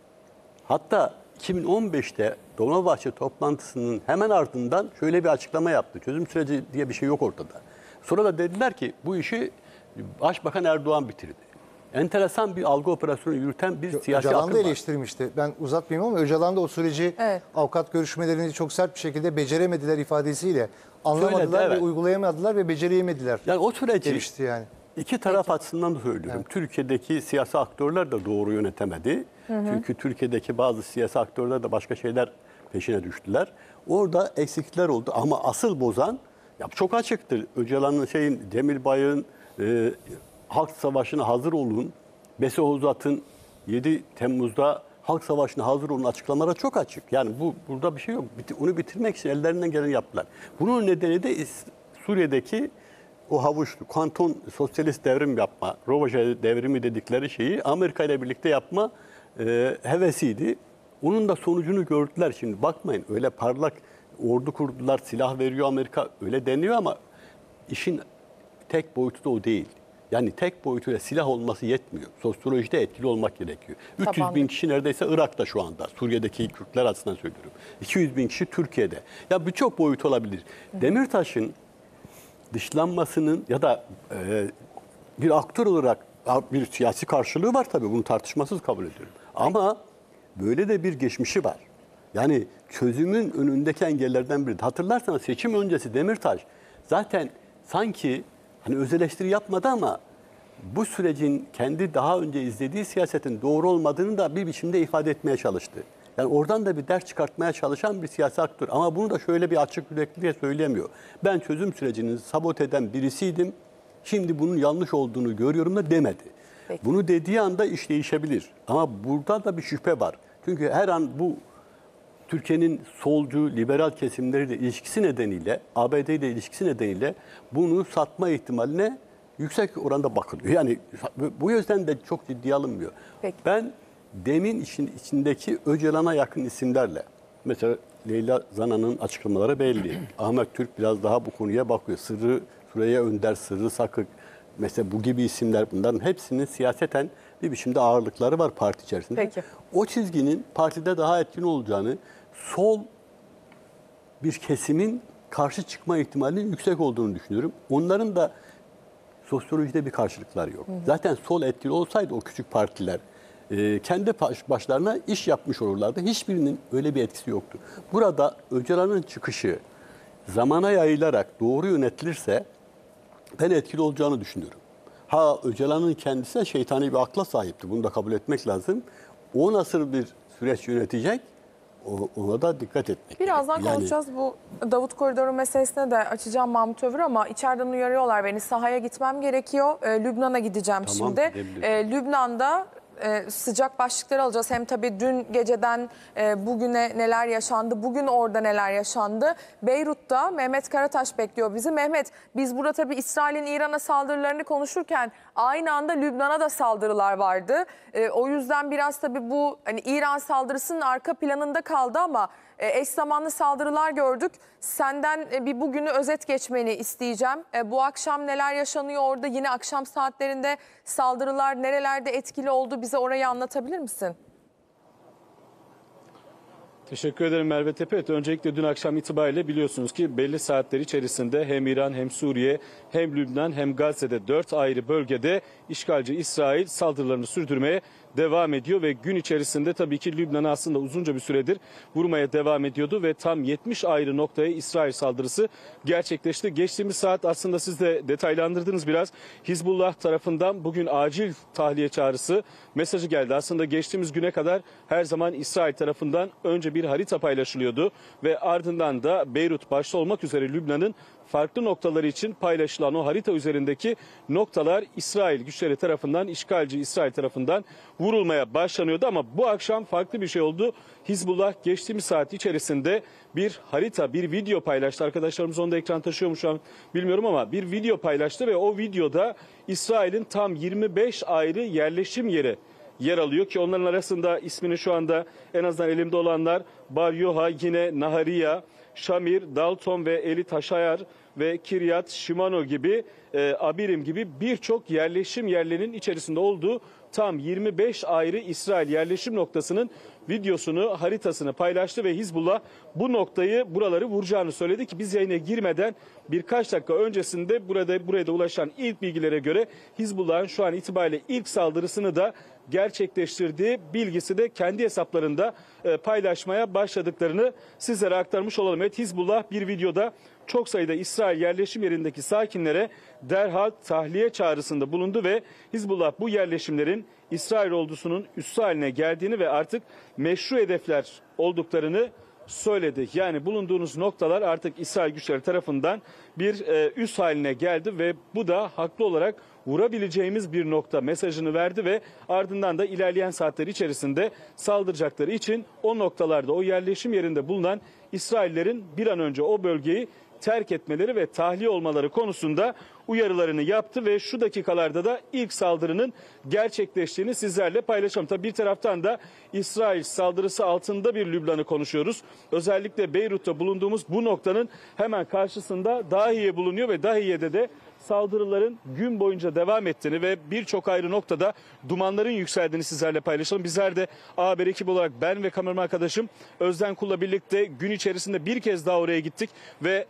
Hatta 2015'te Dolmabahçe toplantısının hemen ardından şöyle bir açıklama yaptı. Çözüm süreci diye bir şey yok ortada. Sonra da dediler ki bu işi Başbakan Erdoğan bitirdi. Enteresan bir algı operasyonu yürüten bir siyasi akım var. Öcalan da eleştirmişti. Ben uzatmayayım ama Öcalan da o süreci avukat görüşmelerini çok sert bir şekilde beceremediler ifadesiyle. Anlamadılar ve uygulayamadılar ve becereyemediler. Yani o süreci iki taraf açısından da söylüyorum. Evet. Türkiye'deki siyasi aktörler de doğru yönetemedi. Çünkü Türkiye'deki bazı siyasi aktörler de başka şeyler peşine düştüler. Orada eksikler oldu ama asıl bozan ya çok açıktır. Öcalan'ın Demirbay'ın halk savaşına hazır olun, Bese Hozat'ın 7 Temmuz'da halk savaşına hazır olun açıklamalara çok açık. Yani burada bir şey yok. Onu bitirmek için ellerinden geleni yaptılar. Bunun nedeni de Suriye'deki o havuçlu, kanton sosyalist devrim yapma, Rovaje devrimi dedikleri şeyi Amerika ile birlikte yapma hevesiydi. Onun da sonucunu gördüler şimdi. Bakmayın öyle parlak ordu kurdular, silah veriyor Amerika öyle deniyor ama işin tek boyutu da o değil. Yani tek boyutuyla silah olması yetmiyor. Sosyolojide etkili olmak gerekiyor. 300 bin kişi neredeyse Irak'ta şu anda. Suriye'deki Kürtler açısından söylüyorum. 200 bin kişi Türkiye'de. Ya birçok boyut olabilir. Demirtaş'ın dışlanmasının ya da bir aktör olarak bir siyasi karşılığı var tabii. Bunu tartışmasız kabul ediyorum. Ama böyle de bir geçmişi var. Yani çözümün önündeki engellerden biri. Hatırlarsanız seçim öncesi Demirtaş zaten sanki hani öz eleştiri yapmadı ama bu sürecin kendi daha önce izlediği siyasetin doğru olmadığını da bir biçimde ifade etmeye çalıştı. Yani oradan da bir ders çıkartmaya çalışan bir siyasi aktör. Ama bunu da şöyle bir açık yüreklilikle söyleyemiyor. Ben çözüm sürecini sabote eden birisiydim. Şimdi bunun yanlış olduğunu görüyorum da demedi. Peki. Bunu dediği anda iş değişebilir. Ama burada da bir şüphe var. Çünkü her an bu Türkiye'nin solcu, liberal kesimleriyle ilişkisi nedeniyle, ABD ile ilişkisi nedeniyle bunu satma ihtimaline yüksek oranda bakılıyor. Yani bu yüzden de çok ciddiye alınmıyor. Peki. Ben demin işin içindeki Öcalan'a yakın isimlerle, mesela Leyla Zana'nın açıklamaları belli. Ahmet Türk biraz daha bu konuya bakıyor. Süreyya Önder, Sırrı Sakık, mesela bu gibi isimler bunların hepsinin siyaseten bir biçimde ağırlıkları var parti içerisinde. Peki. O çizginin partide daha etkin olacağını, sol bir kesimin karşı çıkma ihtimalinin yüksek olduğunu düşünüyorum. Onların da sosyolojide bir karşılıkları yok. Hı hı. Zaten sol etkili olsaydı o küçük partiler kendi başlarına iş yapmış olurlardı. Hiçbirinin öyle bir etkisi yoktu. Burada Öcalan'ın çıkışı zamana yayılarak doğru yönetilirse ben etkili olacağını düşünüyorum. Ha Öcalan'ın kendisi şeytani bir akla sahipti. Bunu da kabul etmek lazım. O nasıl bir süreç yönetecek? Ona da dikkat etmek. Birazdan konuşacağız. Bu Davut Koridoru meselesine de açacağım Mahmut Övür ama içeriden uyarıyorlar beni. Sahaya gitmem gerekiyor. Lübnan'a gideceğim şimdi. Lübnan'da sıcak başlıkları alacağız. Hem tabii dün geceden bugüne neler yaşandı, bugün orada neler yaşandı. Beyrut'ta Mehmet Karataş bekliyor bizi. Mehmet, biz burada tabii İsrail'in İran'a saldırılarını konuşurken aynı anda Lübnan'a da saldırılar vardı. O yüzden biraz tabii bu hani İran saldırısının arka planında kaldı ama eş zamanlı saldırılar gördük. Senden bir bugünü özet geçmeni isteyeceğim. Bu akşam neler yaşanıyor orada? Yine akşam saatlerinde saldırılar nerelerde etkili oldu? Bize orayı anlatabilir misin? Teşekkür ederim Merve Tepe. Evet, öncelikle dün akşam itibariyle biliyorsunuz ki belli saatler içerisinde hem İran hem Suriye hem Lübnan hem Gazze'de 4 ayrı bölgede işgalci İsrail saldırılarını sürdürmeye devam ediyor ve gün içerisinde tabii ki Lübnan'ı aslında uzunca bir süredir vurmaya devam ediyordu ve tam 70 ayrı noktaya İsrail saldırısı gerçekleşti. Geçtiğimiz saat aslında siz de detaylandırdınız biraz. Hizbullah tarafından bugün acil tahliye çağrısı mesajı geldi. Aslında geçtiğimiz güne kadar her zaman İsrail tarafından önce bir harita paylaşılıyordu ve ardından da Beyrut başta olmak üzere Lübnan'ın farklı noktaları için paylaşılan o harita üzerindeki noktalar İsrail güçleri tarafından, işgalci İsrail tarafından vurulmaya başlanıyordu. Ama bu akşam farklı bir şey oldu. Hizbullah geçtiğimiz saat içerisinde bir harita, bir video paylaştı. Arkadaşlarımız onu da ekran taşıyor mu şu an bilmiyorum ama bir video paylaştı ve o videoda İsrail'in tam 25 ayrı yerleşim yeri yer alıyor ki onların arasında ismini şu anda en azından elimde olanlar Bar Yoha, Yine, Nahariya, Şamir, Dalton ve Elit Haşayar ve Kiryat, Şimano gibi, Abirim gibi birçok yerleşim yerlerinin içerisinde olduğu tam 25 ayrı İsrail yerleşim noktasının videosunu, haritasını paylaştı ve Hizbullah bu noktayı, buraları vuracağını söyledi ki biz yayına girmeden birkaç dakika öncesinde buraya da ulaşan ilk bilgilere göre Hizbullah'ın şu an itibariyle ilk saldırısını da gerçekleştirdiği bilgisi de kendi hesaplarında paylaşmaya başladıklarını sizlere aktarmış olalım. Evet, Hizbullah bir videoda çok sayıda İsrail yerleşim yerindeki sakinlere derhal tahliye çağrısında bulundu ve Hizbullah bu yerleşimlerin İsrail ordusunun üssü haline geldiğini ve artık meşru hedefler olduklarını söyledi. Yani bulunduğunuz noktalar artık İsrail güçleri tarafından bir üs haline geldi ve bu da haklı olarak vurabileceğimiz bir nokta mesajını verdi ve ardından da ilerleyen saatler içerisinde saldıracakları için o noktalarda, o yerleşim yerinde bulunan İsraillerin bir an önce o bölgeyi terk etmeleri ve tahliye olmaları konusunda uyarılarını yaptı ve şu dakikalarda da ilk saldırının gerçekleştiğini sizlerle paylaşalım. Tabii bir taraftan da İsrail saldırısı altında bir Lübnan'ı konuşuyoruz. Özellikle Beyrut'ta bulunduğumuz bu noktanın hemen karşısında Dahiye bulunuyor ve Dahiye'de de saldırıların gün boyunca devam ettiğini ve birçok ayrı noktada dumanların yükseldiğini sizlerle paylaşalım. Bizler de A Haber ekibi olarak ben ve kameraman arkadaşım Özden Kul'la birlikte gün içerisinde bir kez daha oraya gittik ve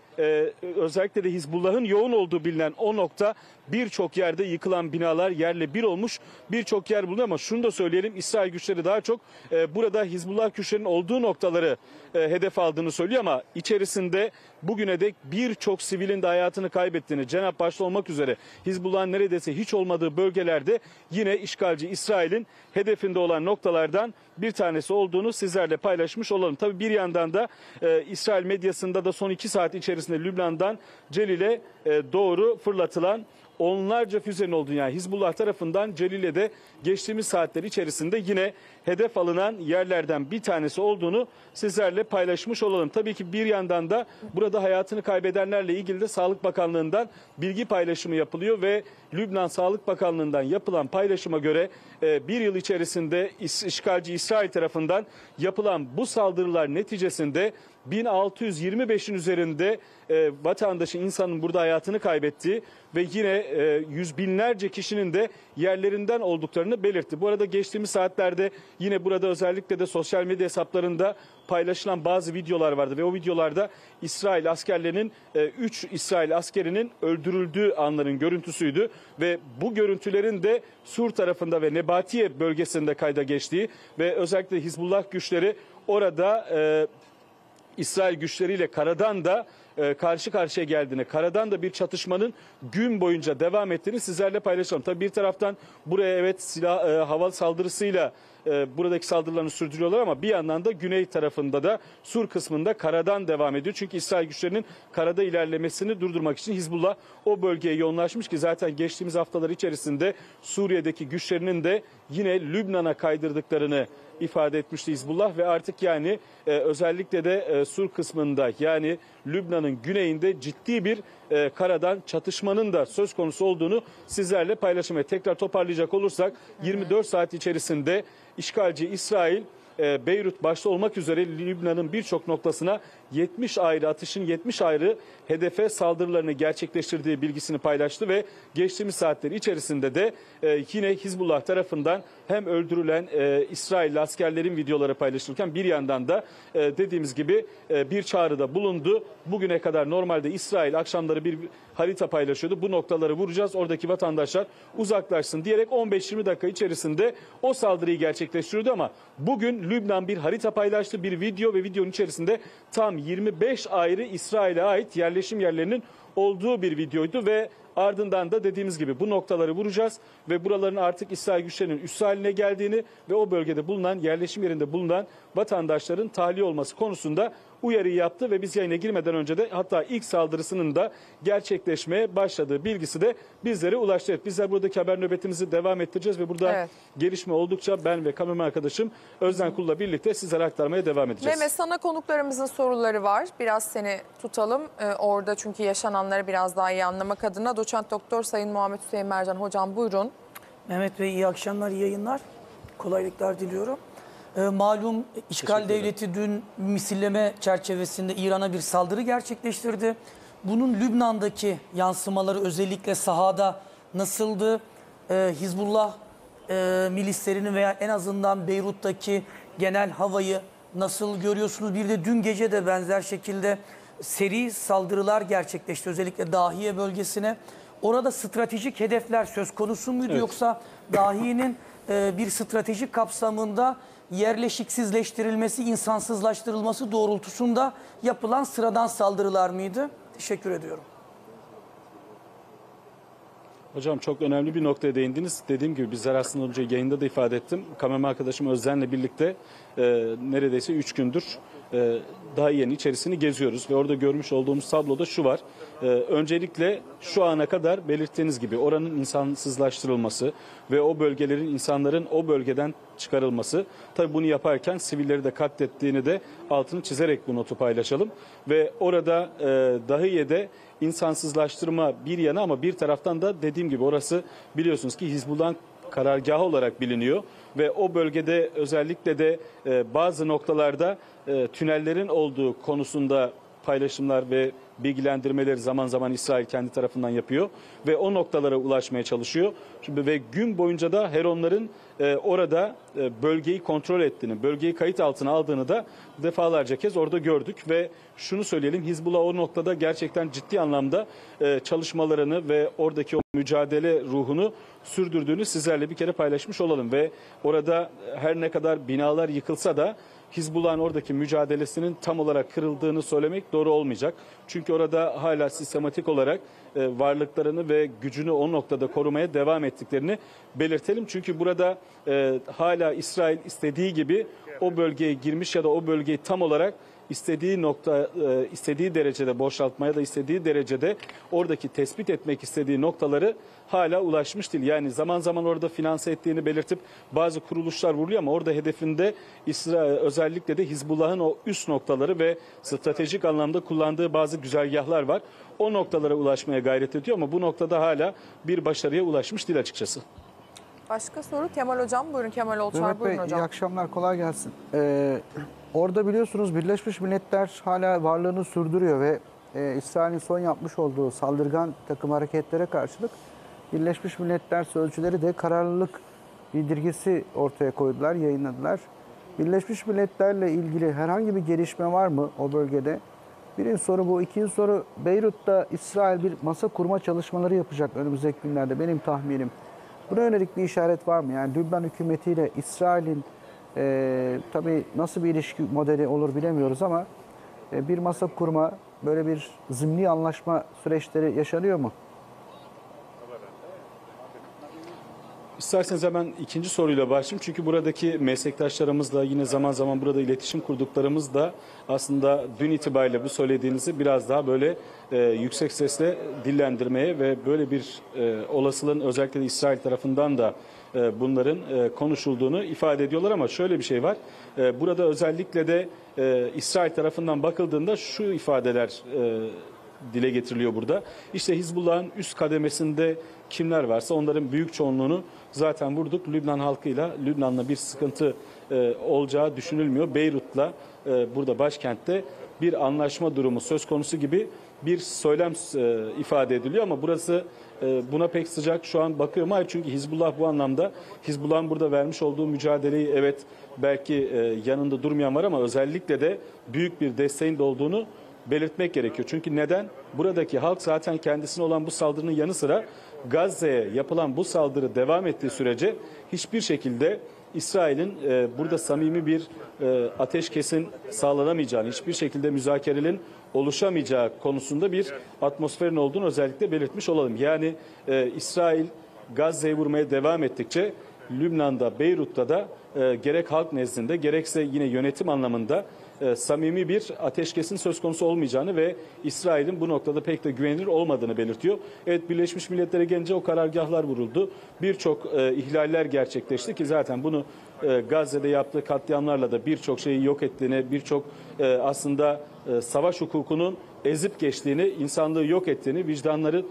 özellikle de Hizbullah'ın yoğun olduğu bilinen o nokta birçok yerde yıkılan binalar yerle bir olmuş, birçok yer bulunuyor ama şunu da söyleyelim, İsrail güçleri daha çok burada Hizbullah güçlerinin olduğu noktaları hedef aldığını söylüyor ama içerisinde bugüne dek birçok sivilin de hayatını kaybettiğini, Cenab başta olmak üzere Hizbullah'ın neredeyse hiç olmadığı bölgelerde yine işgalci İsrail'in hedefinde olan noktalardan bir tanesi olduğunu sizlerle paylaşmış olalım. Tabii bir yandan da İsrail medyasında da son 2 saat içerisinde Lübnan'dan Celil'e doğru fırlatılan onlarca füzenin olduğunu, yani Hizbullah tarafından Celil'e de geçtiğimiz saatler içerisinde yine hedef alınan yerlerden bir tanesi olduğunu sizlerle paylaşmış olalım. Tabii ki bir yandan da burada hayatını kaybedenlerle ilgili de Sağlık Bakanlığı'ndan bilgi paylaşımı yapılıyor ve Lübnan Sağlık Bakanlığı'ndan yapılan paylaşıma göre bir yıl içerisinde işgalci İsrail tarafından yapılan bu saldırılar neticesinde 1625'in üzerinde vatandaşı, insanın burada hayatını kaybettiği ve yine yüz binlerce kişinin de yerlerinden olduklarını belirtti. Bu arada geçtiğimiz saatlerde yine burada özellikle de sosyal medya hesaplarında paylaşılan bazı videolar vardı ve o videolarda İsrail askerlerinin 3 İsrail askerinin öldürüldüğü anların görüntüsüydü ve bu görüntülerin de Sur tarafında ve Nebatiye bölgesinde kayda geçtiği ve özellikle Hizbullah güçleri orada İsrail güçleriyle karadan da karşı karşıya geldiğini, karadan da bir çatışmanın gün boyunca devam ettiğini sizlerle paylaşalım. Tabii bir taraftan buraya evet hava saldırısıyla buradaki saldırılarını sürdürüyorlar ama bir yandan da güney tarafında da Sur kısmında karadan devam ediyor. Çünkü İsrail güçlerinin karada ilerlemesini durdurmak için Hizbullah o bölgeye yoğunlaşmış ki zaten geçtiğimiz haftalar içerisinde Suriye'deki güçlerinin de yine Lübnan'a kaydırdıklarını ifade etmişti Hizbullah ve artık yani özellikle de Sur kısmında, yani Lübnan'ın güneyinde ciddi bir karadan çatışmanın da söz konusu olduğunu sizlerle paylaşmaya. Tekrar toparlayacak olursak 24 saat içerisinde işgalci İsrail Beyrut başta olmak üzere Lübnan'ın birçok noktasına 70 ayrı atışın 70 ayrı hedefe saldırılarını gerçekleştirdiği bilgisini paylaştı ve geçtiğimiz saatler içerisinde de yine Hizbullah tarafından hem öldürülen İsrail askerlerin videoları paylaşılırken bir yandan da dediğimiz gibi bir çağrıda bulundu. Bugüne kadar normalde İsrail akşamları bir harita paylaşıyordu. Bu noktaları vuracağız, oradaki vatandaşlar uzaklaşsın diyerek 15-20 dakika içerisinde o saldırıyı gerçekleştiriyordu ama bugün Lübnan bir harita paylaştı, bir video ve videonun içerisinde tam 25 ayrı İsrail'e ait yerleşim yerlerinin olduğu bir videoydu ve ardından da dediğimiz gibi bu noktaları vuracağız ve buraların artık İsrail güçlerinin üssü haline geldiğini ve o bölgede bulunan, yerleşim yerinde bulunan vatandaşların tahliye olması konusunda uyarı yaptı ve biz yayına girmeden önce de hatta ilk saldırısının da gerçekleşmeye başladığı bilgisi de bizlere ulaştı. Evet, bizler buradaki haber nöbetimizi devam ettireceğiz ve burada gelişme oldukça ben ve kameraman arkadaşım Özden Kul'la birlikte sizlere aktarmaya devam edeceğiz. Mehmet, sana konuklarımızın soruları var. Biraz seni tutalım orada çünkü yaşananları biraz daha iyi anlamak adına. Doçent Doktor Sayın Muhammed Hüseyin Mercan hocam, buyurun. Mehmet Bey, iyi akşamlar, iyi yayınlar. Kolaylıklar diliyorum. Malum işgal devleti dün misilleme çerçevesinde İran'a bir saldırı gerçekleştirdi. Bunun Lübnan'daki yansımaları özellikle sahada nasıldı? Hizbullah milislerinin veya en azından Beyrut'taki genel havayı nasıl görüyorsunuz? Bir de dün gece de benzer şekilde seri saldırılar gerçekleşti özellikle Dahiye bölgesine. Orada stratejik hedefler söz konusu muydu, yoksa Dahiye'nin bir stratejik kapsamında yerleşiksizleştirilmesi, insansızlaştırılması doğrultusunda yapılan sıradan saldırılar mıydı? Teşekkür ediyorum. Hocam çok önemli bir noktaya değindiniz. Dediğim gibi bizler aslında önce yayında da ifade ettim. Kameraman arkadaşım Özden'le birlikte neredeyse 3 gündür Dahiye'nin içerisini geziyoruz. Ve orada görmüş olduğumuz tabloda şu var. Öncelikle şu ana kadar belirttiğiniz gibi oranın insansızlaştırılması ve o bölgelerin, insanların o bölgeden çıkarılması. Tabii bunu yaparken sivilleri de katlettiğini de altını çizerek bu notu paylaşalım. Ve orada Dahiye'de insansızlaştırma bir yana ama bir taraftan da dediğim gibi orası biliyorsunuz ki Hizbullah'ın karargahı olarak biliniyor. Ve o bölgede özellikle de bazı noktalarda tünellerin olduğu konusunda paylaşımlar ve bilgilendirmeleri zaman zaman İsrail kendi tarafından yapıyor. Ve o noktalara ulaşmaya çalışıyor. Şimdi ve gün boyunca da Heronların orada bölgeyi kontrol ettiğini, bölgeyi kayıt altına aldığını da defalarca kez orada gördük. Ve şunu söyleyelim, Hizbullah o noktada gerçekten ciddi anlamda çalışmalarını ve oradaki o mücadele ruhunu sürdürdüğünü sizlerle bir kere paylaşmış olalım. Ve orada her ne kadar binalar yıkılsa da Hizbullah'ın oradaki mücadelesinin tam olarak kırıldığını söylemek doğru olmayacak. Çünkü orada hala sistematik olarak varlıklarını ve gücünü o noktada korumaya devam ettiklerini belirtelim. Çünkü burada hala İsrail istediği gibi o bölgeye girmiş ya da o bölgeyi tam olarak istediği nokta, istediği derecede boşaltmaya da istediği derecede oradaki tespit etmek istediği noktaları hala ulaşmış değil. Yani zaman zaman orada finanse ettiğini belirtip bazı kuruluşlar vuruluyor ama orada hedefinde İsrail, özellikle de Hizbullah'ın o üst noktaları ve stratejik anlamda kullandığı bazı güzergahlar var. O noktalara ulaşmaya gayret ediyor ama bu noktada hala bir başarıya ulaşmış değil açıkçası. Başka soru Kemal Hocam. Buyurun Kemal Olçar. Mehmet buyurun Bey, hocam. İyi akşamlar, kolay gelsin. Orada biliyorsunuz Birleşmiş Milletler hala varlığını sürdürüyor ve İsrail'in son yapmış olduğu saldırgan takım hareketlere karşılık Birleşmiş Milletler sözcüleri de kararlılık bildirgesi ortaya koydular, yayınladılar. Birleşmiş Milletler'le ilgili herhangi bir gelişme var mı o bölgede? Birinci soru bu. İkinci soru, Beyrut'ta İsrail bir masa kurma çalışmaları yapacak önümüzdeki günlerde, benim tahminim. Buna yönelik bir işaret var mı? Yani Lübnan hükümetiyle İsrail'in tabii nasıl bir ilişki modeli olur bilemiyoruz ama bir masa kurma, böyle bir zimni anlaşma süreçleri yaşanıyor mu? İsterseniz hemen ikinci soruyla başlayayım. Çünkü buradaki meslektaşlarımızla yine zaman zaman burada iletişim kurduklarımız da aslında dün itibariyle bu söylediğinizi biraz daha böyle yüksek sesle dillendirmeye ve böyle bir olasılığın özellikle İsrail tarafından da bunların konuşulduğunu ifade ediyorlar ama şöyle bir şey var. Burada özellikle de İsrail tarafından bakıldığında şu ifadeler dile getiriliyor burada. İşte Hizbullah'ın üst kademesinde kimler varsa onların büyük çoğunluğunu zaten vurduk. Lübnan halkıyla, Lübnan'la bir sıkıntı olacağı düşünülmüyor. Beyrut'la burada başkentte bir anlaşma durumu söz konusu gibi bir söylem ifade ediliyor ama burası buna pek sıcak şu an bakıyorum. Hayır, çünkü Hizbullah bu anlamda, Hizbullah'ın burada vermiş olduğu mücadeleyi evet belki yanında durmayan var ama özellikle de büyük bir desteğin de olduğunu belirtmek gerekiyor. Çünkü neden? Buradaki halk zaten kendisine olan bu saldırının yanı sıra Gazze'ye yapılan bu saldırı devam ettiği sürece hiçbir şekilde İsrail'in burada samimi bir ateşkesin sağlanamayacağını, hiçbir şekilde müzakerenin oluşamayacağı konusunda bir atmosferin olduğunu özellikle belirtmiş olalım. Yani İsrail Gazze'yi vurmaya devam ettikçe Lübnan'da, Beyrut'ta da gerek halk nezdinde gerekse yine yönetim anlamında samimi bir ateşkesin söz konusu olmayacağını ve İsrail'in bu noktada pek de güvenilir olmadığını belirtiyor. Evet, Birleşmiş Milletler'e gelince o karargahlar vuruldu. Birçok ihlaller gerçekleşti ki zaten bunu Gazze'de yaptığı katliamlarla da birçok şeyi yok ettiğini, birçok aslında savaş hukukunun ezip geçtiğini, insanlığı yok ettiğini, vicdanları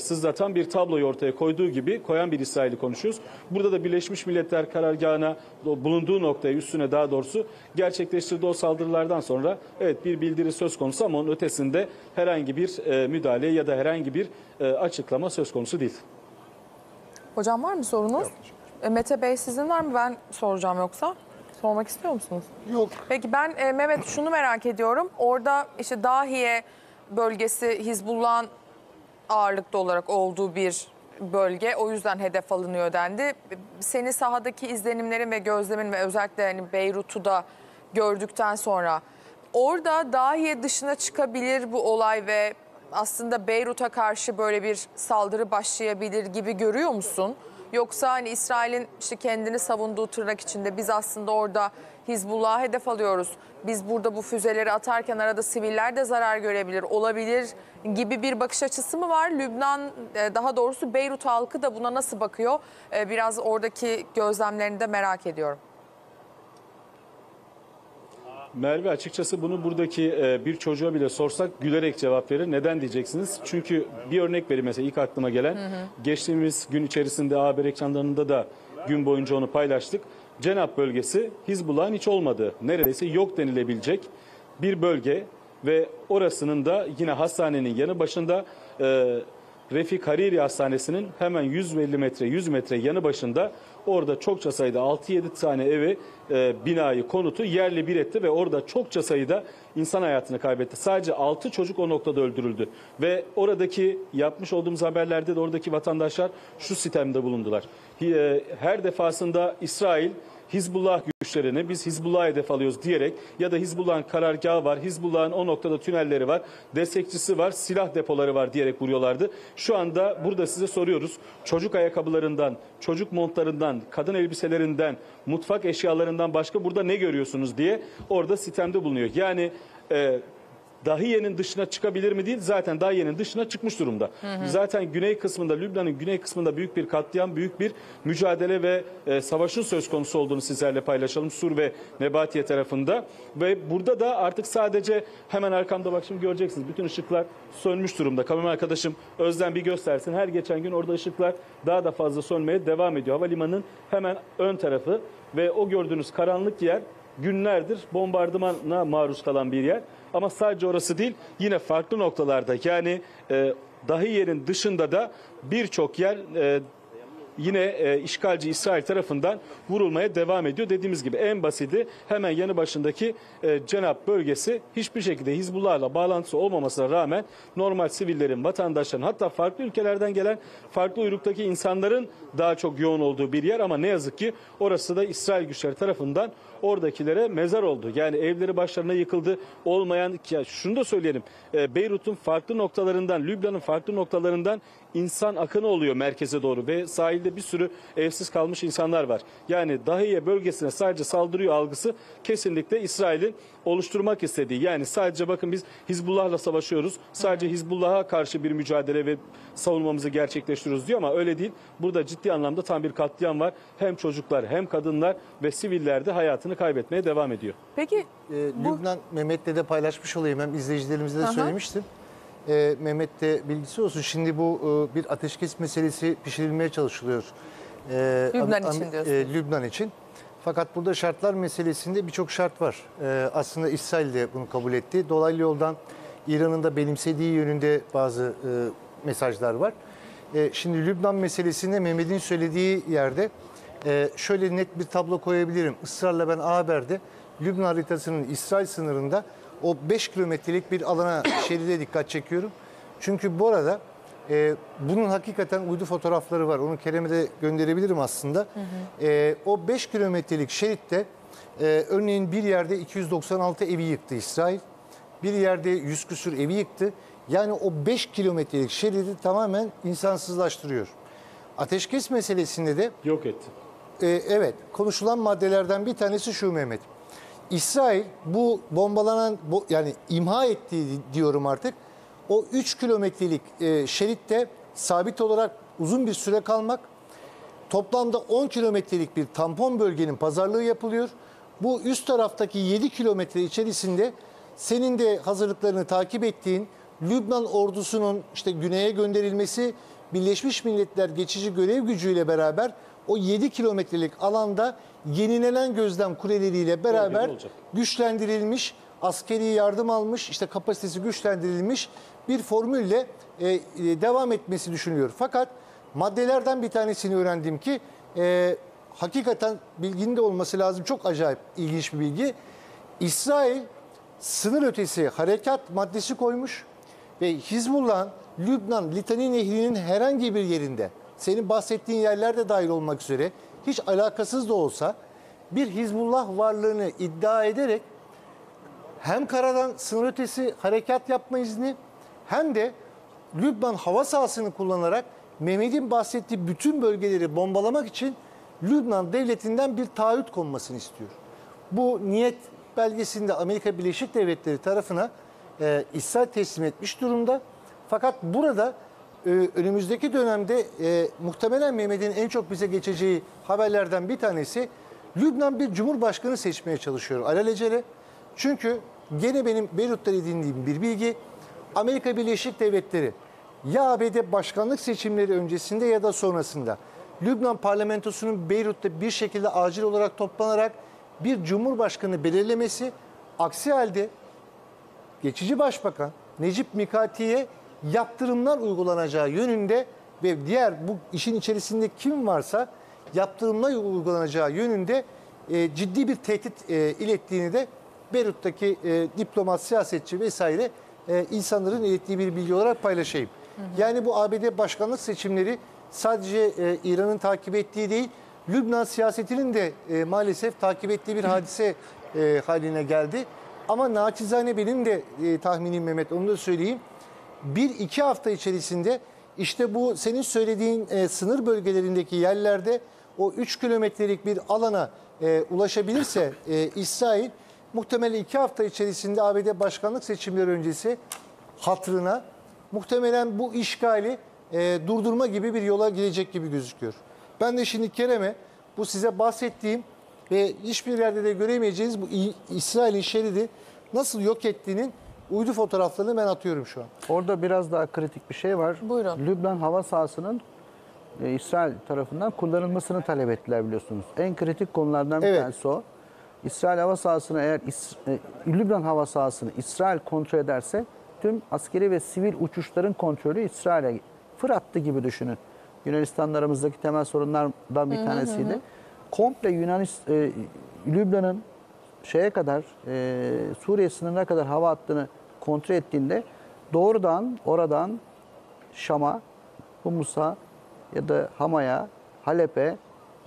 sızlatan bir tabloyu ortaya koyduğu gibi koyan bir İsrail'i konuşuyoruz. Burada da Birleşmiş Milletler karargahına bulunduğu noktaya, üstüne daha doğrusu gerçekleştirdiği o saldırılardan sonra evet bir bildiri söz konusu ama onun ötesinde herhangi bir müdahale ya da herhangi bir açıklama söz konusu değil. Hocam var mı sorunuz? Mete Bey sizin var mı? Ben soracağım yoksa. Sormak istiyor musunuz? Yok. Peki ben Mehmet şunu merak ediyorum. Orada işte Dahiye bölgesi Hizbullah'ın ağırlıklı olarak olduğu bir bölge. O yüzden hedef alınıyor dendi. Senin sahadaki izlenimlerin ve gözlemin ve özellikle hani Beyrut'u da gördükten sonra orada Dahiye dışına çıkabilir bu olay ve aslında Beyrut'a karşı böyle bir saldırı başlayabilir gibi görüyor musun? Yoksa hani İsrail'in işte kendini savunduğu tırnak içinde biz aslında orada Hizbullah'a hedef alıyoruz. Biz burada bu füzeleri atarken arada siviller de zarar görebilir, olabilir gibi bir bakış açısı mı var? Lübnan, daha doğrusu Beyrut halkı da buna nasıl bakıyor? Biraz oradaki gözlemlerini de merak ediyorum. Merve, açıkçası bunu buradaki bir çocuğa bile sorsak gülerek cevap verir. Neden diyeceksiniz? Çünkü bir örnek vereyim mesela, ilk aklıma gelen. Geçtiğimiz gün içerisinde haber ekranlarında da gün boyunca onu paylaştık. Cenab bölgesi Hizbullah'ın hiç olmadığı, neredeyse yok denilebilecek bir bölge ve orasının da yine hastanenin yanı başında Refik Hariri Hastanesi'nin hemen 100 metre yanı başında orada çokça sayıda 6-7 tane evi, binayı, konutu yerle bir etti ve orada çokça sayıda insan hayatını kaybetti. Sadece 6 çocuk o noktada öldürüldü ve oradaki yapmış olduğumuz haberlerde de oradaki vatandaşlar şu sitemde bulundular. Her defasında İsrail Hizbullah güçlerini biz Hizbullah'a hedef alıyoruz diyerek ya da Hizbullah'ın karargahı var, Hizbullah'ın o noktada tünelleri var, destekçisi var, silah depoları var diyerek vuruyorlardı. Şu anda burada size soruyoruz. Çocuk ayakkabılarından, çocuk montlarından, kadın elbiselerinden, mutfak eşyalarından başka burada ne görüyorsunuz diye orada sitemde bulunuyor. Yani Dahiye'nin dışına çıkabilir mi değil, zaten Dahiye'nin dışına çıkmış durumda. Zaten güney kısmında, Lübnan'ın güney kısmında büyük bir katliam, büyük bir mücadele ve savaşın söz konusu olduğunu sizlerle paylaşalım. Sur ve Nebatiye tarafında ve burada da artık sadece hemen arkamda bak şimdi göreceksiniz. Bütün ışıklar sönmüş durumda. Kameraman arkadaşım Özlem bir göstersin. Her geçen gün orada ışıklar daha da fazla sönmeye devam ediyor. Havalimanının hemen ön tarafı ve o gördüğünüz karanlık yer günlerdir bombardımana maruz kalan bir yer. Ama sadece orası değil, yine farklı noktalarda, yani Dahiye'nin dışında da birçok yer yine işgalci İsrail tarafından vurulmaya devam ediyor. Dediğimiz gibi en basiti hemen yanı başındaki Cenab bölgesi hiçbir şekilde Hizbullah'la bağlantısı olmamasına rağmen normal sivillerin, vatandaşların, hatta farklı ülkelerden gelen farklı uyruktaki insanların daha çok yoğun olduğu bir yer ama ne yazık ki orası da İsrail güçleri tarafından oradakilere mezar oldu. Yani evleri başlarına yıkıldı. Olmayan, ya şunu da söyleyelim, Beyrut'un farklı noktalarından, Lübnan'ın farklı noktalarından insan akını oluyor merkeze doğru ve sahilde bir sürü evsiz kalmış insanlar var. Yani Dahiye bölgesine sadece saldırıyor algısı kesinlikle İsrail'in oluşturmak istediği. Yani sadece bakın biz Hizbullah'la savaşıyoruz, sadece Hizbullah'a karşı bir mücadele ve savunmamızı gerçekleştiriyoruz diyor ama öyle değil. Burada ciddi anlamda tam bir katliam var. Hem çocuklar hem kadınlar ve siviller de hayatını kaybetmeye devam ediyor. Peki Lübnan, Mehmet'le de paylaşmış olayım, hem izleyicilerimize de söylemiştim. Mehmet de bilgisi olsun. Şimdi bu bir ateşkes meselesi pişirilmeye çalışılıyor. Lübnan için diyorsun. Lübnan için. Fakat burada şartlar meselesinde birçok şart var. Aslında İsrail de bunu kabul etti. Dolaylı yoldan İran'ın da benimsediği yönünde bazı mesajlar var. Şimdi Lübnan meselesinde Mehmet'in söylediği yerde şöyle net bir tablo koyabilirim. Israrla ben A Haber'de Lübnan haritasının İsrail sınırında o 5 kilometrelik bir alana, şeride dikkat çekiyorum. Çünkü bu arada bunun hakikaten uydu fotoğrafları var. Onu Kerem'e de gönderebilirim aslında. O 5 kilometrelik şeritte örneğin bir yerde 296 evi yıktı İsrail. Bir yerde 100 küsur evi yıktı. Yani o 5 kilometrelik şeridi tamamen insansızlaştırıyor. Ateşkes meselesinde de... Yok etti. Evet, konuşulan maddelerden bir tanesi şu Mehmet. İsrail bu bombalanan, yani imha ettiği diyorum artık, o 3 kilometrelik şeritte sabit olarak uzun bir süre kalmak, toplamda 10 kilometrelik bir tampon bölgenin pazarlığı yapılıyor. Bu üst taraftaki 7 kilometre içerisinde senin de hazırlıklarını takip ettiğin Lübnan ordusunun işte güneye gönderilmesi, Birleşmiş Milletler geçici görev gücüyle beraber o 7 kilometrelik alanda yenilenen gözlem kuleleriyle beraber güçlendirilmiş, askeri yardım almış, işte kapasitesi güçlendirilmiş bir formülle devam etmesi düşünülüyor. Fakat maddelerden bir tanesini öğrendim ki hakikaten bilginin de olması lazım. Çok acayip ilginç bir bilgi. İsrail sınır ötesi harekat maddesi koymuş ve Hizbullah'ın Lübnan, Litani Nehri'nin herhangi bir yerinde, senin bahsettiğin yerlerde dahil olmak üzere, hiç alakasız da olsa bir Hizbullah varlığını iddia ederek hem karadan sınır ötesi harekat yapma izni hem de Lübnan hava sahasını kullanarak Mehmet'in bahsettiği bütün bölgeleri bombalamak için Lübnan devletinden bir taahhüt konmasını istiyor. Bu niyet belgesinde Amerika Birleşik Devletleri tarafına İsrail teslim etmiş durumda. Fakat burada önümüzdeki dönemde muhtemelen Mehmet'in en çok bize geçeceği haberlerden bir tanesi, Lübnan bir cumhurbaşkanı seçmeye çalışıyor alelacele. Çünkü gene benim Beyrut'ta edindiğim bir bilgi, Amerika Birleşik Devletleri ya ABD başkanlık seçimleri öncesinde ya da sonrasında Lübnan parlamentosunun Beyrut'ta bir şekilde acil olarak toplanarak bir cumhurbaşkanı belirlemesi, aksi halde geçici başbakan Necip Mikati'ye yaptırımlar uygulanacağı yönünde ve diğer bu işin içerisinde kim varsa yaptırımlar uygulanacağı yönünde ciddi bir tehdit ilettiğini de Beyrut'taki diplomat, siyasetçi vesaire insanların ilettiği bir bilgi olarak paylaşayım. Hı hı. Yani bu ABD başkanlık seçimleri sadece İran'ın takip ettiği değil, Lübnan siyasetinin de maalesef takip ettiği bir hadise haline geldi. Ama naçizane benim de tahminim Mehmet, onu da söyleyeyim. 1-2 hafta içerisinde işte bu senin söylediğin sınır bölgelerindeki yerlerde o 3 kilometrelik bir alana ulaşabilirse İsrail, muhtemelen 2 hafta içerisinde ABD başkanlık seçimleri öncesi hatırına muhtemelen bu işgali durdurma gibi bir yola girecek gibi gözüküyor. Ben de şimdi Kerem'e bu size bahsettiğim ve hiçbir yerde de göremeyeceğiniz bu İsrail'in şeridi nasıl yok ettiğinin uydu fotoğraflarını ben atıyorum şu an. Orada biraz daha kritik bir şey var. Buyurun. Lübnan hava sahasının İsrail tarafından kullanılmasını talep ettiler biliyorsunuz. En kritik konulardan bir tanesi o. İsrail hava sahasını eğer Lübnan hava sahasını İsrail kontrol ederse tüm askeri ve sivil uçuşların kontrolü İsrail'e fırlattı gibi düşünün. Yunanistan'la aramızdaki temel sorunlardan bir tanesiydi. Hı hı. Komple Lübnan'ın şeye kadar Suriye sınırına kadar hava hattını kontrol ettiğinde doğrudan oradan Şam'a, Humus'a ya da Hama'ya, Halep'e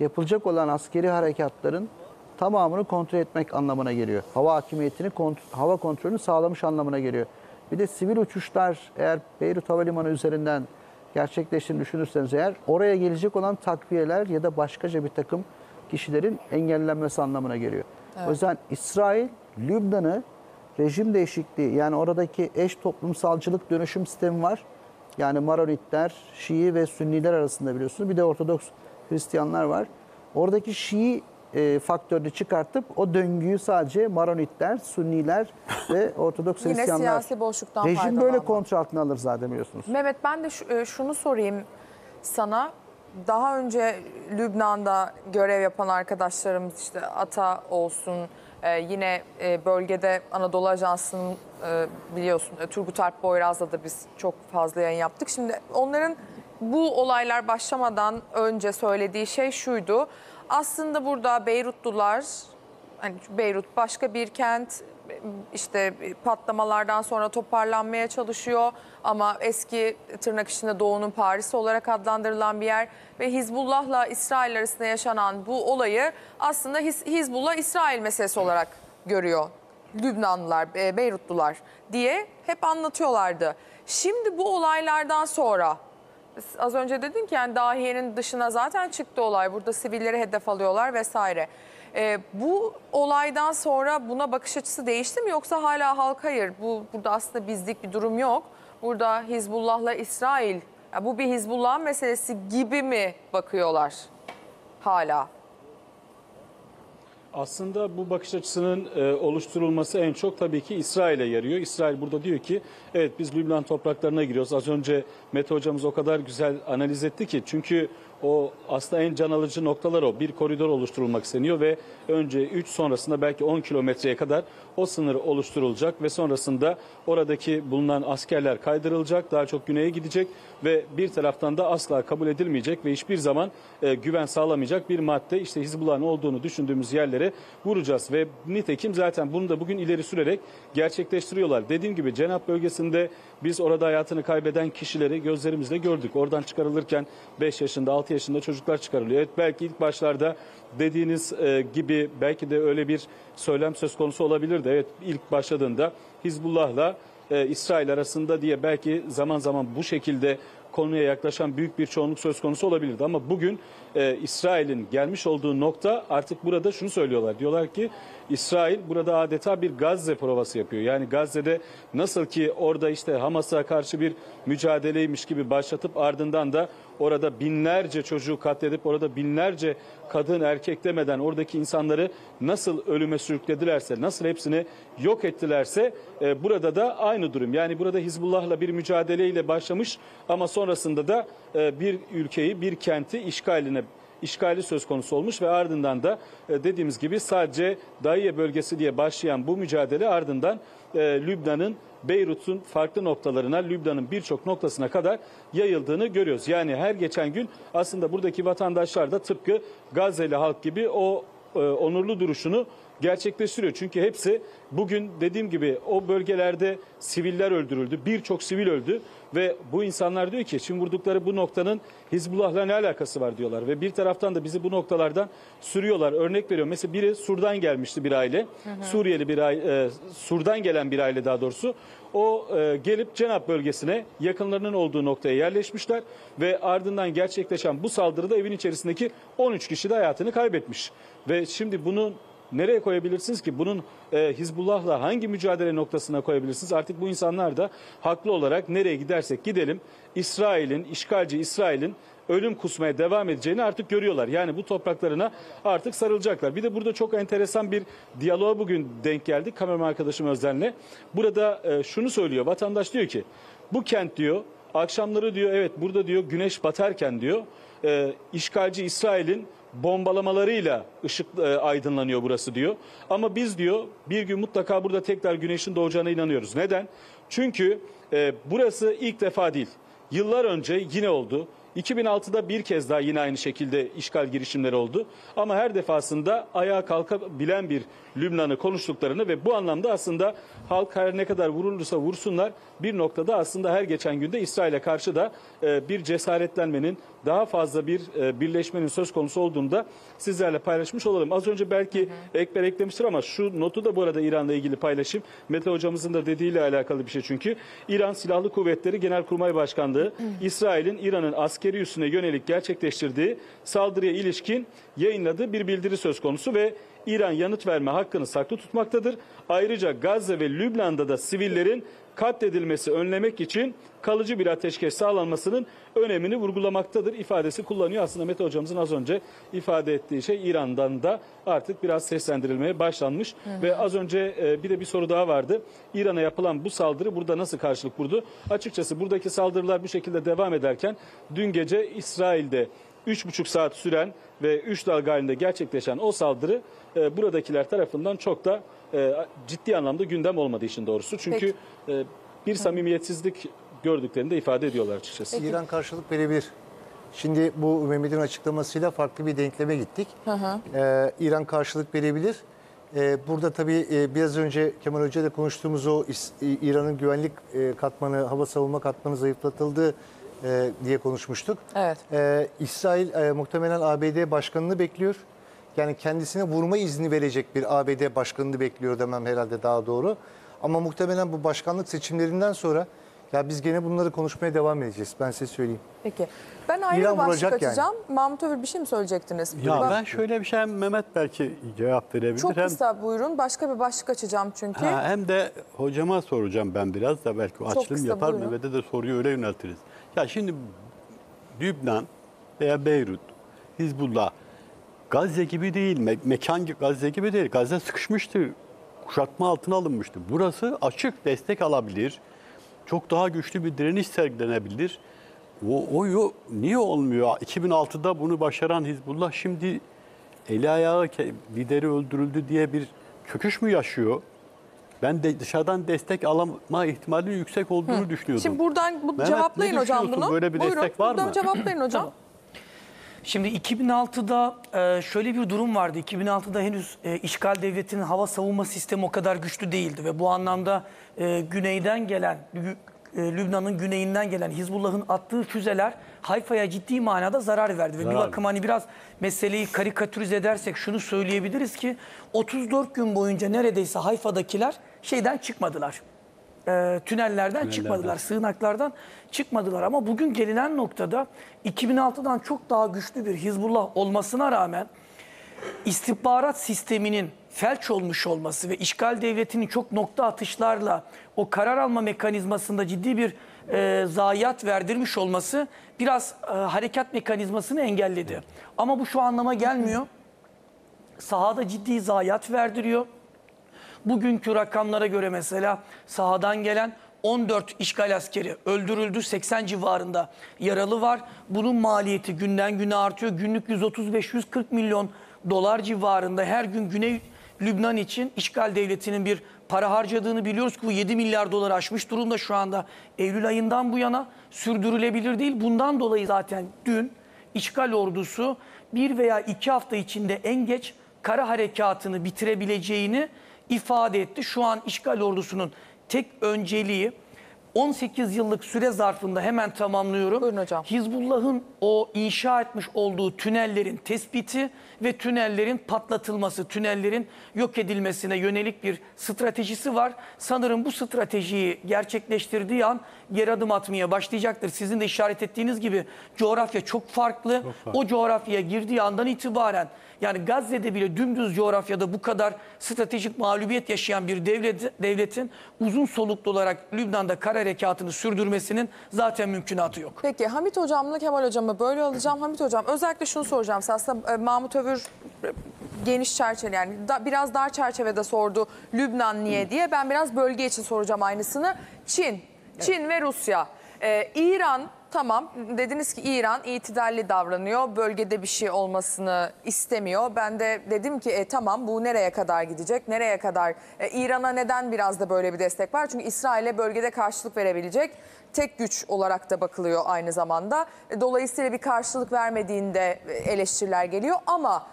yapılacak olan askeri harekatların tamamını kontrol etmek anlamına geliyor. Hava hakimiyetini, hava kontrolünü sağlamış anlamına geliyor. Bir de sivil uçuşlar eğer Beyrut Havalimanı üzerinden gerçekleştiğini düşünürseniz eğer oraya gelecek olan takviyeler ya da başkaca bir takım kişilerin engellenmesi anlamına geliyor. Evet. O yüzden İsrail, Lübnan'ı rejim değişikliği yani oradaki eş toplumsalcılık dönüşüm sistemi var. Yani Maronitler, Şii ve Sünniler arasında biliyorsunuz. Bir de Ortodoks Hristiyanlar var. Oradaki Şii faktörünü çıkartıp o döngüyü sadece Maronitler, Sünniler ve Ortodoks Hristiyanlar. Yine siyasi boşluktan rejim böyle kontrol altına alır zaten biliyorsunuz. Mehmet, ben de şunu sorayım sana. Daha önce Lübnan'da görev yapan arkadaşlarımız işte Ata olsun, yine bölgede Anadolu Ajansı'nın biliyorsun Turgut Alp Boyraz'la da biz çok fazla yayın yaptık. Şimdi onların bu olaylar başlamadan önce söylediği şey şuydu. Aslında burada Beyrutlular, hani Beyrut başka bir kent, işte patlamalardan sonra toparlanmaya çalışıyor ama eski tırnak içinde Doğu'nun Paris'i olarak adlandırılan bir yer ve Hizbullah'la İsrail arasında yaşanan bu olayı aslında Hizbullah-İsrail meselesi olarak görüyor Lübnanlılar, Beyrutlular diye hep anlatıyorlardı. Şimdi bu olaylardan sonra az önce dedin ki yani Dahiye'nin dışına zaten çıktı olay, burada sivilleri hedef alıyorlar vesaire. Bu olaydan sonra buna bakış açısı değişti mi yoksa hala halk hayır burada aslında bizlik bir durum yok. Burada Hizbullah'la İsrail yani bu bir Hizbullah meselesi gibi mi bakıyorlar hala? Aslında bu bakış açısının oluşturulması en çok tabii ki İsrail'e yarıyor. İsrail burada diyor ki evet biz Lübnan topraklarına giriyoruz. Az önce Mete hocamız o kadar güzel analiz etti ki çünkü o aslında en can alıcı noktalar o. Bir koridor oluşturulmak isteniyor ve önce 3 sonrasında belki 10 kilometreye kadar o sınır oluşturulacak ve sonrasında oradaki bulunan askerler kaydırılacak, daha çok güneye gidecek ve bir taraftan da asla kabul edilmeyecek ve hiçbir zaman güven sağlamayacak bir madde işte Hizbullah'ın olduğunu düşündüğümüz yerlere vuracağız ve nitekim zaten bunu da bugün ileri sürerek gerçekleştiriyorlar. Dediğim gibi Cenab bölgesinde biz orada hayatını kaybeden kişileri gözlerimizle gördük. Oradan çıkarılırken 5 yaşında, 6 yaşında çocuklar çıkarılıyor. Evet belki ilk başlarda dediğiniz gibi belki de öyle bir söylem söz konusu olabilirdi. Evet ilk başladığında Hizbullah'la İsrail arasında diye belki zaman zaman bu şekilde konuya yaklaşan büyük bir çoğunluk söz konusu olabilirdi. Ama bugün İsrail'in gelmiş olduğu nokta artık burada şunu söylüyorlar. Diyorlar ki İsrail burada adeta bir Gazze provası yapıyor. Yani Gazze'de nasıl ki orada işte Hamas'a karşı bir mücadeleymiş gibi başlatıp ardından da orada binlerce çocuğu katledip orada binlerce kadın erkek demeden oradaki insanları nasıl ölüme sürükledilerse, nasıl hepsini yok ettilerse burada da aynı durum. Yani burada Hizbullah'la bir mücadeleyle başlamış ama sonrasında da bir ülkeyi, bir kenti işgali söz konusu olmuş ve ardından da dediğimiz gibi sadece Dahiye bölgesi diye başlayan bu mücadele ardından Lübnan'ın, Beyrut'un farklı noktalarına, Lübnan'ın birçok noktasına kadar yayıldığını görüyoruz. Yani her geçen gün aslında buradaki vatandaşlar da tıpkı Gazze'li halk gibi o onurlu duruşunu gerçekleştiriyor. Çünkü hepsi bugün dediğim gibi o bölgelerde siviller öldürüldü, birçok sivil öldü ve bu insanlar diyor ki şimdi vurdukları bu noktanın Hizbullah'la ne alakası var diyorlar ve bir taraftan da bizi bu noktalardan sürüyorlar. Örnek veriyorum, mesela biri Sur'dan gelmişti bir aile, Suriyeli bir aile, Sur'dan gelen bir aile daha doğrusu. O gelip Cenab bölgesine yakınlarının olduğu noktaya yerleşmişler ve ardından gerçekleşen bu saldırıda evin içerisindeki 13 kişi de hayatını kaybetmiş. Ve şimdi bunun nereye koyabilirsiniz ki? Bunun Hizbullah'la hangi mücadele noktasına koyabilirsiniz? Artık bu insanlar da haklı olarak nereye gidersek gidelim İsrail'in, işgalci İsrail'in ölüm kusmaya devam edeceğini artık görüyorlar. Yani bu topraklarına artık sarılacaklar. Bir de burada çok enteresan bir diyaloğa bugün denk geldik kameraman arkadaşım Özden'le. Burada şunu söylüyor, vatandaş diyor ki bu kent diyor akşamları diyor evet burada diyor güneş batarken diyor işgalci İsrail'in bombalamalarıyla ışık aydınlanıyor burası diyor. Ama biz diyor bir gün mutlaka burada tekrar güneşin doğacağına inanıyoruz. Neden? Çünkü burası ilk defa değil. Yıllar önce yine oldu. 2006'da bir kez daha yine aynı şekilde işgal girişimleri oldu. Ama her defasında ayağa kalkabilen bir Lübnan'ı konuştuklarını ve bu anlamda aslında halk her ne kadar vurulursa vursunlar bir noktada aslında her geçen günde İsrail'e karşı da bir cesaretlenmenin, daha fazla bir birleşmenin söz konusu olduğunda sizlerle paylaşmış olalım. Az önce belki Ekber eklemiştir ama şu notu da bu arada İran'la ilgili paylaşayım. Mete hocamızın da dediğiyle alakalı bir şey çünkü. İran Silahlı Kuvvetleri Genelkurmay Başkanlığı İsrail'in İran'ın askeri üssüne yönelik gerçekleştirdiği saldırıya ilişkin yayınladığı bir bildiri söz konusu ve İran yanıt verme hakkını saklı tutmaktadır. Ayrıca Gazze ve Lübnan'da da sivillerin katledilmesi önlemek için kalıcı bir ateşkes sağlanmasının önemini vurgulamaktadır ifadesi kullanıyor. Aslında Mete hocamızın az önce ifade ettiği şey İran'dan da artık biraz seslendirilmeye başlanmış. Ve az önce bir de bir soru daha vardı. İran'a yapılan bu saldırı burada nasıl karşılık buldu? Açıkçası buradaki saldırılar bu şekilde devam ederken dün gece İsrail'de 3,5 saat süren ve 3 dalga halinde gerçekleşen o saldırı buradakiler tarafından çok da ciddi anlamda gündem olmadığı için doğrusu. Çünkü bir samimiyetsizlik gördüklerini de ifade ediyorlar açıkçası. Peki. İran karşılık verebilir. Şimdi bu Mehmet'in açıklamasıyla farklı bir denkleme gittik. İran karşılık verebilir. Burada tabii biraz önce Kemal Hoca ile konuştuğumuz o İran'ın güvenlik katmanı, hava savunma katmanı zayıflatıldı diye konuşmuştuk. İsrail muhtemelen ABD başkanını bekliyor. Yani kendisine vurma izni verecek bir ABD başkanını bekliyor demem herhalde daha doğru. Ama muhtemelen bu başkanlık seçimlerinden sonra ya biz gene bunları konuşmaya devam edeceğiz. Ben size söyleyeyim. Peki. Ben ayrı bir başlık açacağım. Yani. Mahmut Övür bir şey mi söyleyecektiniz? Ben şöyle bir şey, hem Mehmet belki cevap verebilir. Çok kısa buyurun. Başka bir başlık açacağım çünkü. Hem de hocama soracağım ben biraz da belki açılım yapar. Mehmet'e de soruyu öyle yöneltiriz. Ya şimdi Lübnan veya Beyrut, Hizbullah, Gazze gibi değil, mekan Gazze gibi değil. Gazze sıkışmıştı, kuşatma altına alınmıştı. Burası açık, destek alabilir. Çok daha güçlü bir direniş sergilenebilir. O niye olmuyor? 2006'da bunu başaran Hizbullah şimdi eli ayağı lideri öldürüldü diye bir çöküş mü yaşıyor? Ben de dışarıdan destek alma ihtimalinin yüksek olduğunu düşünüyordum. Şimdi buradan cevaplayın hocam bunu. Böyle bir destek var mı? Buradan cevaplayın hocam. Tamam. Şimdi 2006'da şöyle bir durum vardı. 2006'da henüz işgal devletinin hava savunma sistemi o kadar güçlü değildi. Ve bu anlamda güneyden gelen, Lübnan'ın güneyinden gelen Hizbullah'ın attığı füzeler Hayfa'ya ciddi manada zarar verdi. Ve bir bakıma hani biraz meseleyi karikatürize edersek şunu söyleyebiliriz ki 34 gün boyunca neredeyse Hayfa'dakiler şeyden çıkmadılar. tünellerden çıkmadılar, sığınaklardan çıkmadılar. Ama bugün gelinen noktada 2006'dan çok daha güçlü bir Hizbullah olmasına rağmen istihbarat sisteminin felç olmuş olması ve işgal devletinin çok nokta atışlarla o karar alma mekanizmasında ciddi bir zayiat verdirmiş olması biraz harekat mekanizmasını engelledi. Ama bu şu anlama gelmiyor. Sahada ciddi zayiat verdiriyor. Bugünkü rakamlara göre mesela sahadan gelen 14 işgal askeri öldürüldü. 80 civarında yaralı var. Bunun maliyeti günden güne artıyor. Günlük 135-140 milyon dolar civarında her gün Güney Lübnan için işgal devletinin bir para harcadığını biliyoruz ki bu 7 milyar doları aşmış durumda şu anda. Eylül ayından bu yana sürdürülebilir değil. Bundan dolayı zaten dün işgal ordusu 1 veya 2 hafta içinde en geç kara harekatını bitirebileceğini ifade etti. Şu an işgal ordusunun tek önceliği 18 yıllık süre zarfında hemen tamamlıyorum. Buyurun hocam. Hizbullah'ın o inşa etmiş olduğu tünellerin tespiti ve tünellerin patlatılması, tünellerin yok edilmesine yönelik bir stratejisi var. Sanırım bu stratejiyi gerçekleştirdiği an geri adım atmaya başlayacaktır. Sizin de işaret ettiğiniz gibi coğrafya çok farklı. Çok farklı. O coğrafyaya girdiği andan itibaren, yani Gazze'de bile dümdüz coğrafyada bu kadar stratejik mağlubiyet yaşayan bir devletin uzun soluklu olarak Lübnan'da kara harekatını sürdürmesinin zaten mümkünatı yok. Peki Hamit Hocam'la Kemal Hocam'ı böyle alacağım. Hamit Hocam, özellikle şunu soracağım. Aslında Mahmut Övür geniş çerçeve, yani biraz dar çerçevede sordu Lübnan niye diye. Ben biraz bölge için soracağım aynısını. Çin ve Rusya. İran, tamam dediniz ki İran itidalli davranıyor, bölgede bir şey olmasını istemiyor. Ben de dedim ki tamam, bu nereye kadar gidecek, nereye kadar? İran'a neden biraz da böyle bir destek var? Çünkü İsrail'e bölgede karşılık verebilecek tek güç olarak da bakılıyor aynı zamanda. Dolayısıyla bir karşılık vermediğinde eleştiriler geliyor. Ama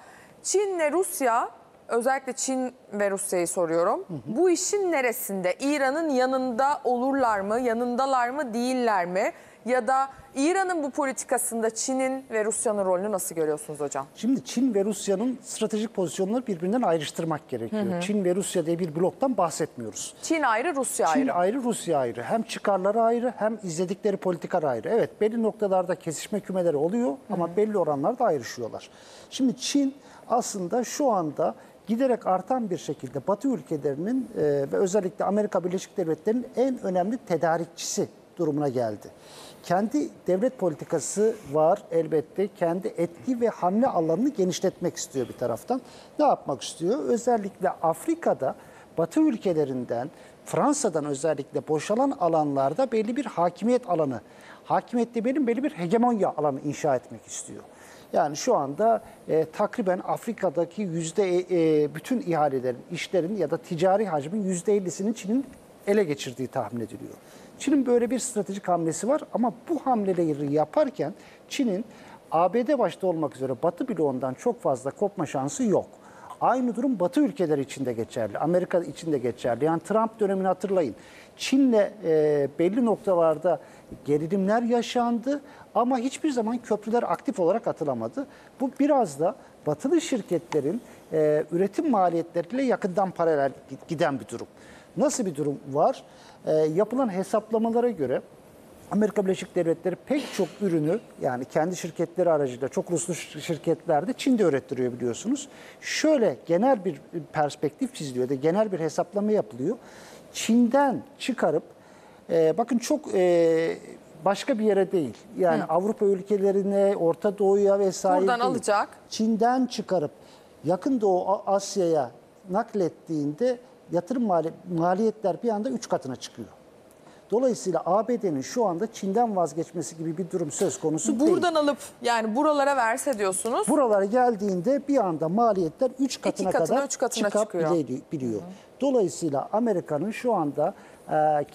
Çin'le Rusya, özellikle Çin ve Rusya'yı soruyorum. Bu işin neresinde? İran'ın yanında olurlar mı, yanındalar mı, değiller mi? Ya da İran'ın bu politikasında Çin'in ve Rusya'nın rolünü nasıl görüyorsunuz hocam? Şimdi Çin ve Rusya'nın stratejik pozisyonları birbirinden ayrıştırmak gerekiyor. Çin ve Rusya diye bir bloktan bahsetmiyoruz. Çin ayrı, Rusya ayrı. Çin ayrı, Rusya ayrı. Hem çıkarları ayrı, hem izledikleri politikalar ayrı. Evet, belli noktalarda kesişme kümeleri oluyor ama belli oranlarda ayrışıyorlar. Şimdi Çin aslında şu anda giderek artan bir şekilde Batı ülkelerinin ve özellikle Amerika Birleşik Devletleri'nin en önemli tedarikçisi durumuna geldi. Kendi devlet politikası var elbette. Kendi etki ve hamle alanını genişletmek istiyor bir taraftan. Ne yapmak istiyor? Özellikle Afrika'da Batı ülkelerinden, Fransa'dan özellikle boşalan alanlarda belli bir hakimiyet alanı, hakimiyet demeyelim, belli bir hegemonya alanı inşa etmek istiyor. Yani şu anda takriben Afrika'daki bütün ihalelerin, işlerin ya da ticari hacmin %50'sini Çin'in ele geçirdiği tahmin ediliyor. Çin'in böyle bir stratejik hamlesi var ama bu hamleleri yaparken Çin'in ABD başta olmak üzere Batı bloğundan çok fazla kopma şansı yok. Aynı durum Batı ülkeleri için de geçerli, Amerika için de geçerli. Yani Trump dönemini hatırlayın. Çin'le belli noktalarda gerilimler yaşandı ama hiçbir zaman köprüler aktif olarak atılamadı. Bu biraz da Batılı şirketlerin üretim maliyetleriyle yakından paralel giden bir durum. Nasıl bir durum var? Yapılan hesaplamalara göre Amerika Birleşik Devletleri pek çok ürünü, yani kendi şirketleri aracılığıyla çok uluslu şirketlerde Çin'de ürettiriyor biliyorsunuz. Şöyle genel bir perspektif çiziliyor da genel bir hesaplama yapılıyor. Çin'den çıkarıp bakın çok başka bir yere değil. Yani Avrupa ülkelerine, Orta Doğu'ya vesaire buradan değil, alacak. Çin'den çıkarıp Yakın Doğu Asya'ya naklettiğinde yatırım maliyetler bir anda 3 katına çıkıyor. Dolayısıyla ABD'nin şu anda Çin'den vazgeçmesi gibi bir durum söz konusu değil. Buradan alıp yani buralara verse diyorsunuz. Buralara geldiğinde bir anda maliyetler 3 katına kadar çıkabiliyor. Dolayısıyla Amerika'nın şu anda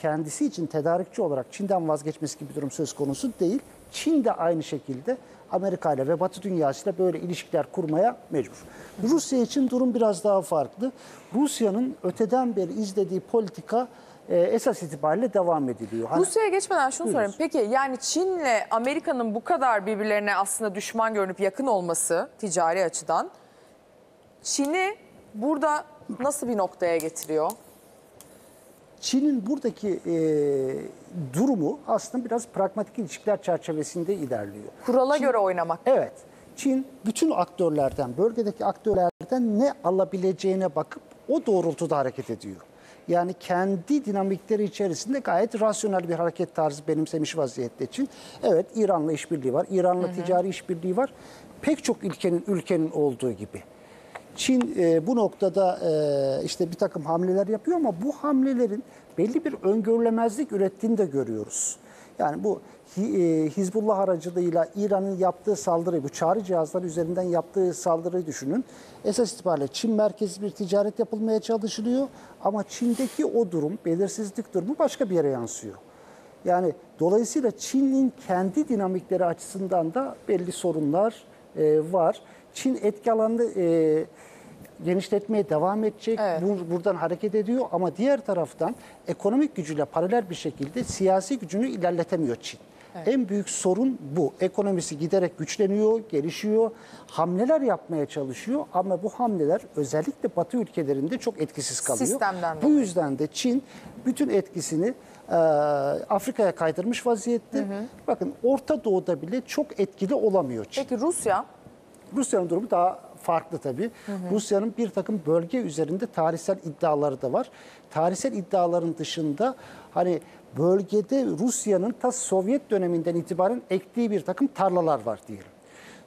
kendisi için tedarikçi olarak Çin'den vazgeçmesi gibi bir durum söz konusu değil. Çin de aynı şekilde Amerika ile ve Batı dünyasıyla böyle ilişkiler kurmaya mecbur. Rusya için durum biraz daha farklı. Rusya'nın öteden beri izlediği politika esas itibariyle devam ediliyor. Rusya'ya geçmeden şunu sorayım. Peki yani Çin'le Amerika'nın bu kadar birbirlerine aslında düşman görünüp yakın olması ticari açıdan Çin'i burada nasıl bir noktaya getiriyor? Çin'in buradaki durumu aslında biraz pragmatik ilişkiler çerçevesinde ilerliyor. Kurala Çin, göre oynamak. Evet. Çin bütün aktörlerden, bölgedeki aktörlerden ne alabileceğine bakıp o doğrultuda hareket ediyor. Yani kendi dinamikleri içerisinde gayet rasyonel bir hareket tarzı benimsemiş vaziyette Çin. Evet, İran'la işbirliği var, İran'la ticari işbirliği var. Pek çok ülkenin olduğu gibi. Çin bu noktada işte bir takım hamleler yapıyor ama bu hamlelerin belli bir öngörülemezlik ürettiğini de görüyoruz. Yani bu Hizbullah aracılığıyla İran'ın yaptığı saldırıyı, bu çağrı cihazları üzerinden yaptığı saldırıyı düşünün. Esas itibariyle Çin merkezli bir ticaret yapılmaya çalışılıyor ama Çin'deki o durum, belirsizlik durumu başka bir yere yansıyor. Yani dolayısıyla Çin'in kendi dinamikleri açısından da belli sorunlar var. Çin etki alanını genişletmeye devam edecek, evet. Buradan hareket ediyor ama diğer taraftan ekonomik gücüyle paralel bir şekilde siyasi gücünü ilerletemiyor Çin. Evet. En büyük sorun bu. Ekonomisi giderek güçleniyor, gelişiyor, hamleler yapmaya çalışıyor ama bu hamleler özellikle Batı ülkelerinde çok etkisiz kalıyor. Sistemden bu yüzden de Çin bütün etkisini Afrika'ya kaydırmış vaziyette. Hı hı. Bakın Orta Doğu'da bile çok etkili olamıyor Çin. Peki Rusya? Rusya'nın durumu daha farklı tabii. Hı hı. Rusya'nın bir takım bölge üzerinde tarihsel iddiaları da var. Tarihsel iddiaların dışında hani bölgede Rusya'nın ta Sovyet döneminden itibaren ektiği bir takım tarlalar var diyelim.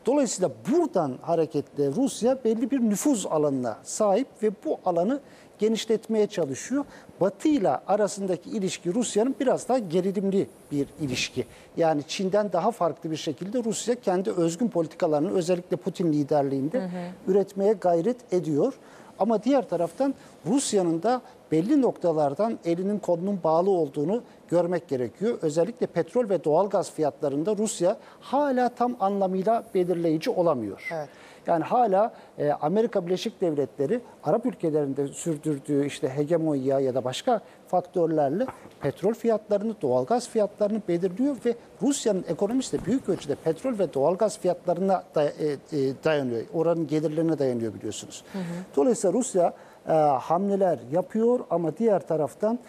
Dolayısıyla buradan hareketle Rusya belli bir nüfuz alanına sahip ve bu alanı genişletmeye çalışıyor. Batı ile arasındaki ilişki Rusya'nın biraz daha gerilimli bir ilişki. Yani Çin'den daha farklı bir şekilde Rusya kendi özgün politikalarını özellikle Putin liderliğinde üretmeye gayret ediyor. Ama diğer taraftan Rusya'nın da belli noktalardan elinin kolunun bağlı olduğunu görmek gerekiyor. Özellikle petrol ve doğalgaz fiyatlarında Rusya hala tam anlamıyla belirleyici olamıyor. Evet. Yani hala Amerika Birleşik Devletleri Arap ülkelerinde sürdürdüğü işte hegemonya ya da başka faktörlerle petrol fiyatlarını, doğalgaz fiyatlarını belirliyor ve Rusya'nın ekonomisi de büyük ölçüde petrol ve doğalgaz fiyatlarına dayanıyor. Oranın gelirlerine dayanıyor biliyorsunuz. Hı hı. Dolayısıyla Rusya hamleler yapıyor ama diğer taraftan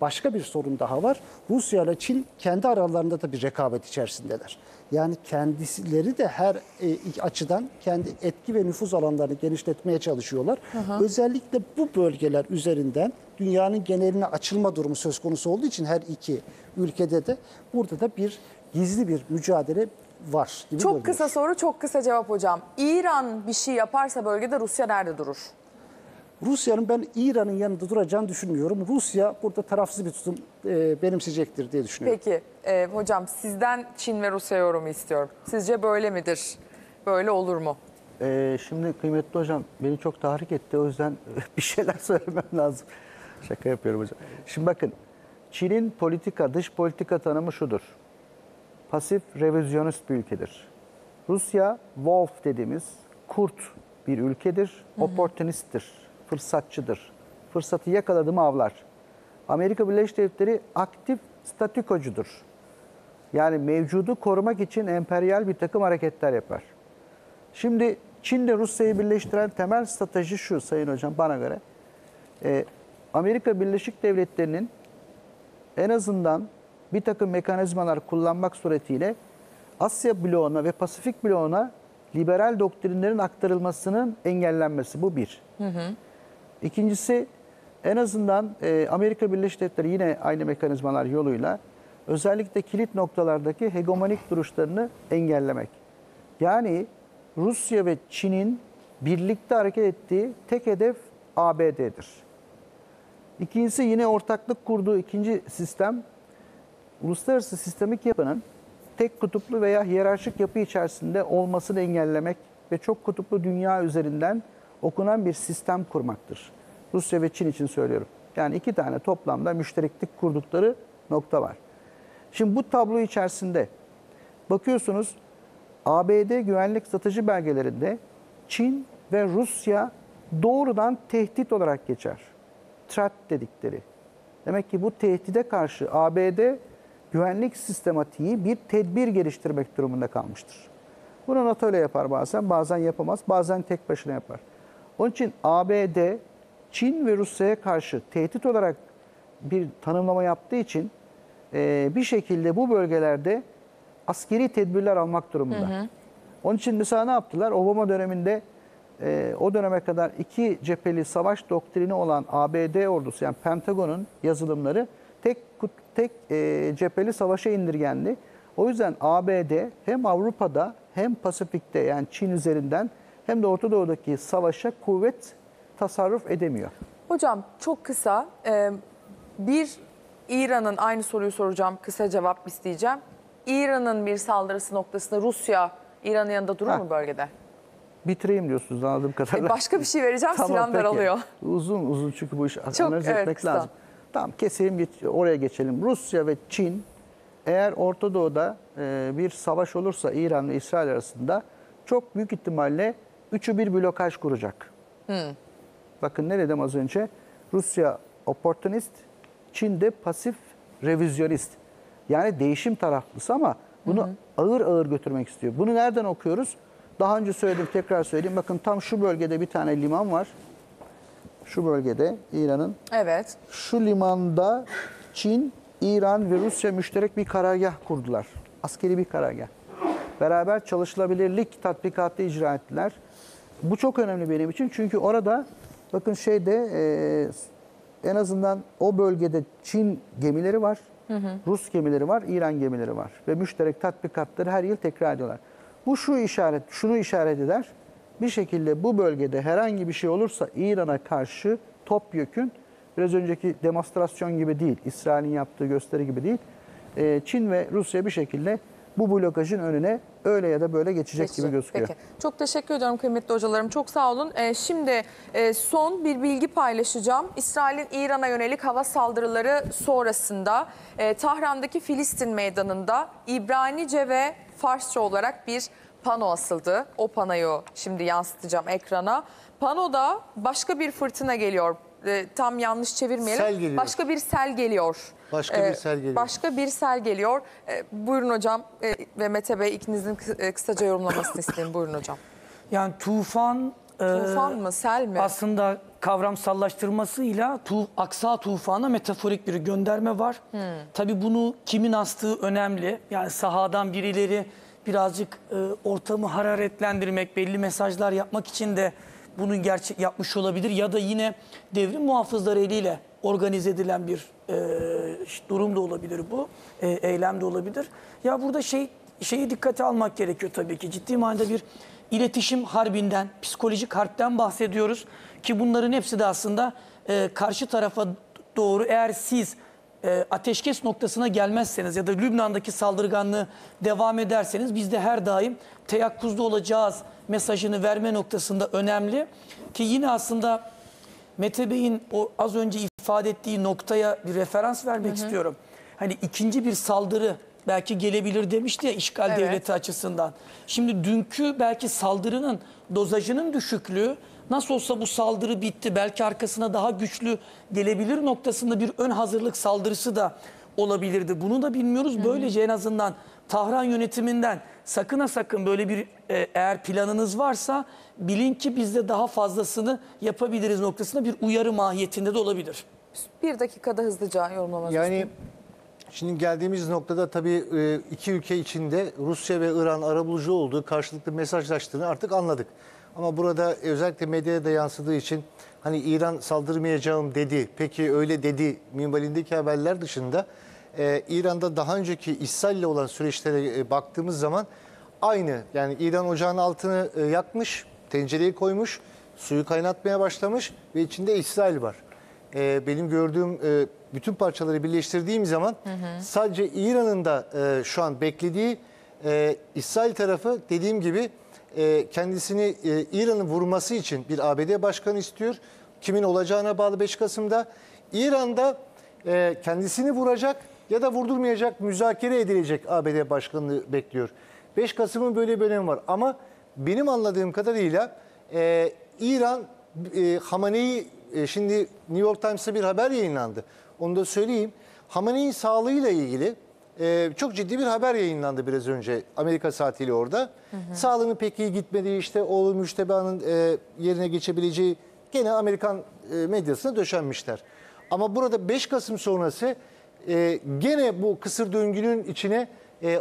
başka bir sorun daha var. Rusya ile Çin kendi aralarında da bir rekabet içerisindeler. Yani kendileri de her açıdan kendi etki ve nüfuz alanlarını genişletmeye çalışıyorlar. Hı hı. Özellikle bu bölgeler üzerinden dünyanın geneline açılma durumu söz konusu olduğu için her iki ülkede de burada da bir gizli bir mücadele var. Çok kısa soru, çok kısa cevap hocam. İran bir şey yaparsa bölgede Rusya nerede durur? Rusya'nın ben İran'ın yanında duracağını düşünmüyorum. Rusya burada tarafsız bir tutum benimseyecektir diye düşünüyorum. Peki hocam sizden Çin ve Rusya yorumu istiyorum. Sizce böyle midir? Böyle olur mu? Şimdi kıymetli hocam beni çok tahrik etti. O yüzden bir şeyler söylemem lazım. Şaka yapıyorum hocam. Şimdi bakın Çin'in dış politika tanımı şudur. Pasif revizyonist bir ülkedir. Rusya wolf dediğimiz kurt bir ülkedir. Hı hı. Opportunisttir. Fırsatçıdır. Fırsatı yakaladı mı avlar. Amerika Birleşik Devletleri aktif statükocudur. Yani mevcudu korumak için emperyal bir takım hareketler yapar. Şimdi Çin'le Rusya'yı birleştiren temel strateji şu sayın hocam bana göre. Amerika Birleşik Devletleri'nin en azından bir takım mekanizmalar kullanmak suretiyle Asya bloğuna ve Pasifik bloğuna liberal doktrinlerin aktarılmasının engellenmesi. Bu bir. Hı hı. İkincisi en azından Amerika Birleşik Devletleri yine aynı mekanizmalar yoluyla özellikle kilit noktalardaki hegemonik duruşlarını engellemek. Yani Rusya ve Çin'in birlikte hareket ettiği tek hedef ABD'dir. İkincisi yine ortaklık kurduğu ikinci sistem uluslararası sistemik yapının tek kutuplu veya hiyerarşik yapı içerisinde olmasını engellemek ve çok kutuplu dünya üzerinden okunan bir sistem kurmaktır. Rusya ve Çin için söylüyorum. Yani iki tane toplamda müştereklik kurdukları nokta var. Şimdi bu tablo içerisinde bakıyorsunuz ABD güvenlik strateji belgelerinde Çin ve Rusya doğrudan tehdit olarak geçer. Threat dedikleri. Demek ki bu tehdide karşı ABD güvenlik sistematiği bir tedbir geliştirmek durumunda kalmıştır. Bunu NATO ile yapar bazen, bazen yapamaz, bazen tek başına yapar. Onun için ABD, Çin ve Rusya'ya karşı tehdit olarak bir tanımlama yaptığı için bir şekilde bu bölgelerde askeri tedbirler almak durumunda. Hı hı. Onun için mesela ne yaptılar? Obama döneminde o döneme kadar iki cepheli savaş doktrini olan ABD ordusu, yani Pentagon'un yazılımları tek cepheli savaşa indirgendi. O yüzden ABD hem Avrupa'da hem Pasifik'te, yani Çin üzerinden, hem de Orta Doğu'daki savaşa kuvvet tasarruf edemiyor. Hocam çok kısa bir İran'ın, aynı soruyu soracağım, kısa cevap isteyeceğim. İran'ın bir saldırısı noktasında Rusya İran'ın yanında durur mu bölgede? Bitireyim diyorsunuz anladığım kadarıyla. Başka bir şey vereceğim, tamam, silahım daralıyor. Uzun çünkü bu işi analiz etmek lazım. Tamam, keselim, oraya geçelim. Rusya ve Çin, eğer Orta Doğu'da bir savaş olursa İran ve İsrail arasında, çok büyük ihtimalle üçü bir blokaj kuracak. Hmm. Bakın ne dedim az önce? Rusya opportunist, Çin de pasif revizyonist. Yani değişim taraflısı ama bunu ağır ağır götürmek istiyor. Bunu nereden okuyoruz? Daha önce söyledim, tekrar söyleyeyim. Bakın tam şu bölgede bir tane liman var. Şu bölgede İran'ın. Evet. Şu limanda Çin, İran ve Rusya müşterek bir karargah kurdular. Askeri bir karargah. Beraber çalışılabilirlik tatbikatı icra ettiler. Bu çok önemli benim için. Çünkü orada bakın en azından o bölgede Çin gemileri var. Hı hı. Rus gemileri var, İran gemileri var. Ve müşterek tatbikatları her yıl tekrar ediyorlar. Bu şunu işaret eder. Bir şekilde bu bölgede herhangi bir şey olursa İran'a karşı topyekün, biraz önceki demonstrasyon gibi değil, İsrail'in yaptığı gösteri gibi değil, Çin ve Rusya bir şekilde bu blokajın önüne öyle ya da böyle geçecek gibi gözüküyor. Peki. Çok teşekkür ediyorum kıymetli hocalarım. Çok sağ olun. Şimdi son bir bilgi paylaşacağım. İsrail'in İran'a yönelik hava saldırıları sonrasında Tahran'daki Filistin meydanında İbranice ve Farsça olarak bir pano asıldı. O panoyu şimdi yansıtacağım ekrana. Panoda başka bir fırtına geliyor. Tam yanlış çevirmeyelim. Başka bir sel geliyor. Başka bir sel geliyor. Buyurun hocam ve Mete Bey, ikinizin kısaca yorumlamasını isteyin. Buyurun hocam. Yani tufan mı, sel mi? Aslında kavramsallaştırmasıyla Aksa Tufan'a metaforik bir gönderme var. Tabii bunu kimin astığı önemli. Yani sahadan birileri birazcık ortamı hararetlendirmek, belli mesajlar yapmak için de bunu yapmış olabilir. Ya da yine devrim muhafızları eliyle organize edilen bir durum da olabilir bu. Eylem de olabilir. Ya burada şeyi dikkate almak gerekiyor tabii ki. Ciddi manada bir iletişim harbinden, psikolojik harpten bahsediyoruz. Ki bunların hepsi de aslında karşı tarafa doğru, eğer siz ateşkes noktasına gelmezseniz ya da Lübnan'daki saldırganlığı devam ederseniz biz de her daim teyakkuzda olacağız mesajını verme noktasında önemli. Ki yine aslında Mete Bey'in o az önce ifade ettiği noktaya bir referans vermek istiyorum. Hani ikinci bir saldırı belki gelebilir demişti ya işgal devleti açısından. Şimdi dünkü belki saldırının dozajının düşüklüğü, nasıl olsa bu saldırı bitti, belki arkasına daha güçlü gelebilir noktasında bir ön hazırlık saldırısı da olabilirdi. Bunu da bilmiyoruz. Böylece en azından Tahran yönetiminden sakın ha sakın böyle bir eğer planınız varsa bilin ki biz de daha fazlasını yapabiliriz noktasında bir uyarı mahiyetinde de olabilir. Bir dakikada hızlıca yorumlamanızı. Yani şimdi geldiğimiz noktada tabii iki ülke içinde Rusya ve İran arabulucu olduğu, karşılıklı mesajlaştığını artık anladık. Ama burada özellikle medyaya da yansıdığı için hani İran saldırmayacağım dedi, peki öyle dedi minvalindeki haberler dışında İran'da daha önceki İsrail'le olan süreçlere baktığımız zaman aynı. Yani İran ocağın altını yakmış, tencereyi koymuş, suyu kaynatmaya başlamış ve içinde İsrail var. Benim gördüğüm bütün parçaları birleştirdiğim zaman sadece İran'ın da şu an beklediği İsrail tarafı, dediğim gibi kendisini İran'ın vurması için bir ABD başkanı istiyor. Kimin olacağına bağlı 5 Kasım'da. İran'da kendisini vuracak ya da vurdurmayacak, müzakere edilecek ABD başkanını bekliyor. 5 Kasım'ın böyle bir önemi var. Ama benim anladığım kadarıyla İran Hamane'yi, şimdi New York Times'ta bir haber yayınlandı. Onu da söyleyeyim. Hamane'nin sağlığıyla ilgili çok ciddi bir haber yayınlandı biraz önce Amerika saatiyle orada. Sağlığının pek iyi gitmediği, işte oğlu müştebehanın yerine geçebileceği, gene Amerikan medyasına döşenmişler. Ama burada 5 Kasım sonrası gene bu kısır döngünün içine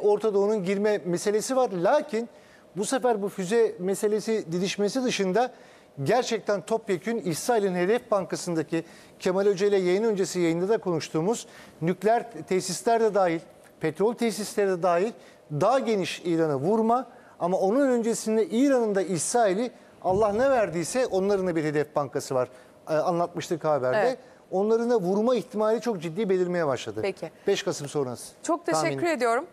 Orta Doğu'nun girme meselesi var. Lakin bu sefer bu füze meselesi didişmesi dışında gerçekten topyekün İsrail'in Hedef Bankası'ndaki Kemal Hoca ile yayın öncesi yayında da konuştuğumuz nükleer tesisler de dahil, petrol tesisleri de dahil daha geniş İran'a vurma ama onun öncesinde İran'ın da İsrail'i Allah ne verdiyse onların da bir hedef bankası var. Anlatmıştık haberde. Evet. Onların da vurma ihtimali çok ciddi belirmeye başladı. Peki. 5 Kasım sonrası. Çok teşekkür ediyorum.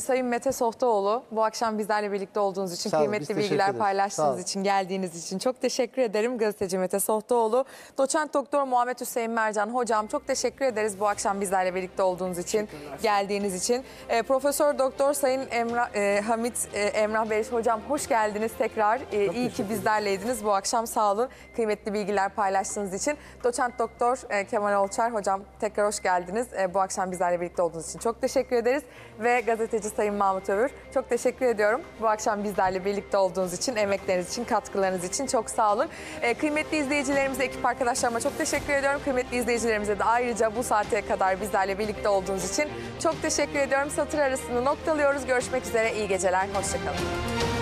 Sayın Mete Sohtaoğlu, bu akşam bizlerle birlikte olduğunuz için, kıymetli bilgiler paylaştığınız için, geldiğiniz için çok teşekkür ederim. Gazeteci Mete Sohtaoğlu, doçent doktor Muhammed Hüseyin Mercan hocam, çok teşekkür ederiz bu akşam bizlerle birlikte olduğunuz için, geldiğiniz için. Profesör doktor Sayın Hamit Emrah Beriş hocam, hoş geldiniz tekrar. İyi ki bizlerleydiniz bu akşam, sağ olun. Kıymetli bilgiler paylaştığınız için. Doçent doktor Kemal Olçar hocam, tekrar hoş geldiniz. Bu akşam bizlerle birlikte olduğunuz için çok teşekkür ederiz. Ve gazeteci Sayın Mahmut Övür, çok teşekkür ediyorum. Bu akşam bizlerle birlikte olduğunuz için, emekleriniz için, katkılarınız için çok sağ olun. Kıymetli izleyicilerimize, ekip arkadaşlarıma çok teşekkür ediyorum. Kıymetli izleyicilerimize de ayrıca bu saate kadar bizlerle birlikte olduğunuz için çok teşekkür ediyorum. Satır arasını noktalıyoruz. Görüşmek üzere, iyi geceler, hoşça kalın.